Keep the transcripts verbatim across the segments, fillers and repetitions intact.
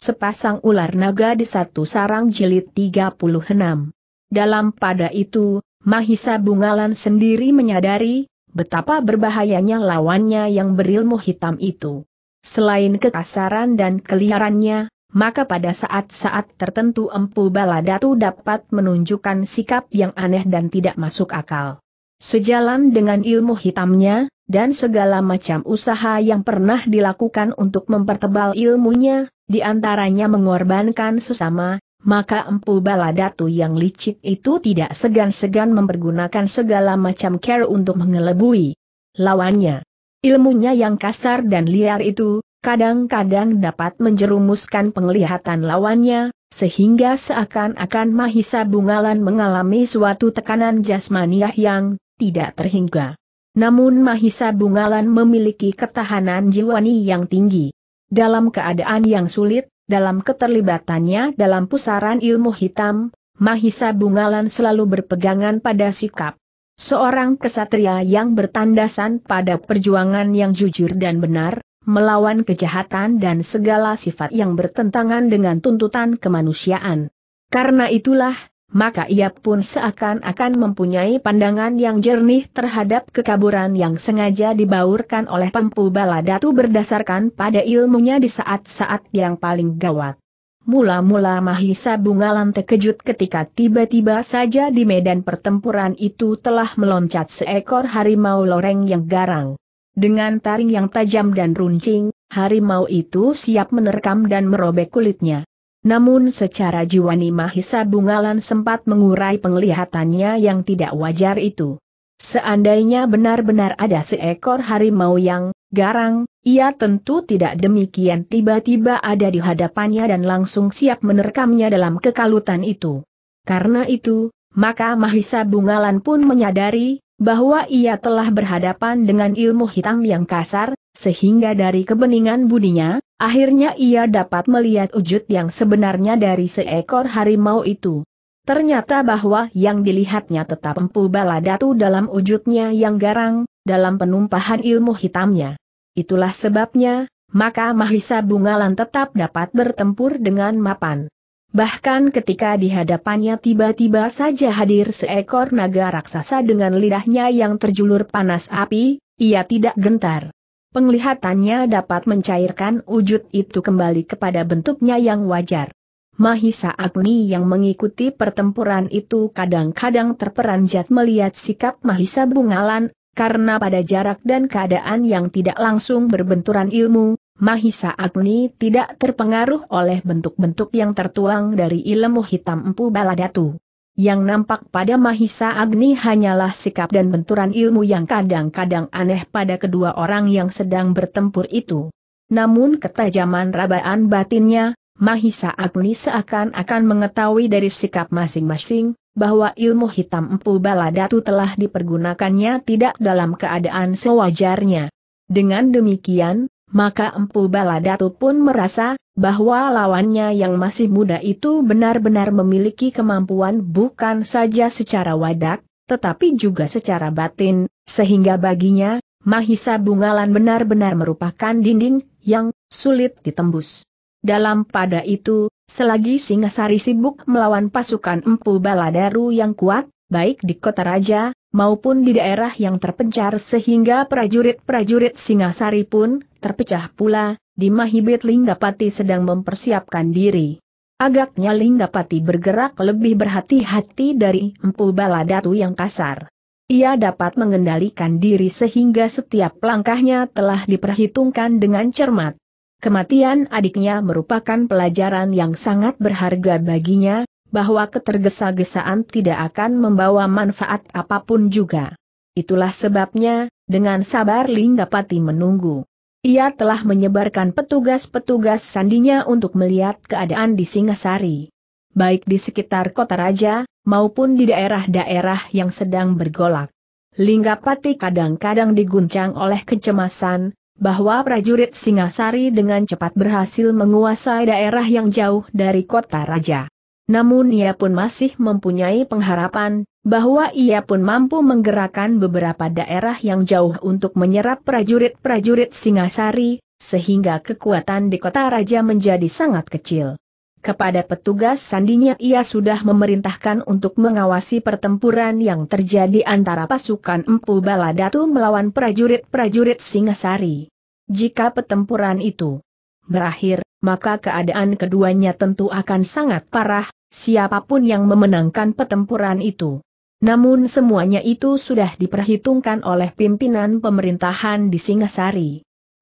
Sepasang ular naga di satu sarang jilid tiga puluh enam. Dalam pada itu, Mahisa Bungalan sendiri menyadari betapa berbahayanya lawannya yang berilmu hitam itu. Selain kekasaran dan keliharannya, maka pada saat-saat tertentu Empu Baladatu dapat menunjukkan sikap yang aneh dan tidak masuk akal. Sejalan dengan ilmu hitamnya, dan segala macam usaha yang pernah dilakukan untuk mempertebal ilmunya, di antaranya mengorbankan sesama, maka Empu Baladatu yang licik itu tidak segan-segan mempergunakan segala macam cara untuk mengelebui lawannya. Ilmunya yang kasar dan liar itu, kadang-kadang dapat menjerumuskan penglihatan lawannya, sehingga seakan-akan Mahisa Bungalan mengalami suatu tekanan jasmaniah yang tidak terhingga. Namun Mahisa Bungalan memiliki ketahanan jiwani yang tinggi. Dalam keadaan yang sulit, dalam keterlibatannya dalam pusaran ilmu hitam, Mahisa Bungalan selalu berpegangan pada sikap seorang kesatria yang bertandasan pada perjuangan yang jujur dan benar, melawan kejahatan dan segala sifat yang bertentangan dengan tuntutan kemanusiaan. Karena itulah, maka ia pun seakan-akan mempunyai pandangan yang jernih terhadap kekaburan yang sengaja dibaurkan oleh Empu Baladatu berdasarkan pada ilmunya di saat-saat yang paling gawat. Mula-mula Mahisa Bungalan terkejut ketika tiba-tiba saja di medan pertempuran itu telah meloncat seekor harimau loreng yang garang. Dengan taring yang tajam dan runcing, harimau itu siap menerkam dan merobek kulitnya. Namun secara jiwani Mahisa Bungalan sempat mengurai penglihatannya yang tidak wajar itu. Seandainya benar-benar ada seekor harimau yang garang, ia tentu tidak demikian tiba-tiba ada di hadapannya dan langsung siap menerkamnya dalam kekalutan itu. Karena itu, maka Mahisa Bungalan pun menyadari bahwa ia telah berhadapan dengan ilmu hitam yang kasar, sehingga dari kebeningan budinya, akhirnya ia dapat melihat wujud yang sebenarnya dari seekor harimau itu. Ternyata bahwa yang dilihatnya tetap Empu Baladatu dalam wujudnya yang garang, dalam penumpahan ilmu hitamnya. Itulah sebabnya, maka Mahisa Bungalan tetap dapat bertempur dengan mapan. Bahkan ketika di hadapannya tiba-tiba saja hadir seekor naga raksasa dengan lidahnya yang terjulur panas api, ia tidak gentar. Penglihatannya dapat mencairkan wujud itu kembali kepada bentuknya yang wajar. Mahisa Agni yang mengikuti pertempuran itu kadang-kadang terperanjat melihat sikap Mahisa Bungalan, karena pada jarak dan keadaan yang tidak langsung berbenturan ilmu, Mahisa Agni tidak terpengaruh oleh bentuk-bentuk yang tertuang dari ilmu hitam Empu Baladatu. Yang nampak pada Mahisa Agni hanyalah sikap dan benturan ilmu yang kadang-kadang aneh pada kedua orang yang sedang bertempur itu. Namun ketajaman rabaan batinnya, Mahisa Agni seakan-akan mengetahui dari sikap masing-masing, bahwa ilmu hitam Empu Baladatu telah dipergunakannya tidak dalam keadaan sewajarnya. Dengan demikian, maka Empu Baladatu pun merasa bahwa lawannya yang masih muda itu benar-benar memiliki kemampuan bukan saja secara wadak, tetapi juga secara batin, sehingga baginya, Mahisa Bungalan benar-benar merupakan dinding yang sulit ditembus. Dalam pada itu, selagi Singasari sibuk melawan pasukan Empu Baladatu yang kuat, baik di kota raja, maupun di daerah yang terpencar sehingga prajurit-prajurit Singasari pun terpecah pula, di Mahibit Linggapati sedang mempersiapkan diri. Agaknya Linggapati bergerak lebih berhati-hati dari Empu Baladatu yang kasar. Ia dapat mengendalikan diri sehingga setiap langkahnya telah diperhitungkan dengan cermat. Kematian adiknya merupakan pelajaran yang sangat berharga baginya, bahwa ketergesa-gesaan tidak akan membawa manfaat apapun juga. Itulah sebabnya, dengan sabar Linggapati menunggu. Ia telah menyebarkan petugas-petugas sandinya untuk melihat keadaan di Singasari, baik di sekitar kota raja, maupun di daerah-daerah yang sedang bergolak. Linggapati kadang-kadang diguncang oleh kecemasan, bahwa prajurit Singasari dengan cepat berhasil menguasai daerah yang jauh dari kota raja. Namun ia pun masih mempunyai pengharapan, bahwa ia pun mampu menggerakkan beberapa daerah yang jauh untuk menyerap prajurit-prajurit Singasari, sehingga kekuatan di kota raja menjadi sangat kecil. Kepada petugas sandinya ia sudah memerintahkan untuk mengawasi pertempuran yang terjadi antara pasukan Empu Baladatu melawan prajurit-prajurit Singasari. Jika pertempuran itu berakhir, maka keadaan keduanya tentu akan sangat parah, siapapun yang memenangkan pertempuran itu. Namun semuanya itu sudah diperhitungkan oleh pimpinan pemerintahan di Singasari.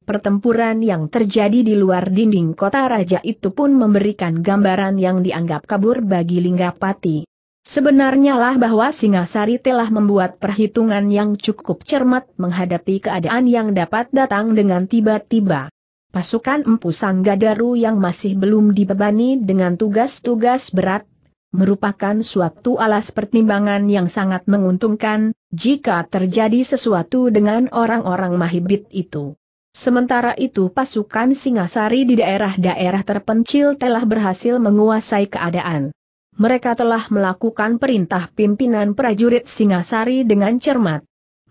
Pertempuran yang terjadi di luar dinding kota raja itu pun memberikan gambaran yang dianggap kabur bagi Linggapati. Sebenarnya lah bahwa Singasari telah membuat perhitungan yang cukup cermat menghadapi keadaan yang dapat datang dengan tiba-tiba. Pasukan Empu Sanggadaru yang masih belum dibebani dengan tugas-tugas berat, merupakan suatu alas pertimbangan yang sangat menguntungkan, jika terjadi sesuatu dengan orang-orang Mahibit itu. Sementara itu pasukan Singasari di daerah-daerah terpencil telah berhasil menguasai keadaan. Mereka telah melakukan perintah pimpinan prajurit Singasari dengan cermat.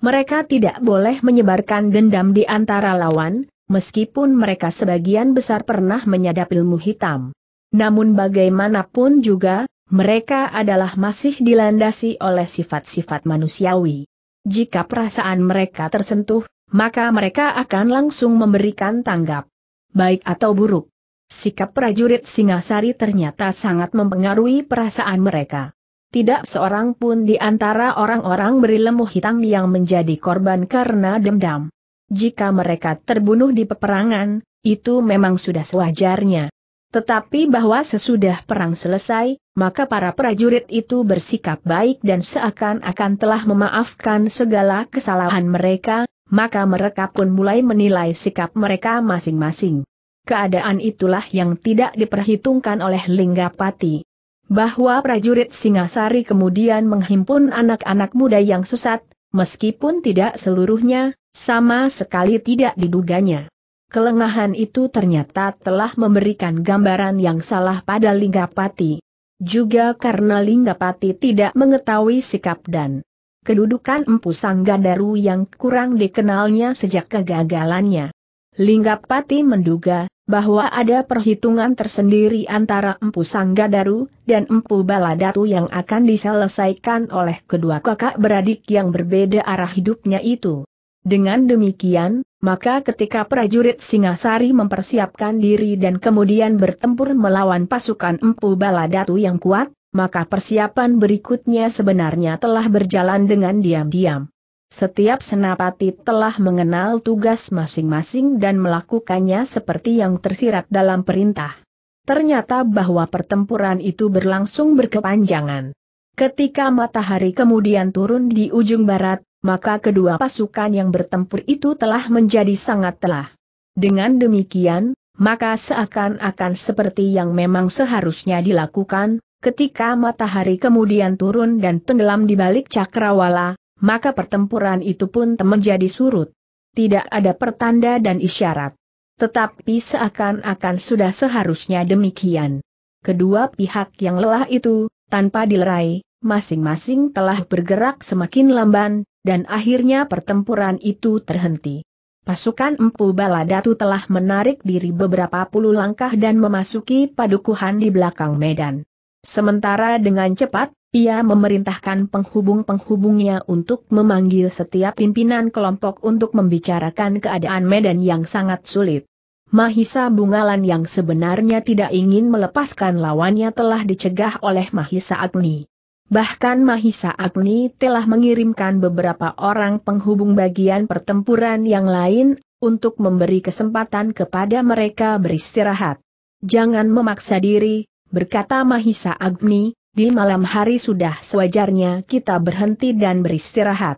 Mereka tidak boleh menyebarkan dendam di antara lawan, meskipun mereka sebagian besar pernah menyadap ilmu hitam. Namun bagaimanapun juga, mereka adalah masih dilandasi oleh sifat-sifat manusiawi. Jika perasaan mereka tersentuh, maka mereka akan langsung memberikan tanggap, baik atau buruk. Sikap prajurit Singasari ternyata sangat mempengaruhi perasaan mereka. Tidak seorang pun di antara orang-orang berilmu hitam yang menjadi korban karena dendam. Jika mereka terbunuh di peperangan, itu memang sudah sewajarnya. Tetapi bahwa sesudah perang selesai, maka para prajurit itu bersikap baik dan seakan-akan telah memaafkan segala kesalahan mereka, maka mereka pun mulai menilai sikap mereka masing-masing. Keadaan itulah yang tidak diperhitungkan oleh Linggapati. Bahwa prajurit Singasari kemudian menghimpun anak-anak muda yang sesat, meskipun tidak seluruhnya, sama sekali tidak diduganya. Kelengahan itu ternyata telah memberikan gambaran yang salah pada Linggapati. Juga karena Linggapati tidak mengetahui sikap dan kedudukan Empu Sanggadaru yang kurang dikenalnya sejak kegagalannya. Linggapati menduga bahwa ada perhitungan tersendiri antara Empu Sanggadaru dan Empu Baladatu yang akan diselesaikan oleh kedua kakak beradik yang berbeda arah hidupnya itu. Dengan demikian, maka ketika prajurit Singasari mempersiapkan diri dan kemudian bertempur melawan pasukan Empu Baladatu yang kuat, maka persiapan berikutnya sebenarnya telah berjalan dengan diam-diam. Setiap senapati telah mengenal tugas masing-masing dan melakukannya seperti yang tersirat dalam perintah. Ternyata bahwa pertempuran itu berlangsung berkepanjangan. Ketika matahari kemudian turun di ujung barat, maka kedua pasukan yang bertempur itu telah menjadi sangat telah. Dengan demikian, maka seakan-akan seperti yang memang seharusnya dilakukan, ketika matahari kemudian turun dan tenggelam di balik cakrawala, maka pertempuran itu pun menjadi surut. Tidak ada pertanda dan isyarat. Tetapi seakan-akan sudah seharusnya demikian. Kedua pihak yang lelah itu, tanpa dilerai, masing-masing telah bergerak semakin lamban, dan akhirnya pertempuran itu terhenti. Pasukan Empu Baladatu telah menarik diri beberapa puluh langkah dan memasuki padukuhan di belakang medan. Sementara dengan cepat, ia memerintahkan penghubung-penghubungnya untuk memanggil setiap pimpinan kelompok untuk membicarakan keadaan medan yang sangat sulit. Mahisa Bungalan yang sebenarnya tidak ingin melepaskan lawannya telah dicegah oleh Mahisa Agni. Bahkan Mahisa Agni telah mengirimkan beberapa orang penghubung bagian pertempuran yang lain, untuk memberi kesempatan kepada mereka beristirahat. Jangan memaksa diri, berkata Mahisa Agni, di malam hari sudah sewajarnya kita berhenti dan beristirahat.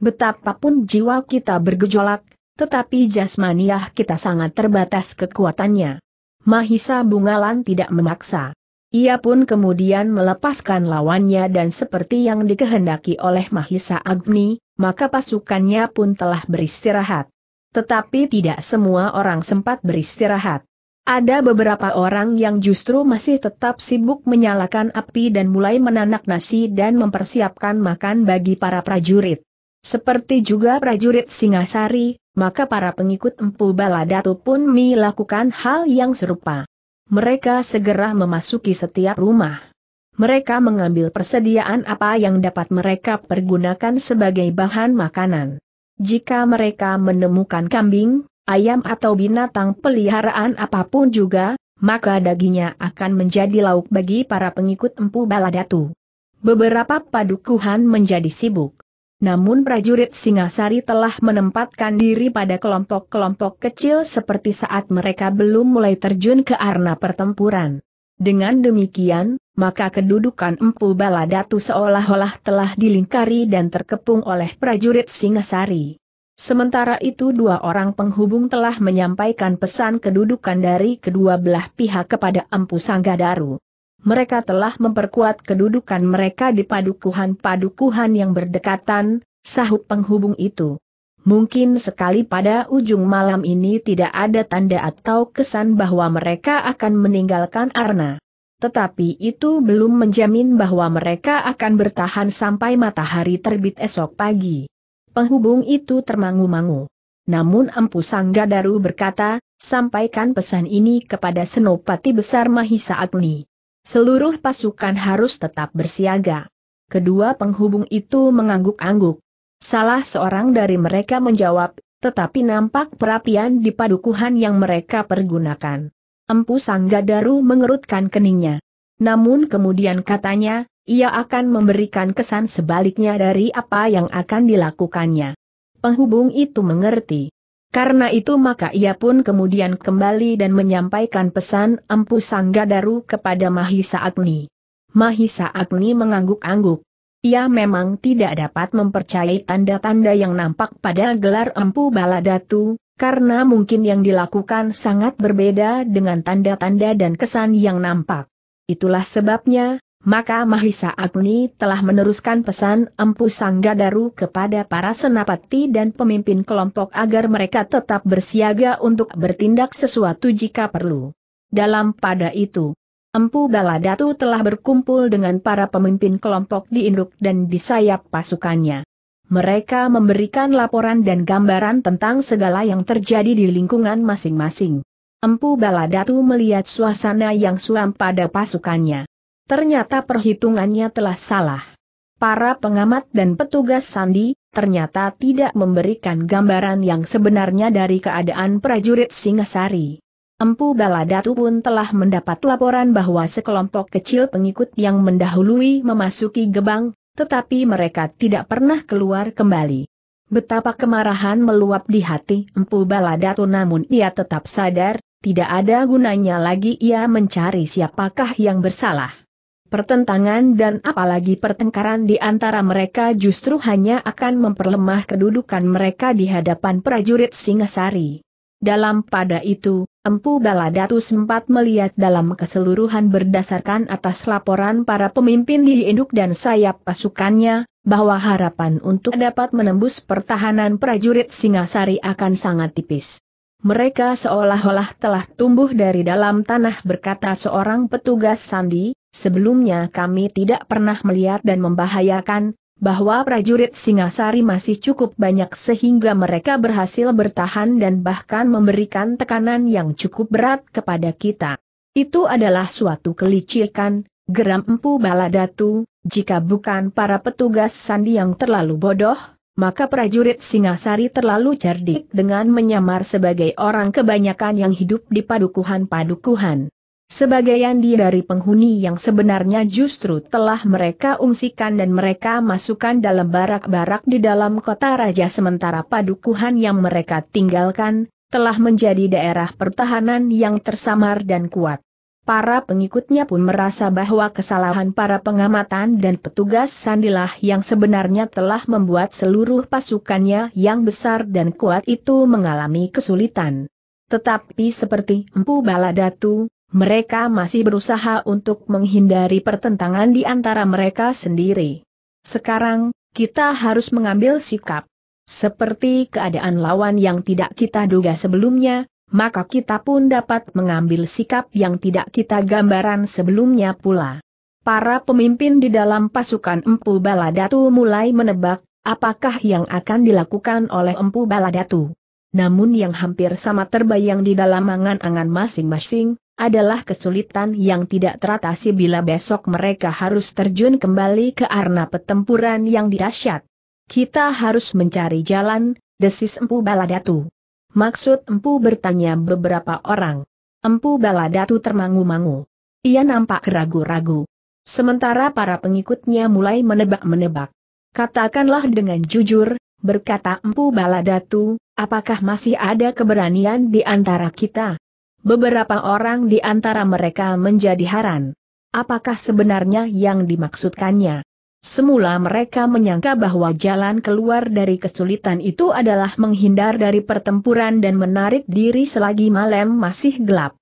Betapapun jiwa kita bergejolak, tetapi jasmaniah kita sangat terbatas kekuatannya. Mahisa Bungalan tidak memaksa. Ia pun kemudian melepaskan lawannya dan seperti yang dikehendaki oleh Mahisa Agni, maka pasukannya pun telah beristirahat. Tetapi tidak semua orang sempat beristirahat. Ada beberapa orang yang justru masih tetap sibuk menyalakan api dan mulai menanak nasi dan mempersiapkan makan bagi para prajurit. Seperti juga prajurit Singasari, maka para pengikut Empu Baladatu pun melakukan hal yang serupa. Mereka segera memasuki setiap rumah. Mereka mengambil persediaan apa yang dapat mereka pergunakan sebagai bahan makanan. Jika mereka menemukan kambing, ayam atau binatang peliharaan apapun juga, maka dagingnya akan menjadi lauk bagi para pengikut Empu Baladatu. Beberapa padukuhan menjadi sibuk. Namun prajurit Singasari telah menempatkan diri pada kelompok-kelompok kecil seperti saat mereka belum mulai terjun ke arena pertempuran. Dengan demikian, maka kedudukan Empu Baladatu seolah-olah telah dilingkari dan terkepung oleh prajurit Singasari. Sementara itu dua orang penghubung telah menyampaikan pesan kedudukan dari kedua belah pihak kepada Empu Sanggadaru. Mereka telah memperkuat kedudukan mereka di padukuhan-padukuhan yang berdekatan, sahut penghubung itu. Mungkin sekali pada ujung malam ini tidak ada tanda atau kesan bahwa mereka akan meninggalkan Arna. Tetapi itu belum menjamin bahwa mereka akan bertahan sampai matahari terbit esok pagi. Penghubung itu termangu-mangu. Namun Empu Sanggadaru berkata, sampaikan pesan ini kepada Senopati Besar Mahisa Agni. Seluruh pasukan harus tetap bersiaga. Kedua penghubung itu mengangguk-angguk. Salah seorang dari mereka menjawab, tetapi nampak perapian di padukuhan yang mereka pergunakan. Empu Sanggadaru mengerutkan keningnya. Namun kemudian katanya, ia akan memberikan kesan sebaliknya dari apa yang akan dilakukannya. Penghubung itu mengerti. Karena itu maka ia pun kemudian kembali dan menyampaikan pesan Empu Sanggadaru kepada Mahisa Agni. Mahisa Agni mengangguk-angguk. Ia memang tidak dapat mempercayai tanda-tanda yang nampak pada gelar Empu Baladatu, karena mungkin yang dilakukan sangat berbeda dengan tanda-tanda dan kesan yang nampak. Itulah sebabnya, maka Mahisa Agni telah meneruskan pesan Empu Sanggadaru kepada para senapati dan pemimpin kelompok agar mereka tetap bersiaga untuk bertindak sesuatu jika perlu. Dalam pada itu, Empu Baladatu telah berkumpul dengan para pemimpin kelompok di induk dan di sayap pasukannya. Mereka memberikan laporan dan gambaran tentang segala yang terjadi di lingkungan masing-masing. Empu Baladatu melihat suasana yang suram pada pasukannya. Ternyata perhitungannya telah salah. Para pengamat dan petugas sandi, ternyata tidak memberikan gambaran yang sebenarnya dari keadaan prajurit Singasari. Empu Baladatu pun telah mendapat laporan bahwa sekelompok kecil pengikut yang mendahului memasuki gebang, tetapi mereka tidak pernah keluar kembali. Betapa kemarahan meluap di hati Empu Baladatu, namun ia tetap sadar, tidak ada gunanya lagi ia mencari siapakah yang bersalah. Pertentangan dan apalagi pertengkaran di antara mereka justru hanya akan memperlemah kedudukan mereka di hadapan prajurit Singasari. Dalam pada itu, Empu Baladatu sempat melihat dalam keseluruhan berdasarkan atas laporan para pemimpin di induk dan sayap pasukannya, bahwa harapan untuk dapat menembus pertahanan prajurit Singasari akan sangat tipis. Mereka seolah-olah telah tumbuh dari dalam tanah, berkata seorang petugas sandi, sebelumnya kami tidak pernah melihat dan membahayakan, bahwa prajurit Singasari masih cukup banyak sehingga mereka berhasil bertahan dan bahkan memberikan tekanan yang cukup berat kepada kita. Itu adalah suatu kelicikan, geram Empu Baladatu, jika bukan para petugas sandi yang terlalu bodoh, maka prajurit Singasari terlalu cerdik dengan menyamar sebagai orang kebanyakan yang hidup di padukuhan-padukuhan. Sebagian dari penghuni yang sebenarnya justru telah mereka ungsikan dan mereka masukkan dalam barak-barak di dalam kota raja, sementara padukuhan yang mereka tinggalkan telah menjadi daerah pertahanan yang tersamar dan kuat. Para pengikutnya pun merasa bahwa kesalahan para pengamatan dan petugas sandilah yang sebenarnya telah membuat seluruh pasukannya yang besar dan kuat itu mengalami kesulitan. Tetapi seperti Empu Baladatu, mereka masih berusaha untuk menghindari pertentangan di antara mereka sendiri. Sekarang, kita harus mengambil sikap. Seperti keadaan lawan yang tidak kita duga sebelumnya, maka kita pun dapat mengambil sikap yang tidak kita gambaran sebelumnya pula. Para pemimpin di dalam pasukan Empu Baladatu mulai menebak, Apakah yang akan dilakukan oleh Empu Baladatu? Namun yang hampir sama terbayang di dalam angan-angan masing-masing, adalah kesulitan yang tidak teratasi bila besok mereka harus terjun kembali ke arena pertempuran yang dahsyat. Kita harus mencari jalan, desis Empu Baladatu. Maksud Empu, bertanya beberapa orang. Empu Baladatu termangu-mangu. Ia nampak ragu-ragu. Sementara para pengikutnya mulai menebak-menebak. Katakanlah dengan jujur, berkata Empu Baladatu, apakah masih ada keberanian di antara kita? Beberapa orang di antara mereka menjadi heran. Apakah sebenarnya yang dimaksudkannya? Semula mereka menyangka bahwa jalan keluar dari kesulitan itu adalah menghindar dari pertempuran dan menarik diri selagi malam masih gelap.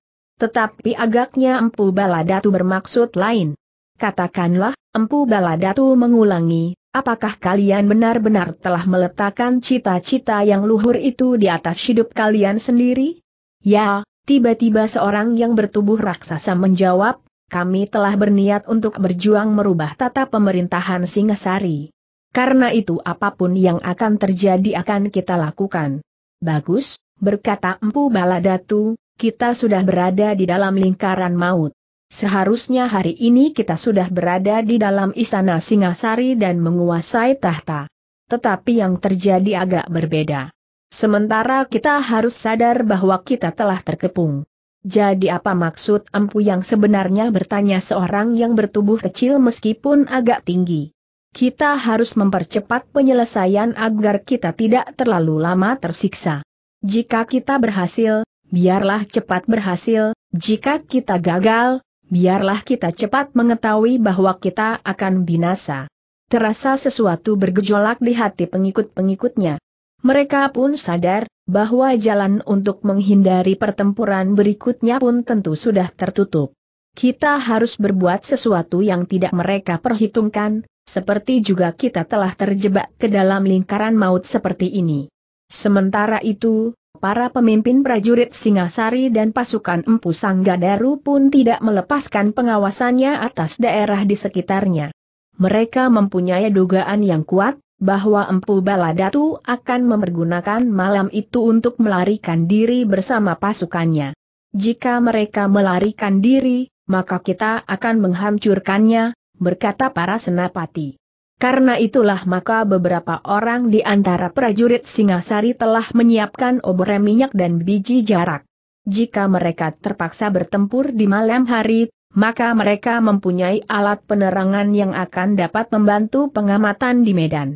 Tetapi agaknya Empu Baladatu bermaksud lain. Katakanlah, Empu Baladatu mengulangi, apakah kalian benar-benar telah meletakkan cita-cita yang luhur itu di atas hidup kalian sendiri? Ya. Tiba-tiba seorang yang bertubuh raksasa menjawab, kami telah berniat untuk berjuang merubah tata pemerintahan Singasari. Karena itu apapun yang akan terjadi akan kita lakukan. Bagus, berkata Empu Baladatu, kita sudah berada di dalam lingkaran maut. Seharusnya hari ini kita sudah berada di dalam istana Singasari dan menguasai tahta. Tetapi yang terjadi agak berbeda. Sementara kita harus sadar bahwa kita telah terkepung. Jadi apa maksud Empu yang sebenarnya, bertanya seorang yang bertubuh kecil meskipun agak tinggi. Kita harus mempercepat penyelesaian agar kita tidak terlalu lama tersiksa. Jika kita berhasil, biarlah cepat berhasil. Jika kita gagal, biarlah kita cepat mengetahui bahwa kita akan binasa. Terasa sesuatu bergejolak di hati pengikut-pengikutnya. Mereka pun sadar bahwa jalan untuk menghindari pertempuran berikutnya pun tentu sudah tertutup. Kita harus berbuat sesuatu yang tidak mereka perhitungkan, seperti juga kita telah terjebak ke dalam lingkaran maut seperti ini. Sementara itu, para pemimpin prajurit Singasari dan pasukan Empu Sanggadaru pun tidak melepaskan pengawasannya atas daerah di sekitarnya. Mereka mempunyai dugaan yang kuat bahwa Empu Baladatu akan mempergunakan malam itu untuk melarikan diri bersama pasukannya. Jika mereka melarikan diri, maka kita akan menghancurkannya, berkata para senapati. Karena itulah maka beberapa orang di antara prajurit Singasari telah menyiapkan obor minyak dan biji jarak. Jika mereka terpaksa bertempur di malam hari, maka mereka mempunyai alat penerangan yang akan dapat membantu pengamatan di medan.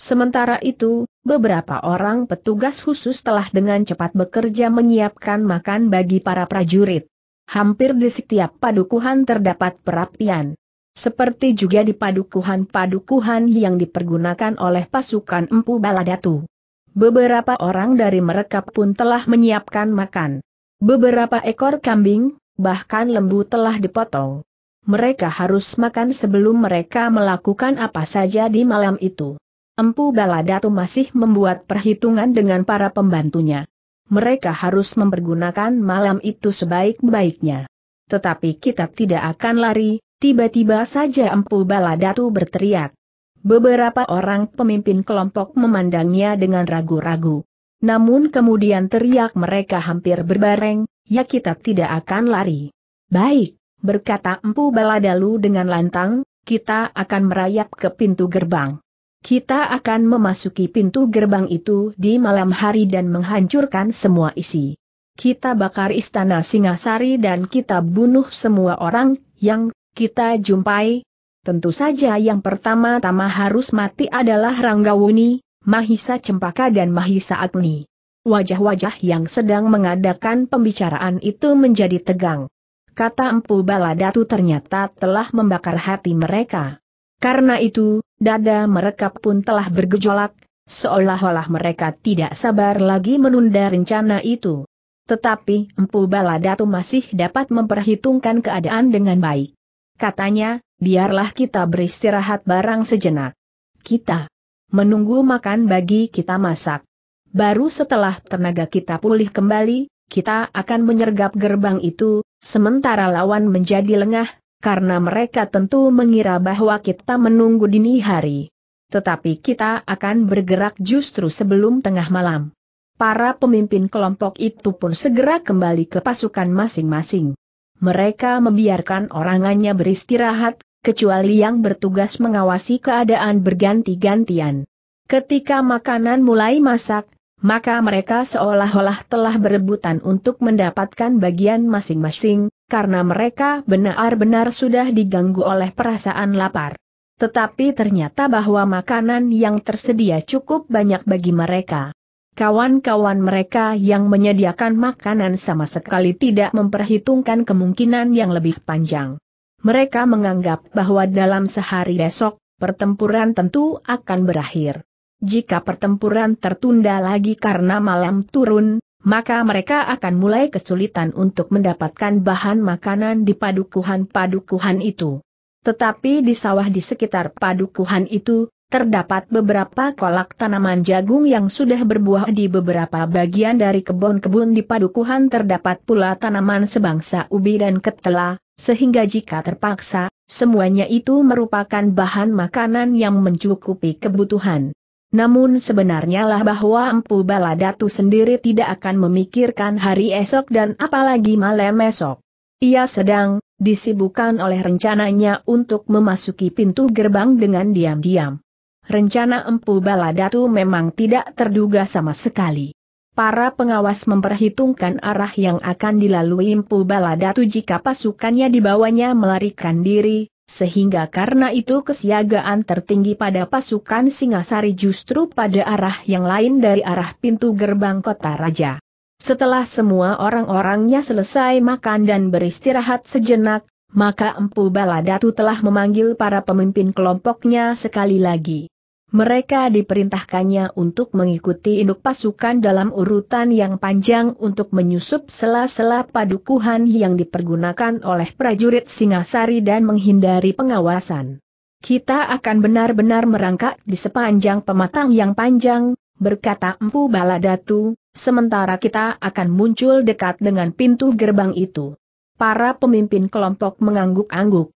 Sementara itu, beberapa orang petugas khusus telah dengan cepat bekerja menyiapkan makan bagi para prajurit. Hampir di setiap padukuhan terdapat perapian. Seperti juga di padukuhan-padukuhan yang dipergunakan oleh pasukan Empu Baladatu. Beberapa orang dari mereka pun telah menyiapkan makan. Beberapa ekor kambing, bahkan lembu telah dipotong. Mereka harus makan sebelum mereka melakukan apa saja di malam itu. Empu Baladatu masih membuat perhitungan dengan para pembantunya. Mereka harus mempergunakan malam itu sebaik-baiknya. Tetapi kita tidak akan lari, tiba-tiba saja Empu Baladatu berteriak. Beberapa orang pemimpin kelompok memandangnya dengan ragu-ragu. Namun kemudian teriak mereka hampir berbareng, ya kita tidak akan lari. Baik, berkata Empu Baladatu dengan lantang, kita akan merayap ke pintu gerbang. Kita akan memasuki pintu gerbang itu di malam hari dan menghancurkan semua isi. Kita bakar istana Singasari dan kita bunuh semua orang yang kita jumpai. Tentu saja yang pertama-tama harus mati adalah Ranggawuni, Mahisa Cempaka dan Mahisa Agni. Wajah-wajah yang sedang mengadakan pembicaraan itu menjadi tegang. Kata Empu Baladatu ternyata telah membakar hati mereka. Karena itu, dada mereka pun telah bergejolak, seolah-olah mereka tidak sabar lagi menunda rencana itu. Tetapi Empu Baladatu masih dapat memperhitungkan keadaan dengan baik. Katanya, biarlah kita beristirahat barang sejenak. Kita menunggu makan bagi kita masak. Baru setelah tenaga kita pulih kembali, kita akan menyergap gerbang itu, sementara lawan menjadi lengah. Karena mereka tentu mengira bahwa kita menunggu dini hari. tetapi kita akan bergerak justru sebelum tengah malam. Para pemimpin kelompok itu pun segera kembali ke pasukan masing-masing. Mereka membiarkan orangannya beristirahat, kecuali yang bertugas mengawasi keadaan berganti-gantian. Ketika makanan mulai masak, maka mereka seolah-olah telah berebutan untuk mendapatkan bagian masing-masing, karena mereka benar-benar sudah diganggu oleh perasaan lapar. Tetapi ternyata bahwa makanan yang tersedia cukup banyak bagi mereka. Kawan-kawan mereka yang menyediakan makanan sama sekali tidak memperhitungkan kemungkinan yang lebih panjang. Mereka menganggap bahwa dalam sehari besok, pertempuran tentu akan berakhir. Jika pertempuran tertunda lagi karena malam turun, maka mereka akan mulai kesulitan untuk mendapatkan bahan makanan di padukuhan-padukuhan itu. Tetapi di sawah di sekitar padukuhan itu, terdapat beberapa kolak tanaman jagung yang sudah berbuah di beberapa bagian dari kebun-kebun di padukuhan. Terdapat pula tanaman sebangsa ubi dan ketela, sehingga jika terpaksa, semuanya itu merupakan bahan makanan yang mencukupi kebutuhan. Namun sebenarnya lah bahwa Empu Baladatu sendiri tidak akan memikirkan hari esok dan apalagi malam esok. Ia sedang disibukkan oleh rencananya untuk memasuki pintu gerbang dengan diam-diam. Rencana Empu Baladatu memang tidak terduga sama sekali. Para pengawas memperhitungkan arah yang akan dilalui Empu Baladatu jika pasukannya dibawanya melarikan diri, sehingga karena itu kesiagaan tertinggi pada pasukan Singasari justru pada arah yang lain dari arah pintu gerbang kota raja. Setelah semua orang-orangnya selesai makan dan beristirahat sejenak, maka Empu Baladatu telah memanggil para pemimpin kelompoknya sekali lagi. Mereka diperintahkannya untuk mengikuti induk pasukan dalam urutan yang panjang untuk menyusup sela-sela padukuhan yang dipergunakan oleh prajurit Singasari dan menghindari pengawasan. Kita akan benar-benar merangkak di sepanjang pematang yang panjang, berkata Empu Baladatu, sementara kita akan muncul dekat dengan pintu gerbang itu. Para pemimpin kelompok mengangguk-angguk.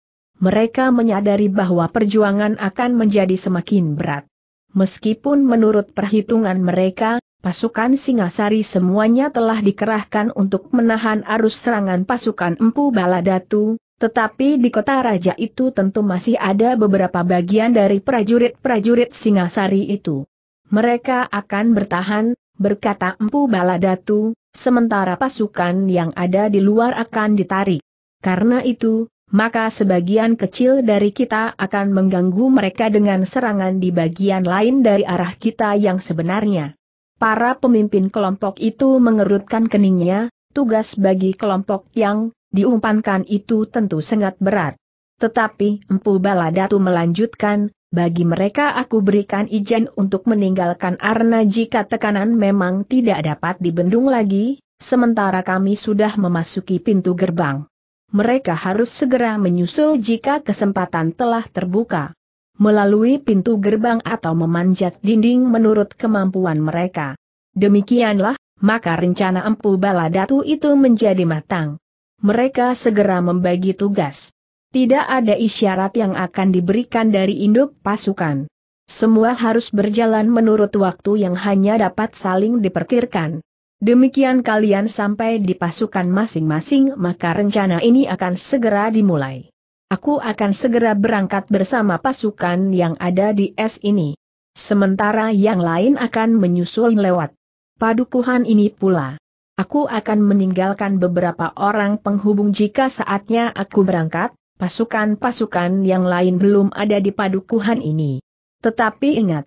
Mereka menyadari bahwa perjuangan akan menjadi semakin berat. Meskipun menurut perhitungan mereka, pasukan Singasari semuanya telah dikerahkan untuk menahan arus serangan pasukan Empu Baladatu, tetapi di kota raja itu tentu masih ada beberapa bagian dari prajurit-prajurit Singasari itu. Mereka akan bertahan, berkata Empu Baladatu, sementara pasukan yang ada di luar akan ditarik. Karena itu, maka sebagian kecil dari kita akan mengganggu mereka dengan serangan di bagian lain dari arah kita yang sebenarnya. Para pemimpin kelompok itu mengerutkan keningnya, tugas bagi kelompok yang diumpankan itu tentu sangat berat. Tetapi Empu Baladatu melanjutkan, bagi mereka aku berikan izin untuk meninggalkan Arna jika tekanan memang tidak dapat dibendung lagi, sementara kami sudah memasuki pintu gerbang. Mereka harus segera menyusul jika kesempatan telah terbuka. Melalui pintu gerbang atau memanjat dinding menurut kemampuan mereka. Demikianlah, maka rencana Empu Baladatu itu menjadi matang. Mereka segera membagi tugas. Tidak ada isyarat yang akan diberikan dari induk pasukan. Semua harus berjalan menurut waktu yang hanya dapat saling diperkirakan. Demikian kalian sampai di pasukan masing-masing, maka rencana ini akan segera dimulai. Aku akan segera berangkat bersama pasukan yang ada di S ini. Sementara yang lain akan menyusul lewat padukuhan ini pula. Aku akan meninggalkan beberapa orang penghubung jika saatnya aku berangkat, pasukan-pasukan yang lain belum ada di padukuhan ini. Tetapi ingat,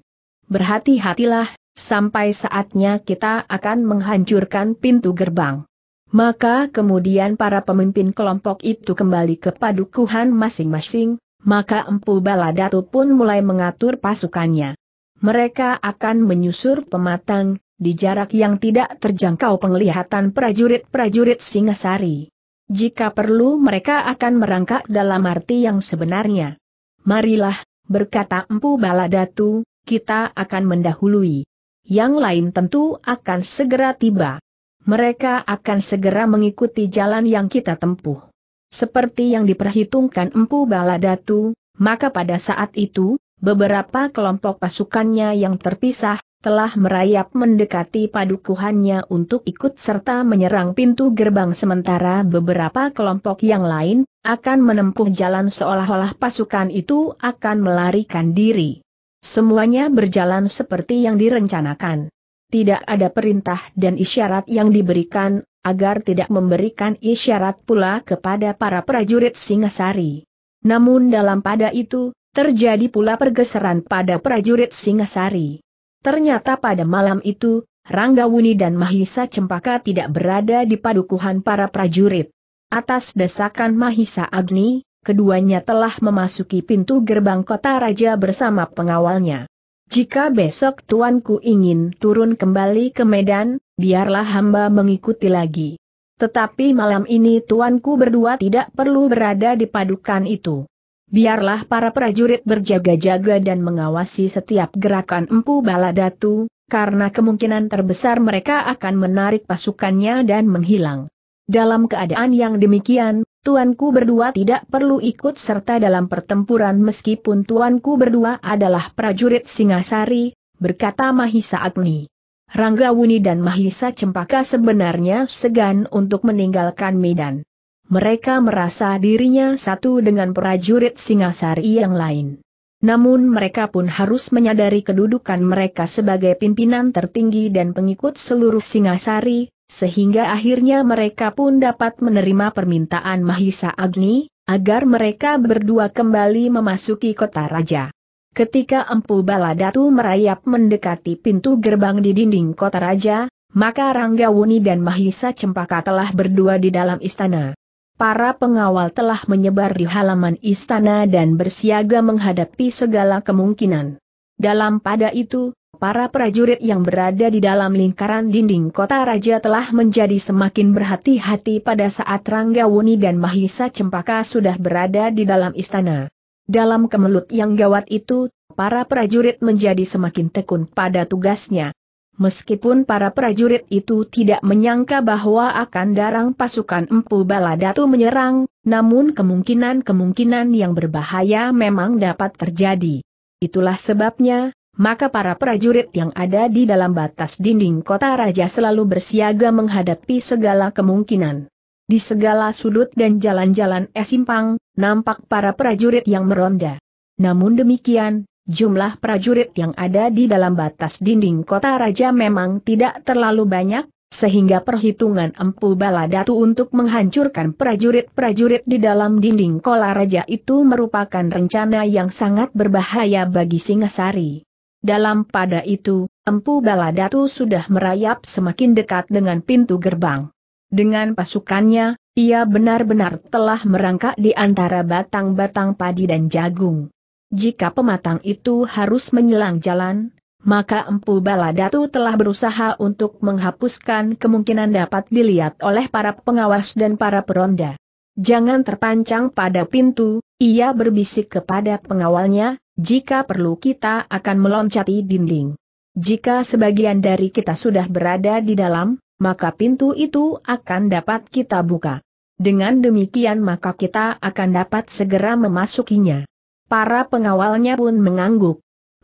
berhati-hatilah. Sampai saatnya kita akan menghancurkan pintu gerbang. Maka kemudian para pemimpin kelompok itu kembali ke padukuhan masing-masing, maka Empu Baladatu pun mulai mengatur pasukannya. Mereka akan menyusur pematang, di jarak yang tidak terjangkau penglihatan prajurit-prajurit Singasari. Jika perlu mereka akan merangkak dalam arti yang sebenarnya. Marilah, berkata Empu Baladatu, kita akan mendahului. Yang lain tentu akan segera tiba. Mereka akan segera mengikuti jalan yang kita tempuh. Seperti yang diperhitungkan Empu Baladatu, maka pada saat itu, beberapa kelompok pasukannya yang terpisah telah merayap mendekati padukuhannya untuk ikut serta menyerang pintu gerbang, sementara beberapa kelompok yang lain akan menempuh jalan seolah-olah pasukan itu akan melarikan diri. Semuanya berjalan seperti yang direncanakan. Tidak ada perintah dan isyarat yang diberikan, agar tidak memberikan isyarat pula kepada para prajurit Singasari. Namun dalam pada itu, terjadi pula pergeseran pada prajurit Singasari. Ternyata pada malam itu, Ranggawuni dan Mahisa Cempaka tidak berada di padukuhan para prajurit. Atas desakan Mahisa Agni, keduanya telah memasuki pintu gerbang kota raja bersama pengawalnya. "Jika besok tuanku ingin turun kembali ke Medan, biarlah hamba mengikuti lagi. Tetapi malam ini tuanku berdua tidak perlu berada di padukan itu. Biarlah para prajurit berjaga-jaga dan mengawasi setiap gerakan Empu Baladatu, karena kemungkinan terbesar mereka akan menarik pasukannya dan menghilang. Dalam keadaan yang demikian, tuanku berdua tidak perlu ikut serta dalam pertempuran meskipun tuanku berdua adalah prajurit Singasari," berkata Mahisa Agni. Ranggawuni dan Mahisa Cempaka sebenarnya segan untuk meninggalkan Medan. Mereka merasa dirinya satu dengan prajurit Singasari yang lain. Namun mereka pun harus menyadari kedudukan mereka sebagai pimpinan tertinggi dan pengikut seluruh Singasari, sehingga akhirnya mereka pun dapat menerima permintaan Mahisa Agni, agar mereka berdua kembali memasuki kota raja. Ketika Empu Baladatu merayap mendekati pintu gerbang di dinding kota raja, maka Ranggawuni dan Mahisa Cempaka telah berdua di dalam istana. Para pengawal telah menyebar di halaman istana dan bersiaga menghadapi segala kemungkinan. Dalam pada itu, para prajurit yang berada di dalam lingkaran dinding kota raja telah menjadi semakin berhati-hati pada saat Ranggawuni dan Mahisa Cempaka sudah berada di dalam istana. Dalam kemelut yang gawat itu, para prajurit menjadi semakin tekun pada tugasnya. Meskipun para prajurit itu tidak menyangka bahwa akan darang pasukan Empu Baladatu menyerang, namun kemungkinan-kemungkinan yang berbahaya memang dapat terjadi. Itulah sebabnya, maka para prajurit yang ada di dalam batas dinding kota raja selalu bersiaga menghadapi segala kemungkinan. Di segala sudut dan jalan-jalan esimpang, nampak para prajurit yang meronda. Namun demikian, jumlah prajurit yang ada di dalam batas dinding kota raja memang tidak terlalu banyak, sehingga perhitungan Empu Baladatu untuk menghancurkan prajurit-prajurit di dalam dinding kota raja itu merupakan rencana yang sangat berbahaya bagi Singasari. Dalam pada itu, Empu Baladatu sudah merayap semakin dekat dengan pintu gerbang. Dengan pasukannya, ia benar-benar telah merangkak di antara batang-batang padi dan jagung. Jika pematang itu harus menyelang jalan, maka Empu Baladatu telah berusaha untuk menghapuskan kemungkinan dapat dilihat oleh para pengawas dan para peronda. "Jangan terpancang pada pintu," ia berbisik kepada pengawalnya. "Jika perlu kita akan meloncati dinding. Jika sebagian dari kita sudah berada di dalam, maka pintu itu akan dapat kita buka. Dengan demikian maka kita akan dapat segera memasukinya." Para pengawalnya pun mengangguk.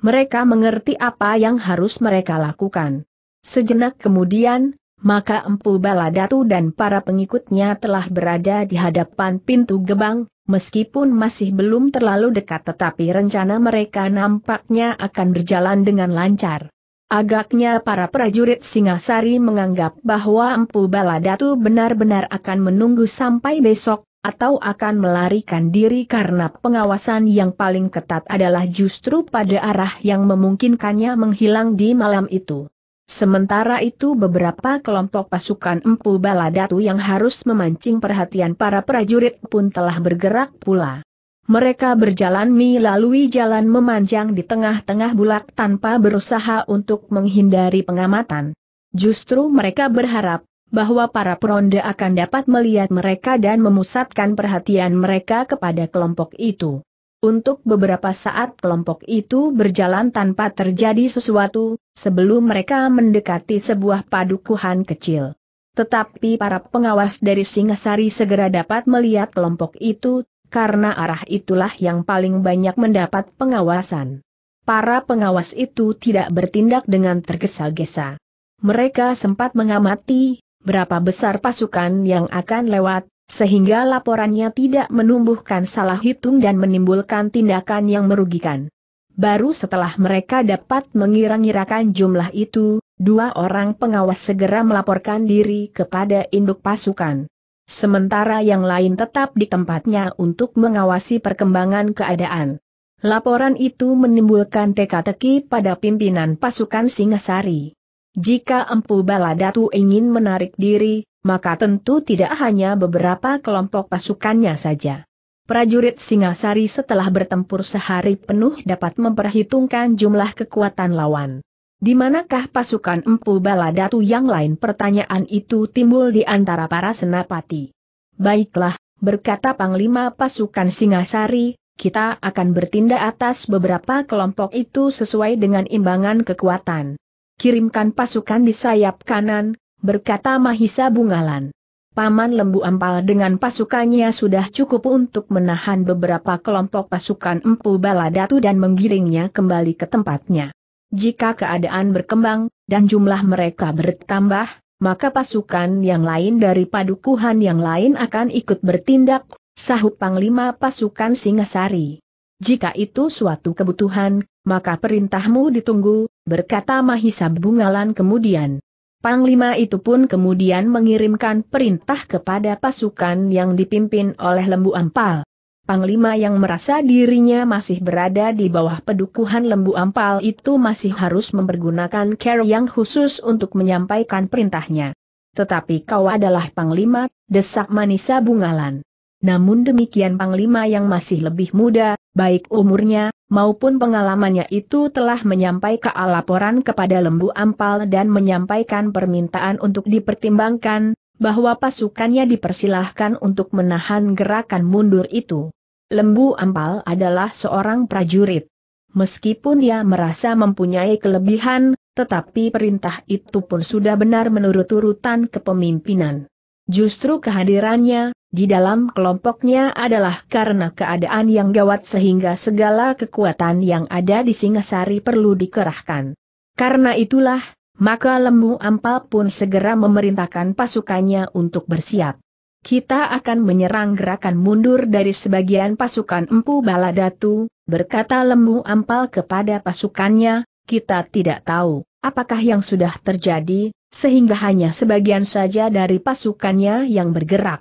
Mereka mengerti apa yang harus mereka lakukan. Sejenak kemudian, maka Empu Baladatu dan para pengikutnya telah berada di hadapan pintu gerbang. Meskipun masih belum terlalu dekat, tetapi rencana mereka nampaknya akan berjalan dengan lancar. Agaknya para prajurit Singasari menganggap bahwa Empu Baladatu benar-benar akan menunggu sampai besok, atau akan melarikan diri karena pengawasan yang paling ketat adalah justru pada arah yang memungkinkannya menghilang di malam itu. Sementara itu beberapa kelompok pasukan Empu Baladatu yang harus memancing perhatian para prajurit pun telah bergerak pula. Mereka berjalan melalui jalan memanjang di tengah-tengah bulat tanpa berusaha untuk menghindari pengamatan. Justru mereka berharap bahwa para peronda akan dapat melihat mereka dan memusatkan perhatian mereka kepada kelompok itu. Untuk beberapa saat kelompok itu berjalan tanpa terjadi sesuatu, sebelum mereka mendekati sebuah padukuhan kecil. Tetapi para pengawas dari Singasari segera dapat melihat kelompok itu, karena arah itulah yang paling banyak mendapat pengawasan. para pengawas itu tidak bertindak dengan tergesa-gesa. Mereka sempat mengamati berapa besar pasukan yang akan lewat, sehingga laporannya tidak menumbuhkan salah hitung dan menimbulkan tindakan yang merugikan. Baru setelah mereka dapat mengira-ngirakan jumlah itu, dua orang pengawas segera melaporkan diri kepada induk pasukan. Sementara yang lain tetap di tempatnya untuk mengawasi perkembangan keadaan. Laporan itu menimbulkan teka-teki pada pimpinan pasukan Singasari. Jika Empu Baladatu ingin menarik diri, maka tentu tidak hanya beberapa kelompok pasukannya saja. Prajurit Singasari setelah bertempur sehari penuh dapat memperhitungkan jumlah kekuatan lawan. Di manakah pasukan Empu Baladatu yang lain? Pertanyaan itu timbul di antara para senapati. Baiklah, berkata Panglima pasukan Singasari, kita akan bertindak atas beberapa kelompok itu sesuai dengan imbangan kekuatan. Kirimkan pasukan di sayap kanan, berkata Mahisa Bungalan. Paman Lembu Ampal dengan pasukannya sudah cukup untuk menahan beberapa kelompok pasukan Empu Baladatu dan menggiringnya kembali ke tempatnya. Jika keadaan berkembang, dan jumlah mereka bertambah, maka pasukan yang lain dari padukuhan yang lain akan ikut bertindak, sahut Panglima pasukan Singasari. Jika itu suatu kebutuhan, maka perintahmu ditunggu, berkata Mahisa Bungalan kemudian. Panglima itu pun kemudian mengirimkan perintah kepada pasukan yang dipimpin oleh Lembu Ampal. Panglima yang merasa dirinya masih berada di bawah pedukuhan Lembu Ampal itu masih harus mempergunakan cara yang khusus untuk menyampaikan perintahnya. Tetapi kau adalah Panglima, desak Mahisa Bungalan. Namun demikian Panglima yang masih lebih muda, baik umurnya maupun pengalamannya itu telah menyampaikan laporan kepada Lembu Ampal dan menyampaikan permintaan untuk dipertimbangkan, bahwa pasukannya dipersilahkan untuk menahan gerakan mundur itu. Lembu Ampal adalah seorang prajurit. Meskipun dia merasa mempunyai kelebihan, tetapi perintah itu pun sudah benar menurut urutan kepemimpinan. Justru kehadirannya di dalam kelompoknya adalah karena keadaan yang gawat sehingga segala kekuatan yang ada di Singasari perlu dikerahkan. Karena itulah, maka Lembu Ampal pun segera memerintahkan pasukannya untuk bersiap. Kita akan menyerang gerakan mundur dari sebagian pasukan Empu Baladatu, berkata Lembu Ampal kepada pasukannya, kita tidak tahu apakah yang sudah terjadi, sehingga hanya sebagian saja dari pasukannya yang bergerak.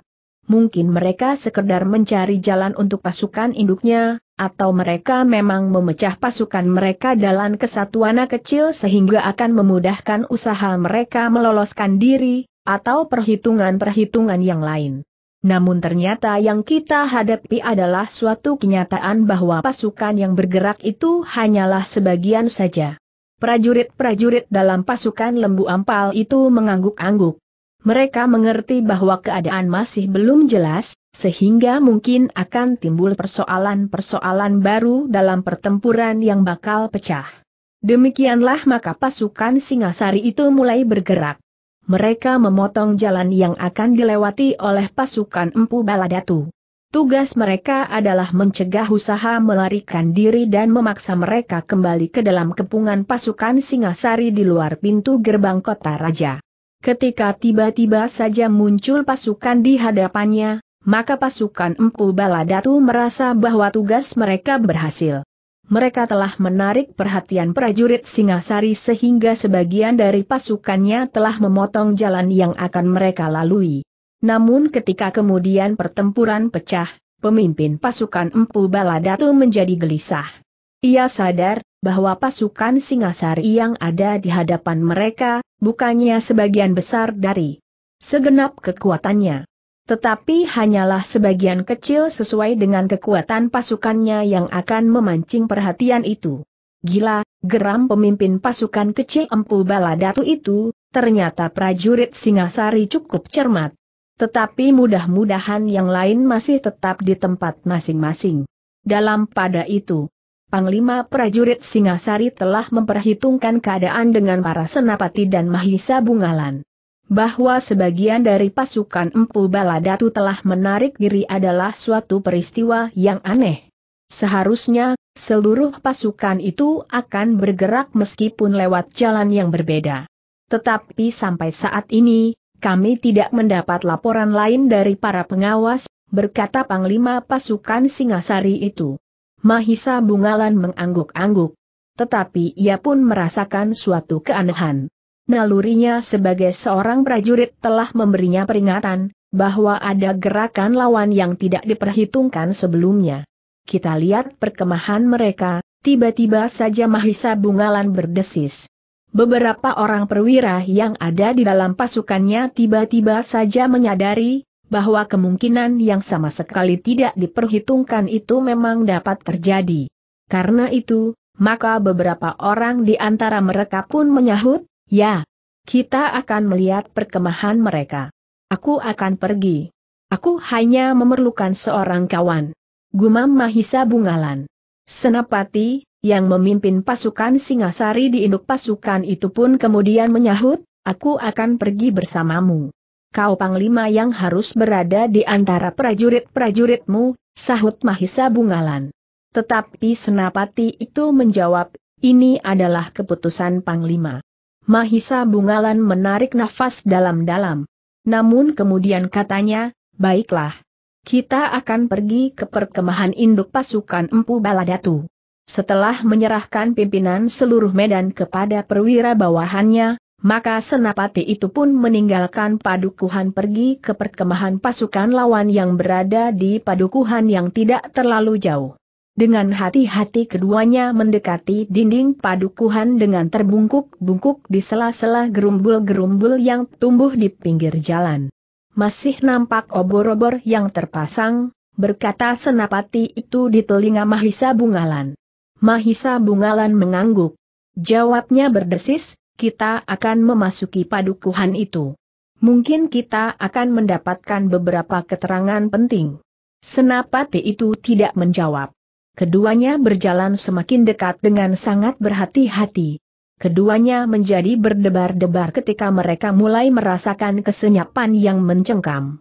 Mungkin mereka sekedar mencari jalan untuk pasukan induknya, atau mereka memang memecah pasukan mereka dalam kesatuan kecil sehingga akan memudahkan usaha mereka meloloskan diri, atau perhitungan-perhitungan yang lain. Namun ternyata yang kita hadapi adalah suatu kenyataan bahwa pasukan yang bergerak itu hanyalah sebagian saja. Prajurit-prajurit dalam pasukan Lembu Ampal itu mengangguk-angguk. Mereka mengerti bahwa keadaan masih belum jelas, sehingga mungkin akan timbul persoalan-persoalan baru dalam pertempuran yang bakal pecah. Demikianlah maka pasukan Singasari itu mulai bergerak. Mereka memotong jalan yang akan dilewati oleh pasukan Empu Baladatu. Tugas mereka adalah mencegah usaha melarikan diri dan memaksa mereka kembali ke dalam kepungan pasukan Singasari di luar pintu gerbang kota raja. Ketika tiba-tiba saja muncul pasukan di hadapannya, maka pasukan Empu Baladatu merasa bahwa tugas mereka berhasil. Mereka telah menarik perhatian prajurit Singasari sehingga sebagian dari pasukannya telah memotong jalan yang akan mereka lalui. Namun ketika kemudian pertempuran pecah, pemimpin pasukan Empu Baladatu menjadi gelisah. Ia sadar bahwa pasukan Singasari yang ada di hadapan mereka bukannya sebagian besar dari segenap kekuatannya, tetapi hanyalah sebagian kecil sesuai dengan kekuatan pasukannya yang akan memancing perhatian itu. Gila, geram pemimpin pasukan kecil Empu Baladatu itu, ternyata prajurit Singasari cukup cermat. Tetapi mudah-mudahan yang lain masih tetap di tempat masing-masing. Dalam pada itu, Panglima prajurit Singasari telah memperhitungkan keadaan dengan para senapati dan Mahisa Bungalan. Bahwa sebagian dari pasukan Empu Baladatu telah menarik diri adalah suatu peristiwa yang aneh. Seharusnya, seluruh pasukan itu akan bergerak meskipun lewat jalan yang berbeda. Tetapi sampai saat ini, kami tidak mendapat laporan lain dari para pengawas, berkata Panglima pasukan Singasari itu. Mahisa Bungalan mengangguk-angguk. Tetapi ia pun merasakan suatu keanehan. Nalurinya sebagai seorang prajurit telah memberinya peringatan, bahwa ada gerakan lawan yang tidak diperhitungkan sebelumnya. Kita lihat perkemahan mereka, tiba-tiba saja Mahisa Bungalan berdesis. Beberapa orang perwira yang ada di dalam pasukannya tiba-tiba saja menyadari, bahwa kemungkinan yang sama sekali tidak diperhitungkan itu memang dapat terjadi. Karena itu, maka beberapa orang di antara mereka pun menyahut, "Ya, kita akan melihat perkemahan mereka. Aku akan pergi. Aku hanya memerlukan seorang kawan." Gumam Mahisa Bungalan. Senapati, yang memimpin pasukan Singasari di induk pasukan itu pun kemudian menyahut, "Aku akan pergi bersamamu. Kau panglima yang harus berada di antara prajurit-prajuritmu," sahut Mahisa Bungalan. Tetapi Senapati itu menjawab, "Ini adalah keputusan panglima." Mahisa Bungalan menarik nafas dalam-dalam. Namun kemudian katanya, "Baiklah. Kita akan pergi ke perkemahan induk pasukan Empu Baladatu." Setelah menyerahkan pimpinan seluruh medan kepada perwira bawahannya, maka Senapati itu pun meninggalkan padukuhan pergi ke perkemahan pasukan lawan yang berada di padukuhan yang tidak terlalu jauh. Dengan hati-hati keduanya mendekati dinding padukuhan dengan terbungkuk-bungkuk di sela-sela gerumbul-gerumbul yang tumbuh di pinggir jalan. "Masih nampak obor-obor yang terpasang," berkata Senapati itu di telinga Mahisa Bungalan. Mahisa Bungalan mengangguk. Jawabnya berdesis, "Kita akan memasuki padukuhan itu. Mungkin kita akan mendapatkan beberapa keterangan penting." Senapati itu tidak menjawab. Keduanya berjalan semakin dekat dengan sangat berhati-hati. Keduanya menjadi berdebar-debar ketika mereka mulai merasakan kesenyapan yang mencengkam.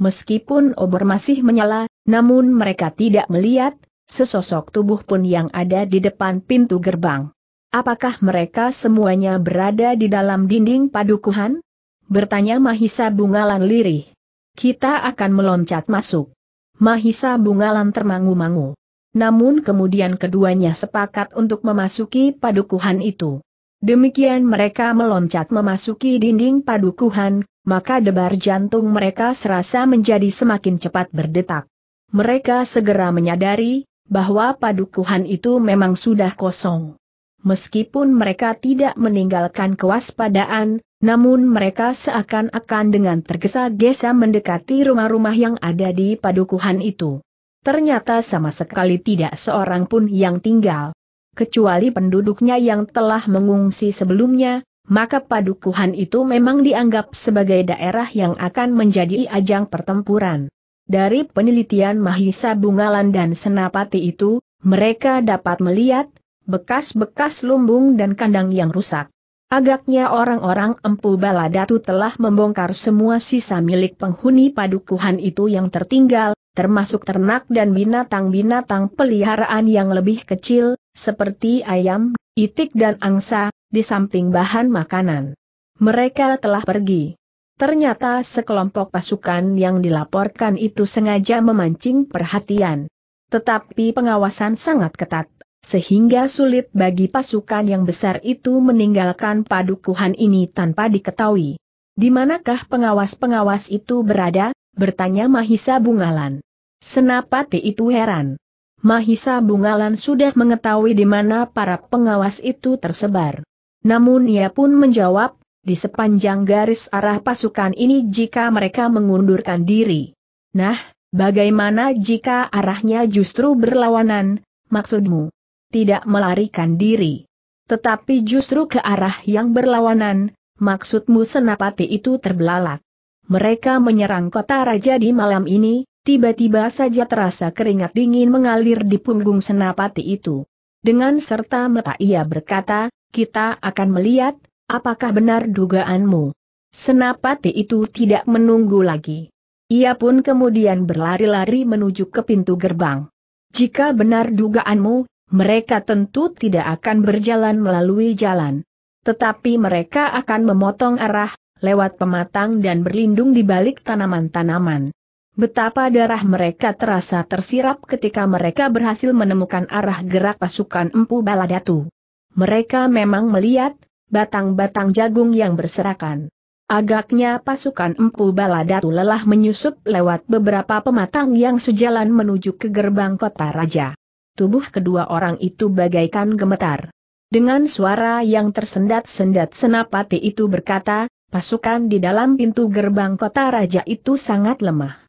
Meskipun obor masih menyala, namun mereka tidak melihat sesosok tubuh pun yang ada di depan pintu gerbang. "Apakah mereka semuanya berada di dalam dinding padukuhan?" bertanya Mahisa Bungalan lirih. "Kita akan meloncat masuk." Mahisa Bungalan termangu-mangu. Namun kemudian keduanya sepakat untuk memasuki padukuhan itu. Demikian mereka meloncat memasuki dinding padukuhan, maka debar jantung mereka serasa menjadi semakin cepat berdetak. Mereka segera menyadari, bahwa padukuhan itu memang sudah kosong. Meskipun mereka tidak meninggalkan kewaspadaan, namun mereka seakan-akan dengan tergesa-gesa mendekati rumah-rumah yang ada di padukuhan itu. Ternyata sama sekali tidak seorang pun yang tinggal. Kecuali penduduknya yang telah mengungsi sebelumnya, maka padukuhan itu memang dianggap sebagai daerah yang akan menjadi ajang pertempuran. Dari penelitian Mahisa Bungalan dan Senapati itu, mereka dapat melihat bekas-bekas lumbung dan kandang yang rusak. Agaknya orang-orang Empu Baladatu telah membongkar semua sisa milik penghuni padukuhan itu yang tertinggal, termasuk ternak dan binatang-binatang peliharaan yang lebih kecil, seperti ayam, itik dan angsa, di samping bahan makanan. Mereka telah pergi. Ternyata sekelompok pasukan yang dilaporkan itu sengaja memancing perhatian. Tetapi pengawasan sangat ketat, sehingga sulit bagi pasukan yang besar itu meninggalkan padukuhan ini tanpa diketahui. "Di manakah pengawas-pengawas itu berada?" bertanya Mahisa Bungalan. Senapati itu heran. Mahisa Bungalan sudah mengetahui di mana para pengawas itu tersebar. Namun ia pun menjawab, "Di sepanjang garis arah pasukan ini jika mereka mengundurkan diri." "Nah, bagaimana jika arahnya justru berlawanan, maksudmu?" "Tidak melarikan diri. Tetapi justru ke arah yang berlawanan, maksudmu?" Senapati itu terbelalak. "Mereka menyerang kota raja di malam ini." Tiba-tiba saja terasa keringat dingin mengalir di punggung Senapati itu. Dengan serta merta ia berkata, "Kita akan melihat, apakah benar dugaanmu." Senapati itu tidak menunggu lagi. Ia pun kemudian berlari-lari menuju ke pintu gerbang. Jika benar dugaanmu, mereka tentu tidak akan berjalan melalui jalan. Tetapi mereka akan memotong arah, lewat pematang dan berlindung di balik tanaman-tanaman. Betapa darah mereka terasa tersirap ketika mereka berhasil menemukan arah gerak pasukan Empu Baladatu. Mereka memang melihat batang-batang jagung yang berserakan. Agaknya pasukan Empu Baladatu lelah menyusup lewat beberapa pematang yang sejalan menuju ke gerbang kota raja. Tubuh kedua orang itu bagaikan gemetar. Dengan suara yang tersendat-sendat Senapati itu berkata, "Pasukan di dalam pintu gerbang kota raja itu sangat lemah.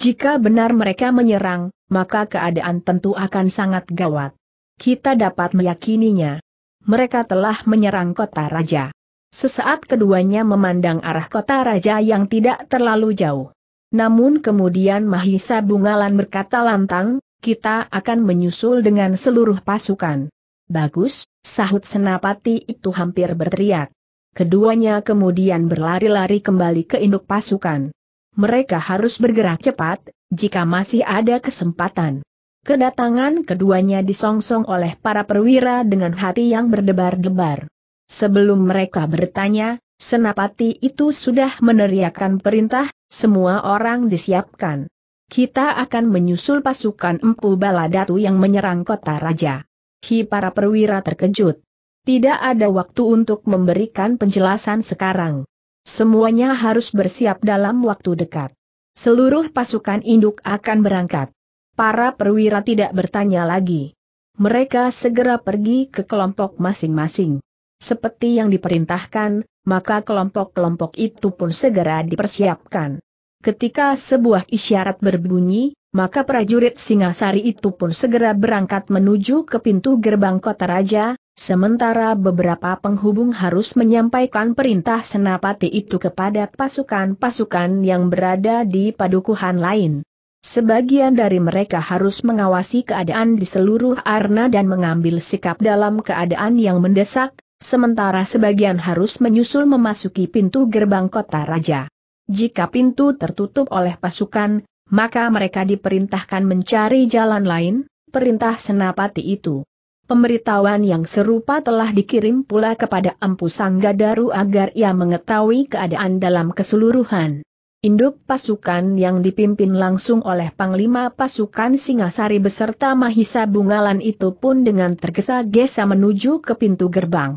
Jika benar mereka menyerang, maka keadaan tentu akan sangat gawat. Kita dapat meyakininya. Mereka telah menyerang kota raja." Sesaat keduanya memandang arah kota raja yang tidak terlalu jauh. Namun kemudian Mahisa Bungalan berkata lantang, "Kita akan menyusul dengan seluruh pasukan." "Bagus," sahut Senapati itu hampir berteriak. Keduanya kemudian berlari-lari kembali ke induk pasukan. Mereka harus bergerak cepat, jika masih ada kesempatan. Kedatangan keduanya disongsong oleh para perwira dengan hati yang berdebar-debar. Sebelum mereka bertanya, Senapati itu sudah meneriakkan perintah, "Semua orang disiapkan. Kita akan menyusul pasukan Empu Baladatu yang menyerang kota raja." Hi, para perwira terkejut. Tidak ada waktu untuk memberikan penjelasan sekarang. Semuanya harus bersiap dalam waktu dekat. Seluruh pasukan induk akan berangkat. Para perwira tidak bertanya lagi. Mereka segera pergi ke kelompok masing-masing. Seperti yang diperintahkan, maka kelompok-kelompok itu pun segera dipersiapkan. Ketika sebuah isyarat berbunyi, maka prajurit Singasari itu pun segera berangkat menuju ke pintu gerbang kota raja. Sementara beberapa penghubung harus menyampaikan perintah Senapati itu kepada pasukan-pasukan yang berada di padukuhan lain. Sebagian dari mereka harus mengawasi keadaan di seluruh Arna dan mengambil sikap dalam keadaan yang mendesak, sementara sebagian harus menyusul memasuki pintu gerbang kota raja. Jika pintu tertutup oleh pasukan, maka mereka diperintahkan mencari jalan lain, perintah Senapati itu. Pemberitahuan yang serupa telah dikirim pula kepada Empu Sanggadaru agar ia mengetahui keadaan dalam keseluruhan. Induk pasukan yang dipimpin langsung oleh Panglima Pasukan Singasari beserta Mahisa Bungalan itu pun dengan tergesa-gesa menuju ke pintu gerbang.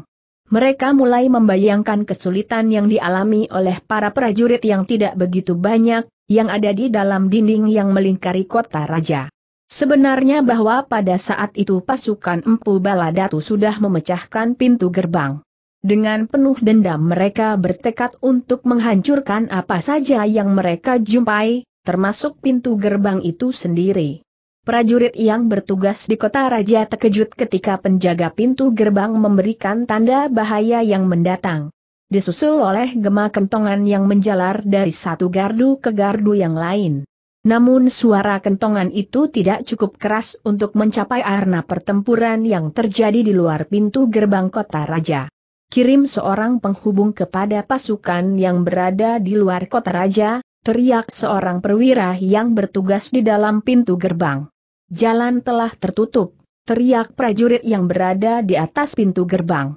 Mereka mulai membayangkan kesulitan yang dialami oleh para prajurit yang tidak begitu banyak, yang ada di dalam dinding yang melingkari kota raja. Sebenarnya bahwa pada saat itu pasukan Empu Baladatu sudah memecahkan pintu gerbang. Dengan penuh dendam mereka bertekad untuk menghancurkan apa saja yang mereka jumpai, termasuk pintu gerbang itu sendiri. Prajurit yang bertugas di kota raja terkejut ketika penjaga pintu gerbang memberikan tanda bahaya yang mendatang. Disusul oleh gema kentongan yang menjalar dari satu gardu ke gardu yang lain. Namun suara kentongan itu tidak cukup keras untuk mencapai arna pertempuran yang terjadi di luar pintu gerbang kota raja. "Kirim seorang penghubung kepada pasukan yang berada di luar kota raja," teriak seorang perwira yang bertugas di dalam pintu gerbang. "Jalan telah tertutup," teriak prajurit yang berada di atas pintu gerbang.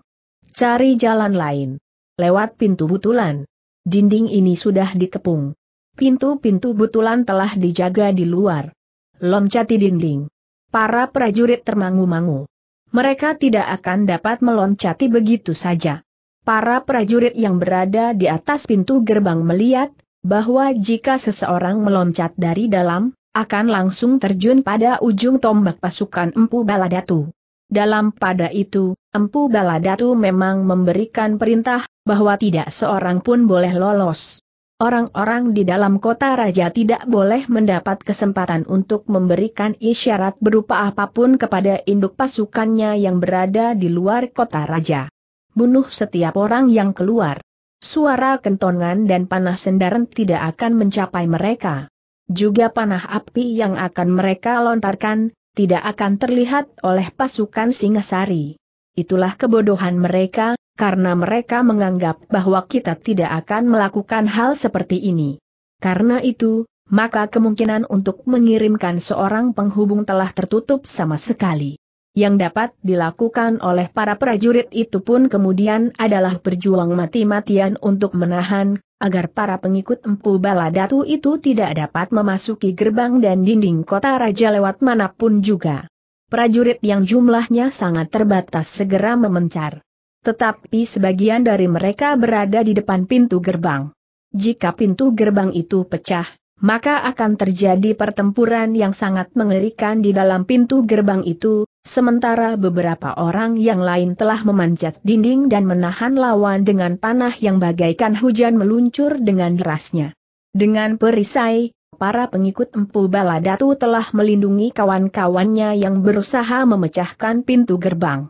"Cari jalan lain. Lewat pintu butulan. Dinding ini sudah dikepung. Pintu-pintu butulan telah dijaga di luar. Loncati dinding." Para prajurit termangu-mangu. Mereka tidak akan dapat meloncati begitu saja. Para prajurit yang berada di atas pintu gerbang melihat bahwa jika seseorang meloncat dari dalam, akan langsung terjun pada ujung tombak pasukan Empu Baladatu. Dalam pada itu, Empu Baladatu memang memberikan perintah bahwa tidak seorang pun boleh lolos. Orang-orang di dalam kota raja tidak boleh mendapat kesempatan untuk memberikan isyarat berupa apapun kepada induk pasukannya yang berada di luar kota raja. "Bunuh setiap orang yang keluar." Suara kentongan dan panah sendaran tidak akan mencapai mereka. Juga panah api yang akan mereka lontarkan, tidak akan terlihat oleh pasukan Singasari. Itulah kebodohan mereka, karena mereka menganggap bahwa kita tidak akan melakukan hal seperti ini. Karena itu, maka kemungkinan untuk mengirimkan seorang penghubung telah tertutup sama sekali. Yang dapat dilakukan oleh para prajurit itu pun kemudian adalah berjuang mati-matian untuk menahan, agar para pengikut Empu Baladatu itu tidak dapat memasuki gerbang dan dinding kota raja lewat manapun juga. Prajurit yang jumlahnya sangat terbatas segera memencar. Tetapi sebagian dari mereka berada di depan pintu gerbang. Jika pintu gerbang itu pecah, maka akan terjadi pertempuran yang sangat mengerikan di dalam pintu gerbang itu, sementara beberapa orang yang lain telah memanjat dinding dan menahan lawan dengan panah yang bagaikan hujan meluncur dengan derasnya. Dengan perisai, para pengikut Empu Baladatu telah melindungi kawan-kawannya yang berusaha memecahkan pintu gerbang.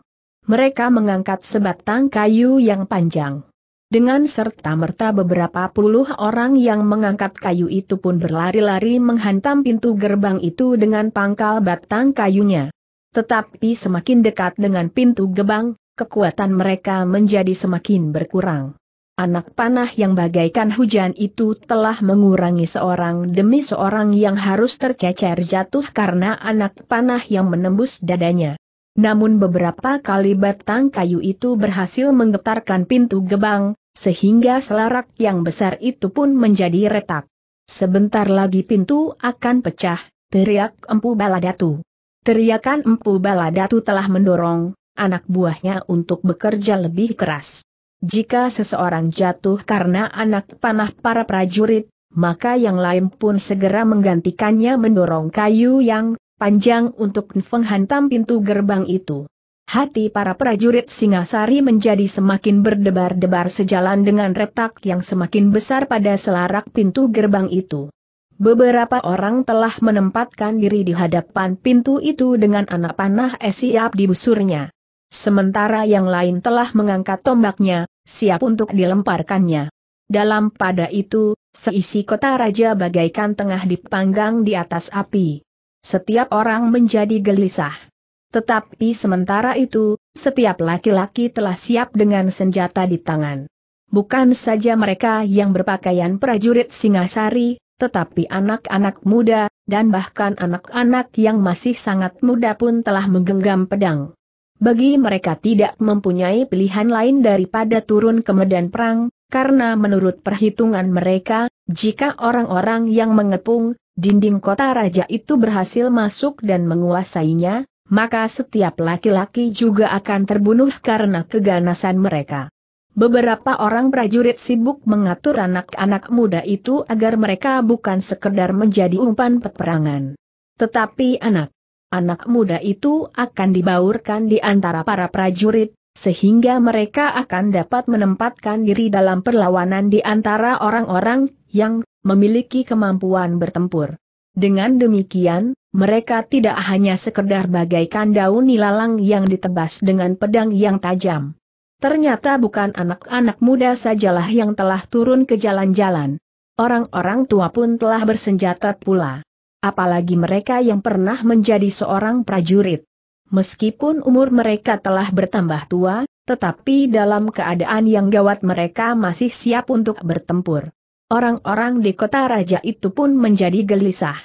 Mereka mengangkat sebatang kayu yang panjang. Dengan serta-merta beberapa puluh orang yang mengangkat kayu itu pun berlari-lari menghantam pintu gerbang itu dengan pangkal batang kayunya. Tetapi semakin dekat dengan pintu gerbang, kekuatan mereka menjadi semakin berkurang. Anak panah yang bagaikan hujan itu telah mengurangi seorang demi seorang yang harus tercecer jatuh karena anak panah yang menembus dadanya. Namun beberapa kali batang kayu itu berhasil menggetarkan pintu gerbang, sehingga selarak yang besar itu pun menjadi retak. "Sebentar lagi pintu akan pecah," teriak Empu Baladatu. Teriakan Empu Baladatu telah mendorong anak buahnya untuk bekerja lebih keras. Jika seseorang jatuh karena anak panah para prajurit, maka yang lain pun segera menggantikannya mendorong kayu yang panjang untuk menghantam pintu gerbang itu. Hati para prajurit Singasari menjadi semakin berdebar-debar sejalan dengan retak yang semakin besar pada selarak pintu gerbang itu. Beberapa orang telah menempatkan diri di hadapan pintu itu dengan anak panah siap dibusurnya. Sementara yang lain telah mengangkat tombaknya, siap untuk dilemparkannya. Dalam pada itu, seisi kota raja bagaikan tengah dipanggang di atas api. Setiap orang menjadi gelisah. Tetapi sementara itu, setiap laki-laki telah siap dengan senjata di tangan. Bukan saja mereka yang berpakaian prajurit Singasari, tetapi anak-anak muda, dan bahkan anak-anak yang masih sangat muda pun telah menggenggam pedang. Bagi mereka tidak mempunyai pilihan lain daripada turun ke medan perang, karena menurut perhitungan mereka, jika orang-orang yang mengepung dinding kota raja itu berhasil masuk dan menguasainya, maka setiap laki-laki juga akan terbunuh karena keganasan mereka. Beberapa orang prajurit sibuk mengatur anak-anak muda itu agar mereka bukan sekedar menjadi umpan peperangan. Tetapi anak-anak muda itu akan dibaurkan di antara para prajurit, sehingga mereka akan dapat menempatkan diri dalam perlawanan di antara orang-orang yang memiliki kemampuan bertempur. Dengan demikian, mereka tidak hanya sekedar bagaikan daun ilalang yang ditebas dengan pedang yang tajam. Ternyata bukan anak-anak muda sajalah yang telah turun ke jalan-jalan. Orang-orang tua pun telah bersenjata pula. Apalagi mereka yang pernah menjadi seorang prajurit. Meskipun umur mereka telah bertambah tua, tetapi dalam keadaan yang gawat mereka masih siap untuk bertempur. Orang-orang di kota raja itu pun menjadi gelisah.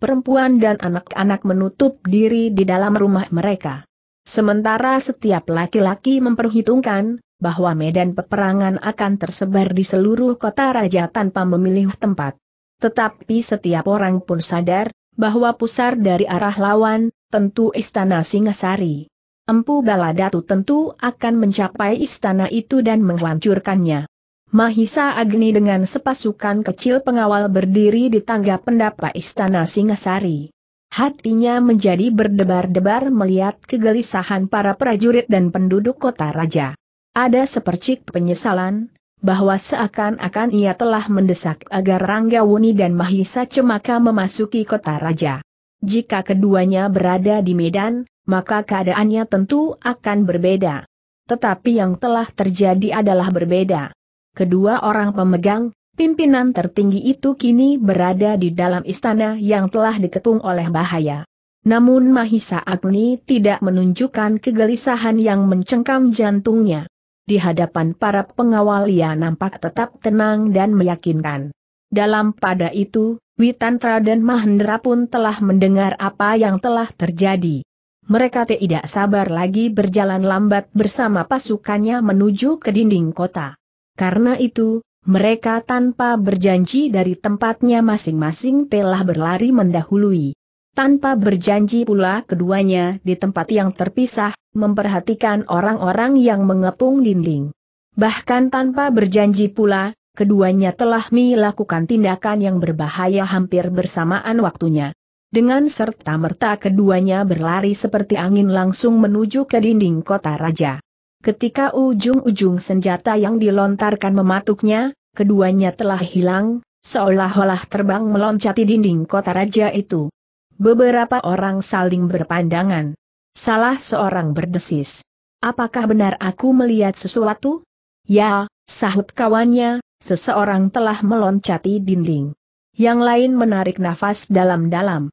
Perempuan dan anak-anak menutup diri di dalam rumah mereka. Sementara setiap laki-laki memperhitungkan bahwa medan peperangan akan tersebar di seluruh kota raja tanpa memilih tempat. Tetapi setiap orang pun sadar bahwa pusar dari arah lawan, tentu istana Singasari. Empu Baladatu tentu akan mencapai istana itu dan menghancurkannya. Mahisa Agni dengan sepasukan kecil pengawal berdiri di tangga pendapa istana Singasari. Hatinya menjadi berdebar-debar melihat kegelisahan para prajurit dan penduduk kota raja. Ada sepercik penyesalan, bahwa seakan-akan ia telah mendesak agar Ranggawuni dan Mahisa Cempaka memasuki kota raja. Jika keduanya berada di Medan, maka keadaannya tentu akan berbeda. Tetapi yang telah terjadi adalah berbeda. Kedua orang pemegang, pimpinan tertinggi itu kini berada di dalam istana yang telah diketung oleh bahaya. Namun Mahisa Agni tidak menunjukkan kegelisahan yang mencengkam jantungnya. Di hadapan para pengawal ia nampak tetap tenang dan meyakinkan. Dalam pada itu, Witantra dan Mahendra pun telah mendengar apa yang telah terjadi. Mereka tidak sabar lagi berjalan lambat bersama pasukannya menuju ke dinding kota. Karena itu, mereka tanpa berjanji dari tempatnya masing-masing telah berlari mendahului. Tanpa berjanji pula keduanya di tempat yang terpisah, memperhatikan orang-orang yang mengepung dinding. Bahkan tanpa berjanji pula, keduanya telah melakukan tindakan yang berbahaya hampir bersamaan waktunya. Dengan serta-merta keduanya berlari seperti angin langsung menuju ke dinding kota raja. Ketika ujung-ujung senjata yang dilontarkan mematuknya, keduanya telah hilang, seolah-olah terbang meloncati dinding kota raja itu. Beberapa orang saling berpandangan. Salah seorang berdesis, "Apakah benar aku melihat sesuatu?" "Ya," sahut kawannya, "seseorang telah meloncati dinding." Yang lain menarik nafas dalam-dalam.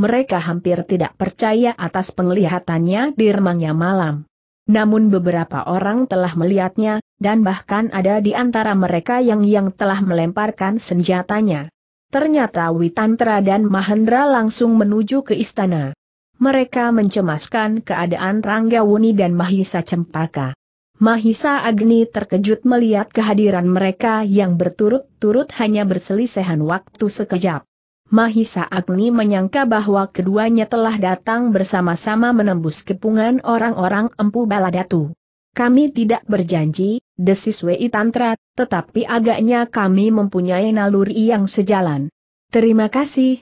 Mereka hampir tidak percaya atas penglihatannya di remangnya malam. Namun beberapa orang telah melihatnya, dan bahkan ada di antara mereka yang yang telah melemparkan senjatanya. Ternyata Witantra dan Mahendra langsung menuju ke istana. Mereka mencemaskan keadaan Ranggawuni dan Mahisa Cempaka. Mahisa Agni terkejut melihat kehadiran mereka yang berturut-turut hanya berselisehan waktu sekejap. Mahisa Agni menyangka bahwa keduanya telah datang bersama-sama menembus kepungan orang-orang Empu Baladatu. "Kami tidak berjanji," desis Witantra, "tetapi agaknya kami mempunyai naluri yang sejalan." "Terima kasih.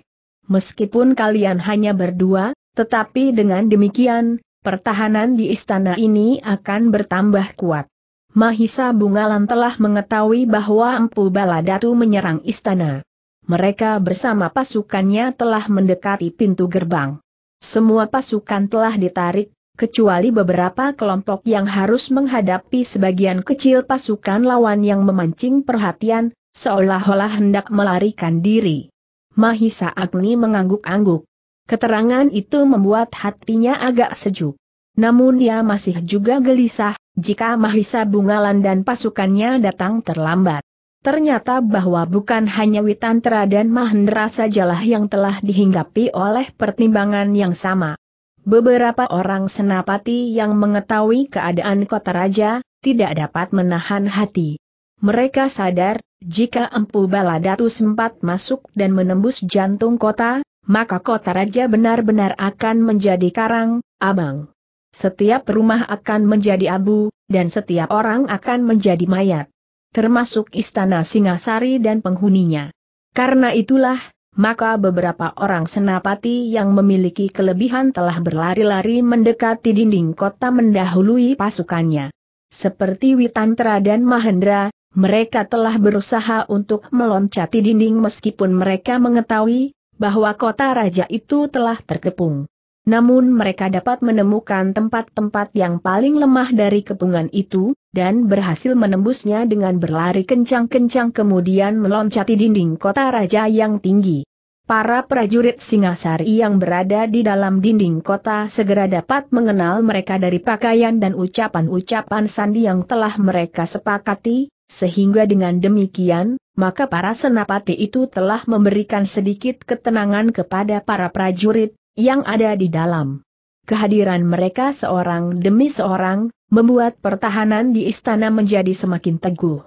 Meskipun kalian hanya berdua, tetapi dengan demikian, pertahanan di istana ini akan bertambah kuat." Mahisa Bungalan telah mengetahui bahwa Empu Baladatu menyerang istana. Mereka bersama pasukannya telah mendekati pintu gerbang. Semua pasukan telah ditarik, kecuali beberapa kelompok yang harus menghadapi sebagian kecil pasukan lawan yang memancing perhatian, seolah-olah hendak melarikan diri. Mahisa Agni mengangguk-angguk. Keterangan itu membuat hatinya agak sejuk. Namun dia masih juga gelisah, jika Mahisa Bungalan dan pasukannya datang terlambat. Ternyata bahwa bukan hanya Witantra dan Mahendra sajalah yang telah dihinggapi oleh pertimbangan yang sama. Beberapa orang senapati yang mengetahui keadaan kota raja, tidak dapat menahan hati. Mereka sadar, jika Empu Baladatu sempat masuk dan menembus jantung kota, maka kota raja benar-benar akan menjadi karang, abang. Setiap rumah akan menjadi abu, dan setiap orang akan menjadi mayat. Termasuk istana Singasari dan penghuninya. Karena itulah, maka beberapa orang senapati yang memiliki kelebihan telah berlari-lari mendekati dinding kota mendahului pasukannya. Seperti Witantra dan Mahendra, mereka telah berusaha untuk meloncati dinding meskipun mereka mengetahui bahwa kota raja itu telah terkepung. Namun mereka dapat menemukan tempat-tempat yang paling lemah dari kepungan itu, dan berhasil menembusnya dengan berlari kencang-kencang kemudian meloncati dinding kota raja yang tinggi. Para prajurit Singasari yang berada di dalam dinding kota segera dapat mengenal mereka dari pakaian dan ucapan-ucapan sandi yang telah mereka sepakati, sehingga dengan demikian, maka para senapati itu telah memberikan sedikit ketenangan kepada para prajurit yang ada di dalam. Kehadiran mereka seorang demi seorang membuat pertahanan di istana menjadi semakin teguh.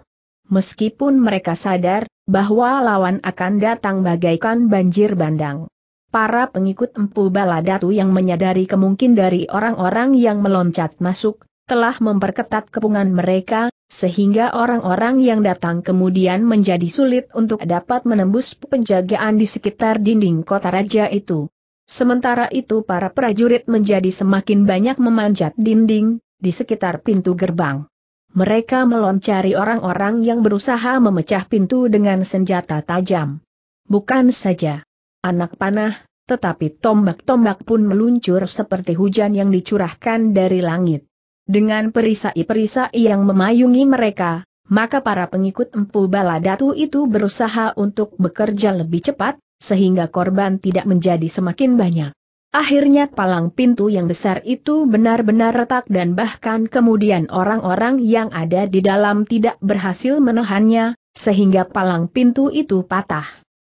Meskipun mereka sadar bahwa lawan akan datang bagaikan banjir bandang. Para pengikut Empu Baladatu yang menyadari kemungkinan dari orang-orang yang meloncat masuk, telah memperketat kepungan mereka, sehingga orang-orang yang datang kemudian menjadi sulit untuk dapat menembus penjagaan di sekitar dinding kota raja itu. Sementara itu para prajurit menjadi semakin banyak memanjat dinding di sekitar pintu gerbang. Mereka meloncari orang-orang yang berusaha memecah pintu dengan senjata tajam. Bukan saja anak panah, tetapi tombak-tombak pun meluncur seperti hujan yang dicurahkan dari langit. Dengan perisai-perisai yang memayungi mereka, maka para pengikut Empu Baladatu itu berusaha untuk bekerja lebih cepat, sehingga korban tidak menjadi semakin banyak. Akhirnya palang pintu yang besar itu benar-benar retak dan bahkan kemudian orang-orang yang ada di dalam tidak berhasil menahannya, sehingga palang pintu itu patah.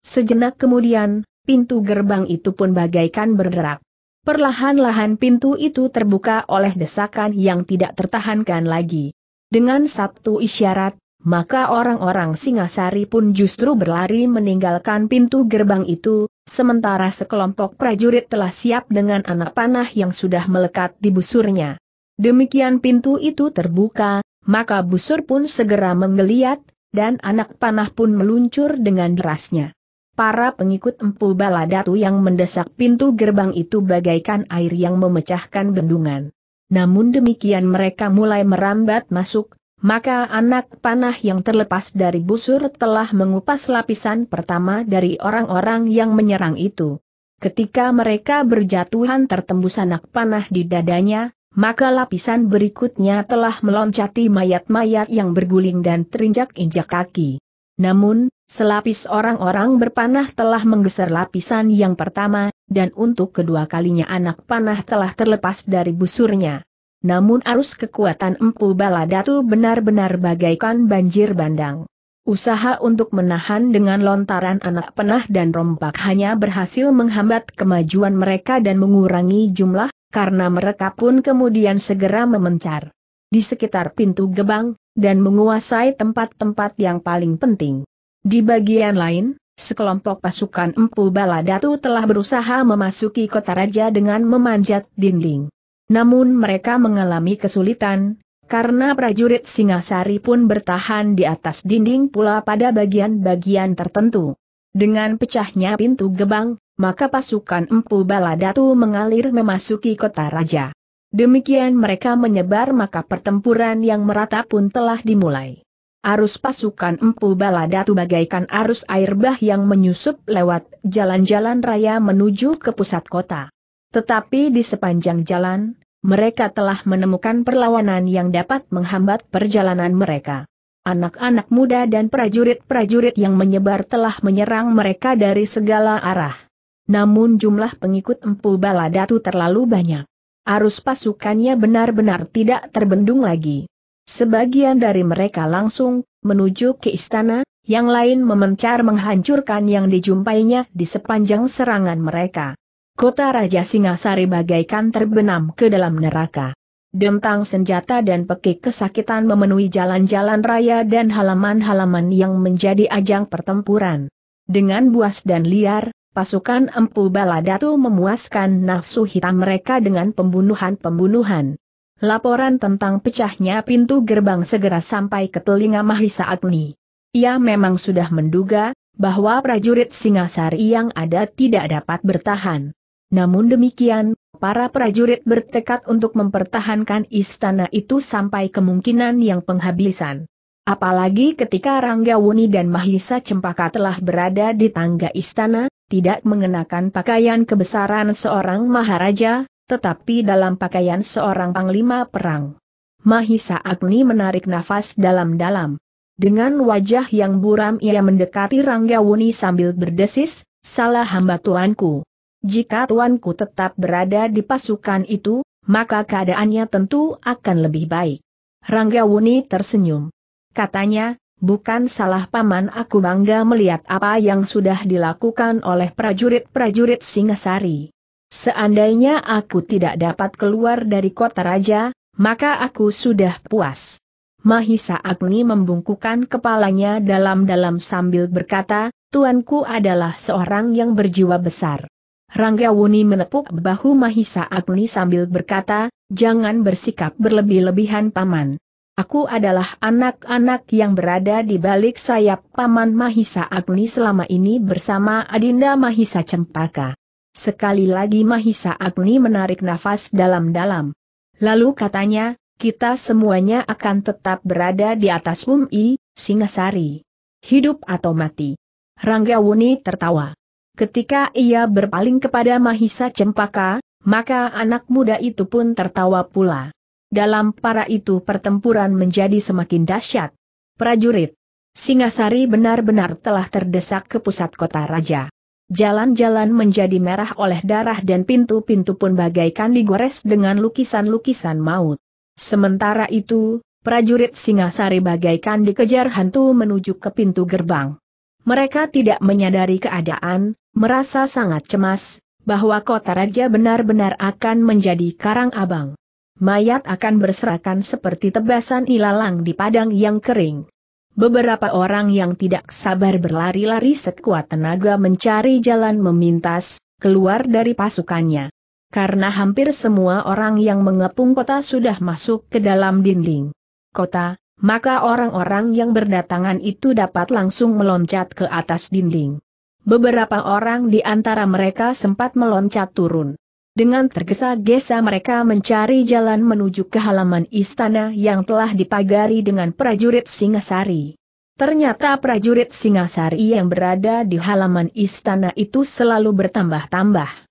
Sejenak kemudian, pintu gerbang itu pun bagaikan bergerak. Perlahan-lahan pintu itu terbuka oleh desakan yang tidak tertahankan lagi. Dengan satu isyarat, maka orang-orang Singasari pun justru berlari meninggalkan pintu gerbang itu, sementara sekelompok prajurit telah siap dengan anak panah yang sudah melekat di busurnya. Demikian pintu itu terbuka, maka busur pun segera menggeliat, dan anak panah pun meluncur dengan derasnya. Para pengikut Empu Baladatu yang mendesak pintu gerbang itu bagaikan air yang memecahkan bendungan. Namun demikian mereka mulai merambat masuk, maka anak panah yang terlepas dari busur telah mengupas lapisan pertama dari orang-orang yang menyerang itu. Ketika mereka berjatuhan tertembus anak panah di dadanya, maka lapisan berikutnya telah meloncati mayat-mayat yang berguling dan terinjak-injak kaki. Namun, selapis orang-orang berpanah telah menggeser lapisan yang pertama, dan untuk kedua kalinya anak panah telah terlepas dari busurnya. Namun arus kekuatan Empu Baladatu benar-benar bagaikan banjir bandang. Usaha untuk menahan dengan lontaran anak panah dan rompak hanya berhasil menghambat kemajuan mereka dan mengurangi jumlah, karena mereka pun kemudian segera memencar di sekitar pintu gerbang, dan menguasai tempat-tempat yang paling penting. Di bagian lain, sekelompok pasukan Empu Baladatu telah berusaha memasuki kota raja dengan memanjat dinding. Namun mereka mengalami kesulitan, karena prajurit Singasari pun bertahan di atas dinding pula pada bagian-bagian tertentu. Dengan pecahnya pintu gebang, maka pasukan Empu Baladatu mengalir memasuki kota raja. Demikian mereka menyebar, maka pertempuran yang merata pun telah dimulai. Arus pasukan Empu Baladatu bagaikan arus air bah yang menyusup lewat jalan-jalan raya menuju ke pusat kota. Tetapi di sepanjang jalan, mereka telah menemukan perlawanan yang dapat menghambat perjalanan mereka. Anak-anak muda dan prajurit-prajurit yang menyebar telah menyerang mereka dari segala arah. Namun jumlah pengikut Empu Baladatu terlalu banyak. Arus pasukannya benar-benar tidak terbendung lagi. Sebagian dari mereka langsung menuju ke istana, yang lain memencar menghancurkan yang dijumpainya di sepanjang serangan mereka. Kota Raja Singasari bagaikan terbenam ke dalam neraka. Dentang senjata dan pekik kesakitan memenuhi jalan-jalan raya dan halaman-halaman yang menjadi ajang pertempuran. Dengan buas dan liar, pasukan Empu Baladatu memuaskan nafsu hitam mereka dengan pembunuhan-pembunuhan. Laporan tentang pecahnya pintu gerbang segera sampai ke telinga Mahisa Agni. Ia memang sudah menduga bahwa prajurit Singasari yang ada tidak dapat bertahan. Namun demikian, para prajurit bertekad untuk mempertahankan istana itu sampai kemungkinan yang penghabisan. Apalagi ketika Ranggawuni dan Mahisa Cempaka telah berada di tangga istana, tidak mengenakan pakaian kebesaran seorang maharaja, tetapi dalam pakaian seorang panglima perang. Mahisa Agni menarik nafas dalam-dalam. Dengan wajah yang buram ia mendekati Ranggawuni sambil berdesis, "Salah hamba tuanku. Jika tuanku tetap berada di pasukan itu, maka keadaannya tentu akan lebih baik." Ranggawuni tersenyum. Katanya, "Bukan salah paman, aku bangga melihat apa yang sudah dilakukan oleh prajurit-prajurit Singasari. Seandainya aku tidak dapat keluar dari kota raja, maka aku sudah puas." Mahisa Agni membungkukkan kepalanya dalam-dalam sambil berkata, "Tuanku adalah seorang yang berjiwa besar." Ranggawuni menepuk bahu Mahisa Agni sambil berkata, "Jangan bersikap berlebih-lebihan paman. Aku adalah anak-anak yang berada di balik sayap paman Mahisa Agni selama ini bersama Adinda Mahisa Cempaka." Sekali lagi Mahisa Agni menarik nafas dalam-dalam. Lalu katanya, "Kita semuanya akan tetap berada di atas bumi Singasari. Hidup atau mati." Ranggawuni tertawa. Ketika ia berpaling kepada Mahisa Cempaka, maka anak muda itu pun tertawa pula. Dalam para itu pertempuran menjadi semakin dahsyat. Prajurit Singasari benar-benar telah terdesak ke pusat kota raja. Jalan-jalan menjadi merah oleh darah dan pintu-pintu pun bagaikan digores dengan lukisan-lukisan maut. Sementara itu, prajurit Singasari bagaikan dikejar hantu menuju ke pintu gerbang. Mereka tidak menyadari keadaan, merasa sangat cemas, bahwa kota raja benar-benar akan menjadi karang abang. Mayat akan berserakan seperti tebasan ilalang di padang yang kering. Beberapa orang yang tidak sabar berlari-lari sekuat tenaga mencari jalan memintas, keluar dari pasukannya. Karena hampir semua orang yang mengepung kota sudah masuk ke dalam dinding kota, maka orang-orang yang berdatangan itu dapat langsung meloncat ke atas dinding. Beberapa orang di antara mereka sempat meloncat turun. Dengan tergesa-gesa mereka mencari jalan menuju ke halaman istana yang telah dipagari dengan prajurit Singasari. Ternyata prajurit Singasari yang berada di halaman istana itu selalu bertambah-tambah.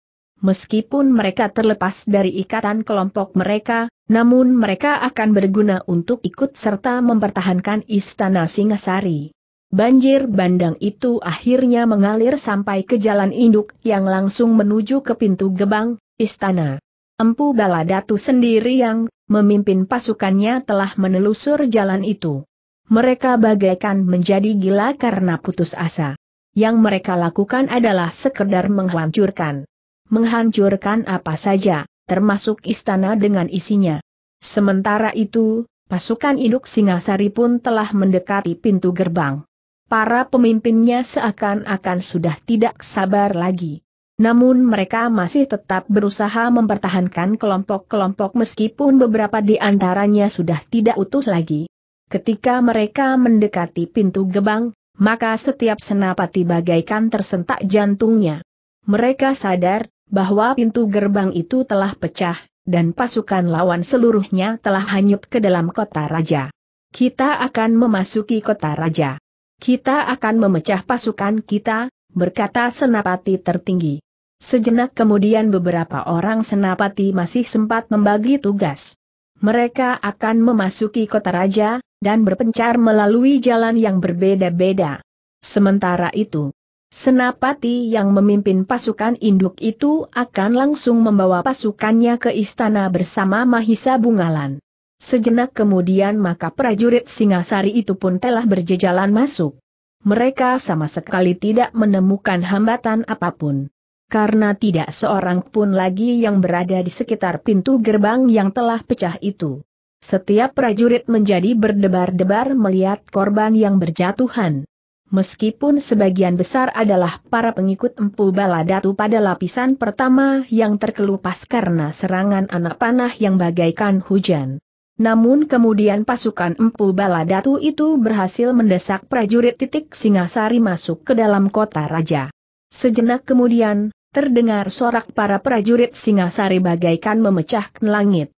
Meskipun mereka terlepas dari ikatan kelompok mereka, namun mereka akan berguna untuk ikut serta mempertahankan istana Singasari. Banjir bandang itu akhirnya mengalir sampai ke jalan induk yang langsung menuju ke pintu gebang istana. Empu Baladatu sendiri yang memimpin pasukannya telah menelusur jalan itu. Mereka bagaikan menjadi gila karena putus asa. Yang mereka lakukan adalah sekedar menghancurkan. Menghancurkan apa saja, termasuk istana dengan isinya. Sementara itu, pasukan induk Singasari pun telah mendekati pintu gerbang. Para pemimpinnya seakan-akan sudah tidak sabar lagi. Namun mereka masih tetap berusaha mempertahankan kelompok-kelompok meskipun beberapa di antaranya sudah tidak utuh lagi. Ketika mereka mendekati pintu gebang, maka setiap senapati bagaikan tersentak jantungnya. Mereka sadar bahwa pintu gerbang itu telah pecah, dan pasukan lawan seluruhnya telah hanyut ke dalam kota raja. Kita akan memasuki kota raja. Kita akan memecah pasukan kita, berkata senapati tertinggi. Sejenak kemudian beberapa orang senapati masih sempat membagi tugas. Mereka akan memasuki kota raja, dan berpencar melalui jalan yang berbeda-beda. Sementara itu, senapati yang memimpin pasukan induk itu akan langsung membawa pasukannya ke istana bersama Mahisa Bungalan. Sejenak kemudian maka prajurit Singasari itu pun telah berjejalan masuk. Mereka sama sekali tidak menemukan hambatan apapun. Karena tidak seorang pun lagi yang berada di sekitar pintu gerbang yang telah pecah itu. Setiap prajurit menjadi berdebar-debar melihat korban yang berjatuhan. Meskipun sebagian besar adalah para pengikut Empu Baladatu pada lapisan pertama yang terkelupas karena serangan anak panah yang bagaikan hujan. Namun kemudian pasukan Empu Baladatu itu berhasil mendesak prajurit titik Singasari masuk ke dalam kota raja. Sejenak kemudian, terdengar sorak para prajurit Singasari bagaikan memecahkan langit.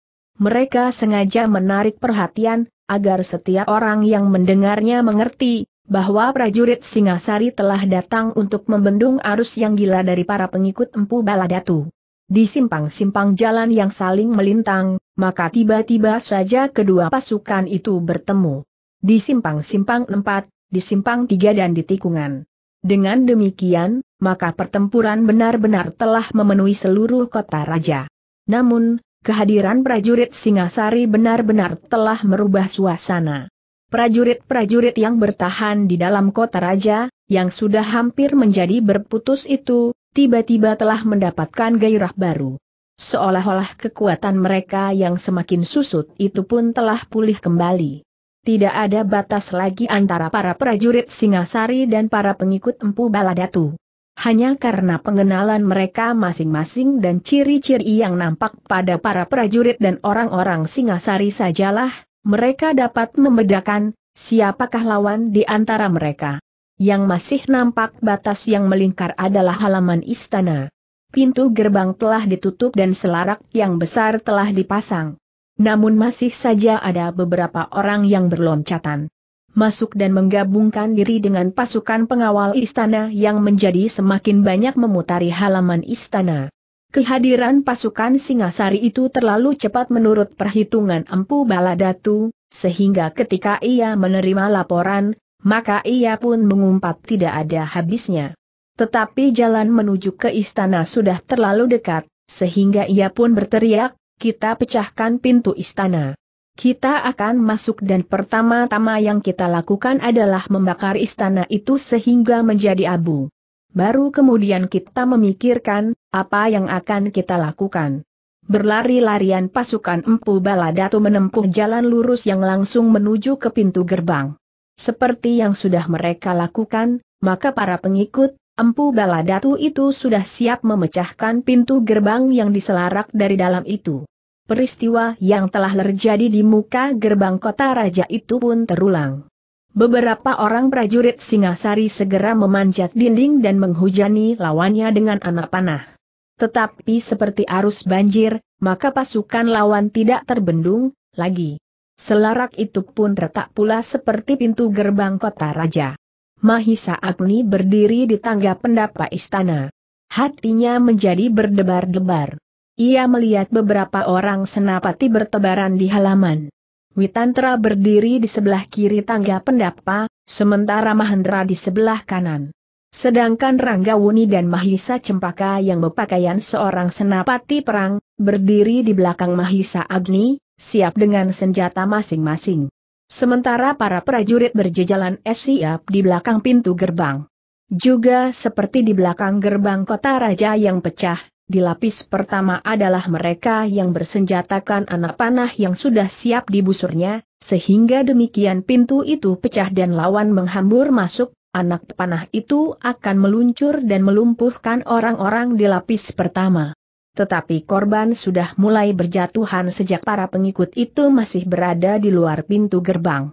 Mereka sengaja menarik perhatian, agar setiap orang yang mendengarnya mengerti, bahwa prajurit Singasari telah datang untuk membendung arus yang gila dari para pengikut Empu Baladatu. Di simpang-simpang jalan yang saling melintang, maka tiba-tiba saja kedua pasukan itu bertemu. Di simpang-simpang empat, di simpang tiga dan di tikungan. Dengan demikian, maka pertempuran benar-benar telah memenuhi seluruh kota raja. Namun, kehadiran prajurit Singasari benar-benar telah merubah suasana. Prajurit-prajurit yang bertahan di dalam kota raja, yang sudah hampir menjadi berputus itu, tiba-tiba telah mendapatkan gairah baru. Seolah-olah kekuatan mereka yang semakin susut itu pun telah pulih kembali. Tidak ada batas lagi antara para prajurit Singasari dan para pengikut Empu Baladatu. Hanya karena pengenalan mereka masing-masing dan ciri-ciri yang nampak pada para prajurit dan orang-orang Singasari sajalah, mereka dapat membedakan siapakah lawan di antara mereka. Yang masih nampak batas yang melingkar adalah halaman istana. Pintu gerbang telah ditutup dan selarak yang besar telah dipasang. Namun masih saja ada beberapa orang yang berloncatan masuk dan menggabungkan diri dengan pasukan pengawal istana yang menjadi semakin banyak memutari halaman istana. Kehadiran pasukan Singasari itu terlalu cepat menurut perhitungan Empu Baladatu, sehingga ketika ia menerima laporan, maka ia pun mengumpat tidak ada habisnya. Tetapi jalan menuju ke istana sudah terlalu dekat, sehingga ia pun berteriak, "Kita pecahkan pintu istana." Kita akan masuk dan pertama-tama yang kita lakukan adalah membakar istana itu sehingga menjadi abu. Baru kemudian kita memikirkan, apa yang akan kita lakukan. Berlari-larian pasukan Empu Baladatu menempuh jalan lurus yang langsung menuju ke pintu gerbang. Seperti yang sudah mereka lakukan, maka para pengikut Empu Baladatu itu sudah siap memecahkan pintu gerbang yang diselarak dari dalam itu. Peristiwa yang telah terjadi di muka gerbang kota raja itu pun terulang. Beberapa orang prajurit Singasari segera memanjat dinding dan menghujani lawannya dengan anak panah. Tetapi seperti arus banjir, maka pasukan lawan tidak terbendung lagi. Selarak itu pun retak pula seperti pintu gerbang kota raja. Mahisa Agni berdiri di tangga pendapa istana. Hatinya menjadi berdebar-debar. Ia melihat beberapa orang senapati bertebaran di halaman. Witantra berdiri di sebelah kiri tangga pendapa, sementara Mahendra di sebelah kanan. Sedangkan Ranggawuni dan Mahisa Cempaka yang berpakaian seorang senapati perang, berdiri di belakang Mahisa Agni, siap dengan senjata masing-masing. Sementara para prajurit berjejalan es siap di belakang pintu gerbang. Juga seperti di belakang gerbang kota raja yang pecah, di lapis pertama adalah mereka yang bersenjatakan anak panah yang sudah siap dibusurnya, sehingga demikian pintu itu pecah dan lawan menghambur masuk, anak panah itu akan meluncur dan melumpuhkan orang-orang di lapis pertama. Tetapi korban sudah mulai berjatuhan sejak para pengikut itu masih berada di luar pintu gerbang.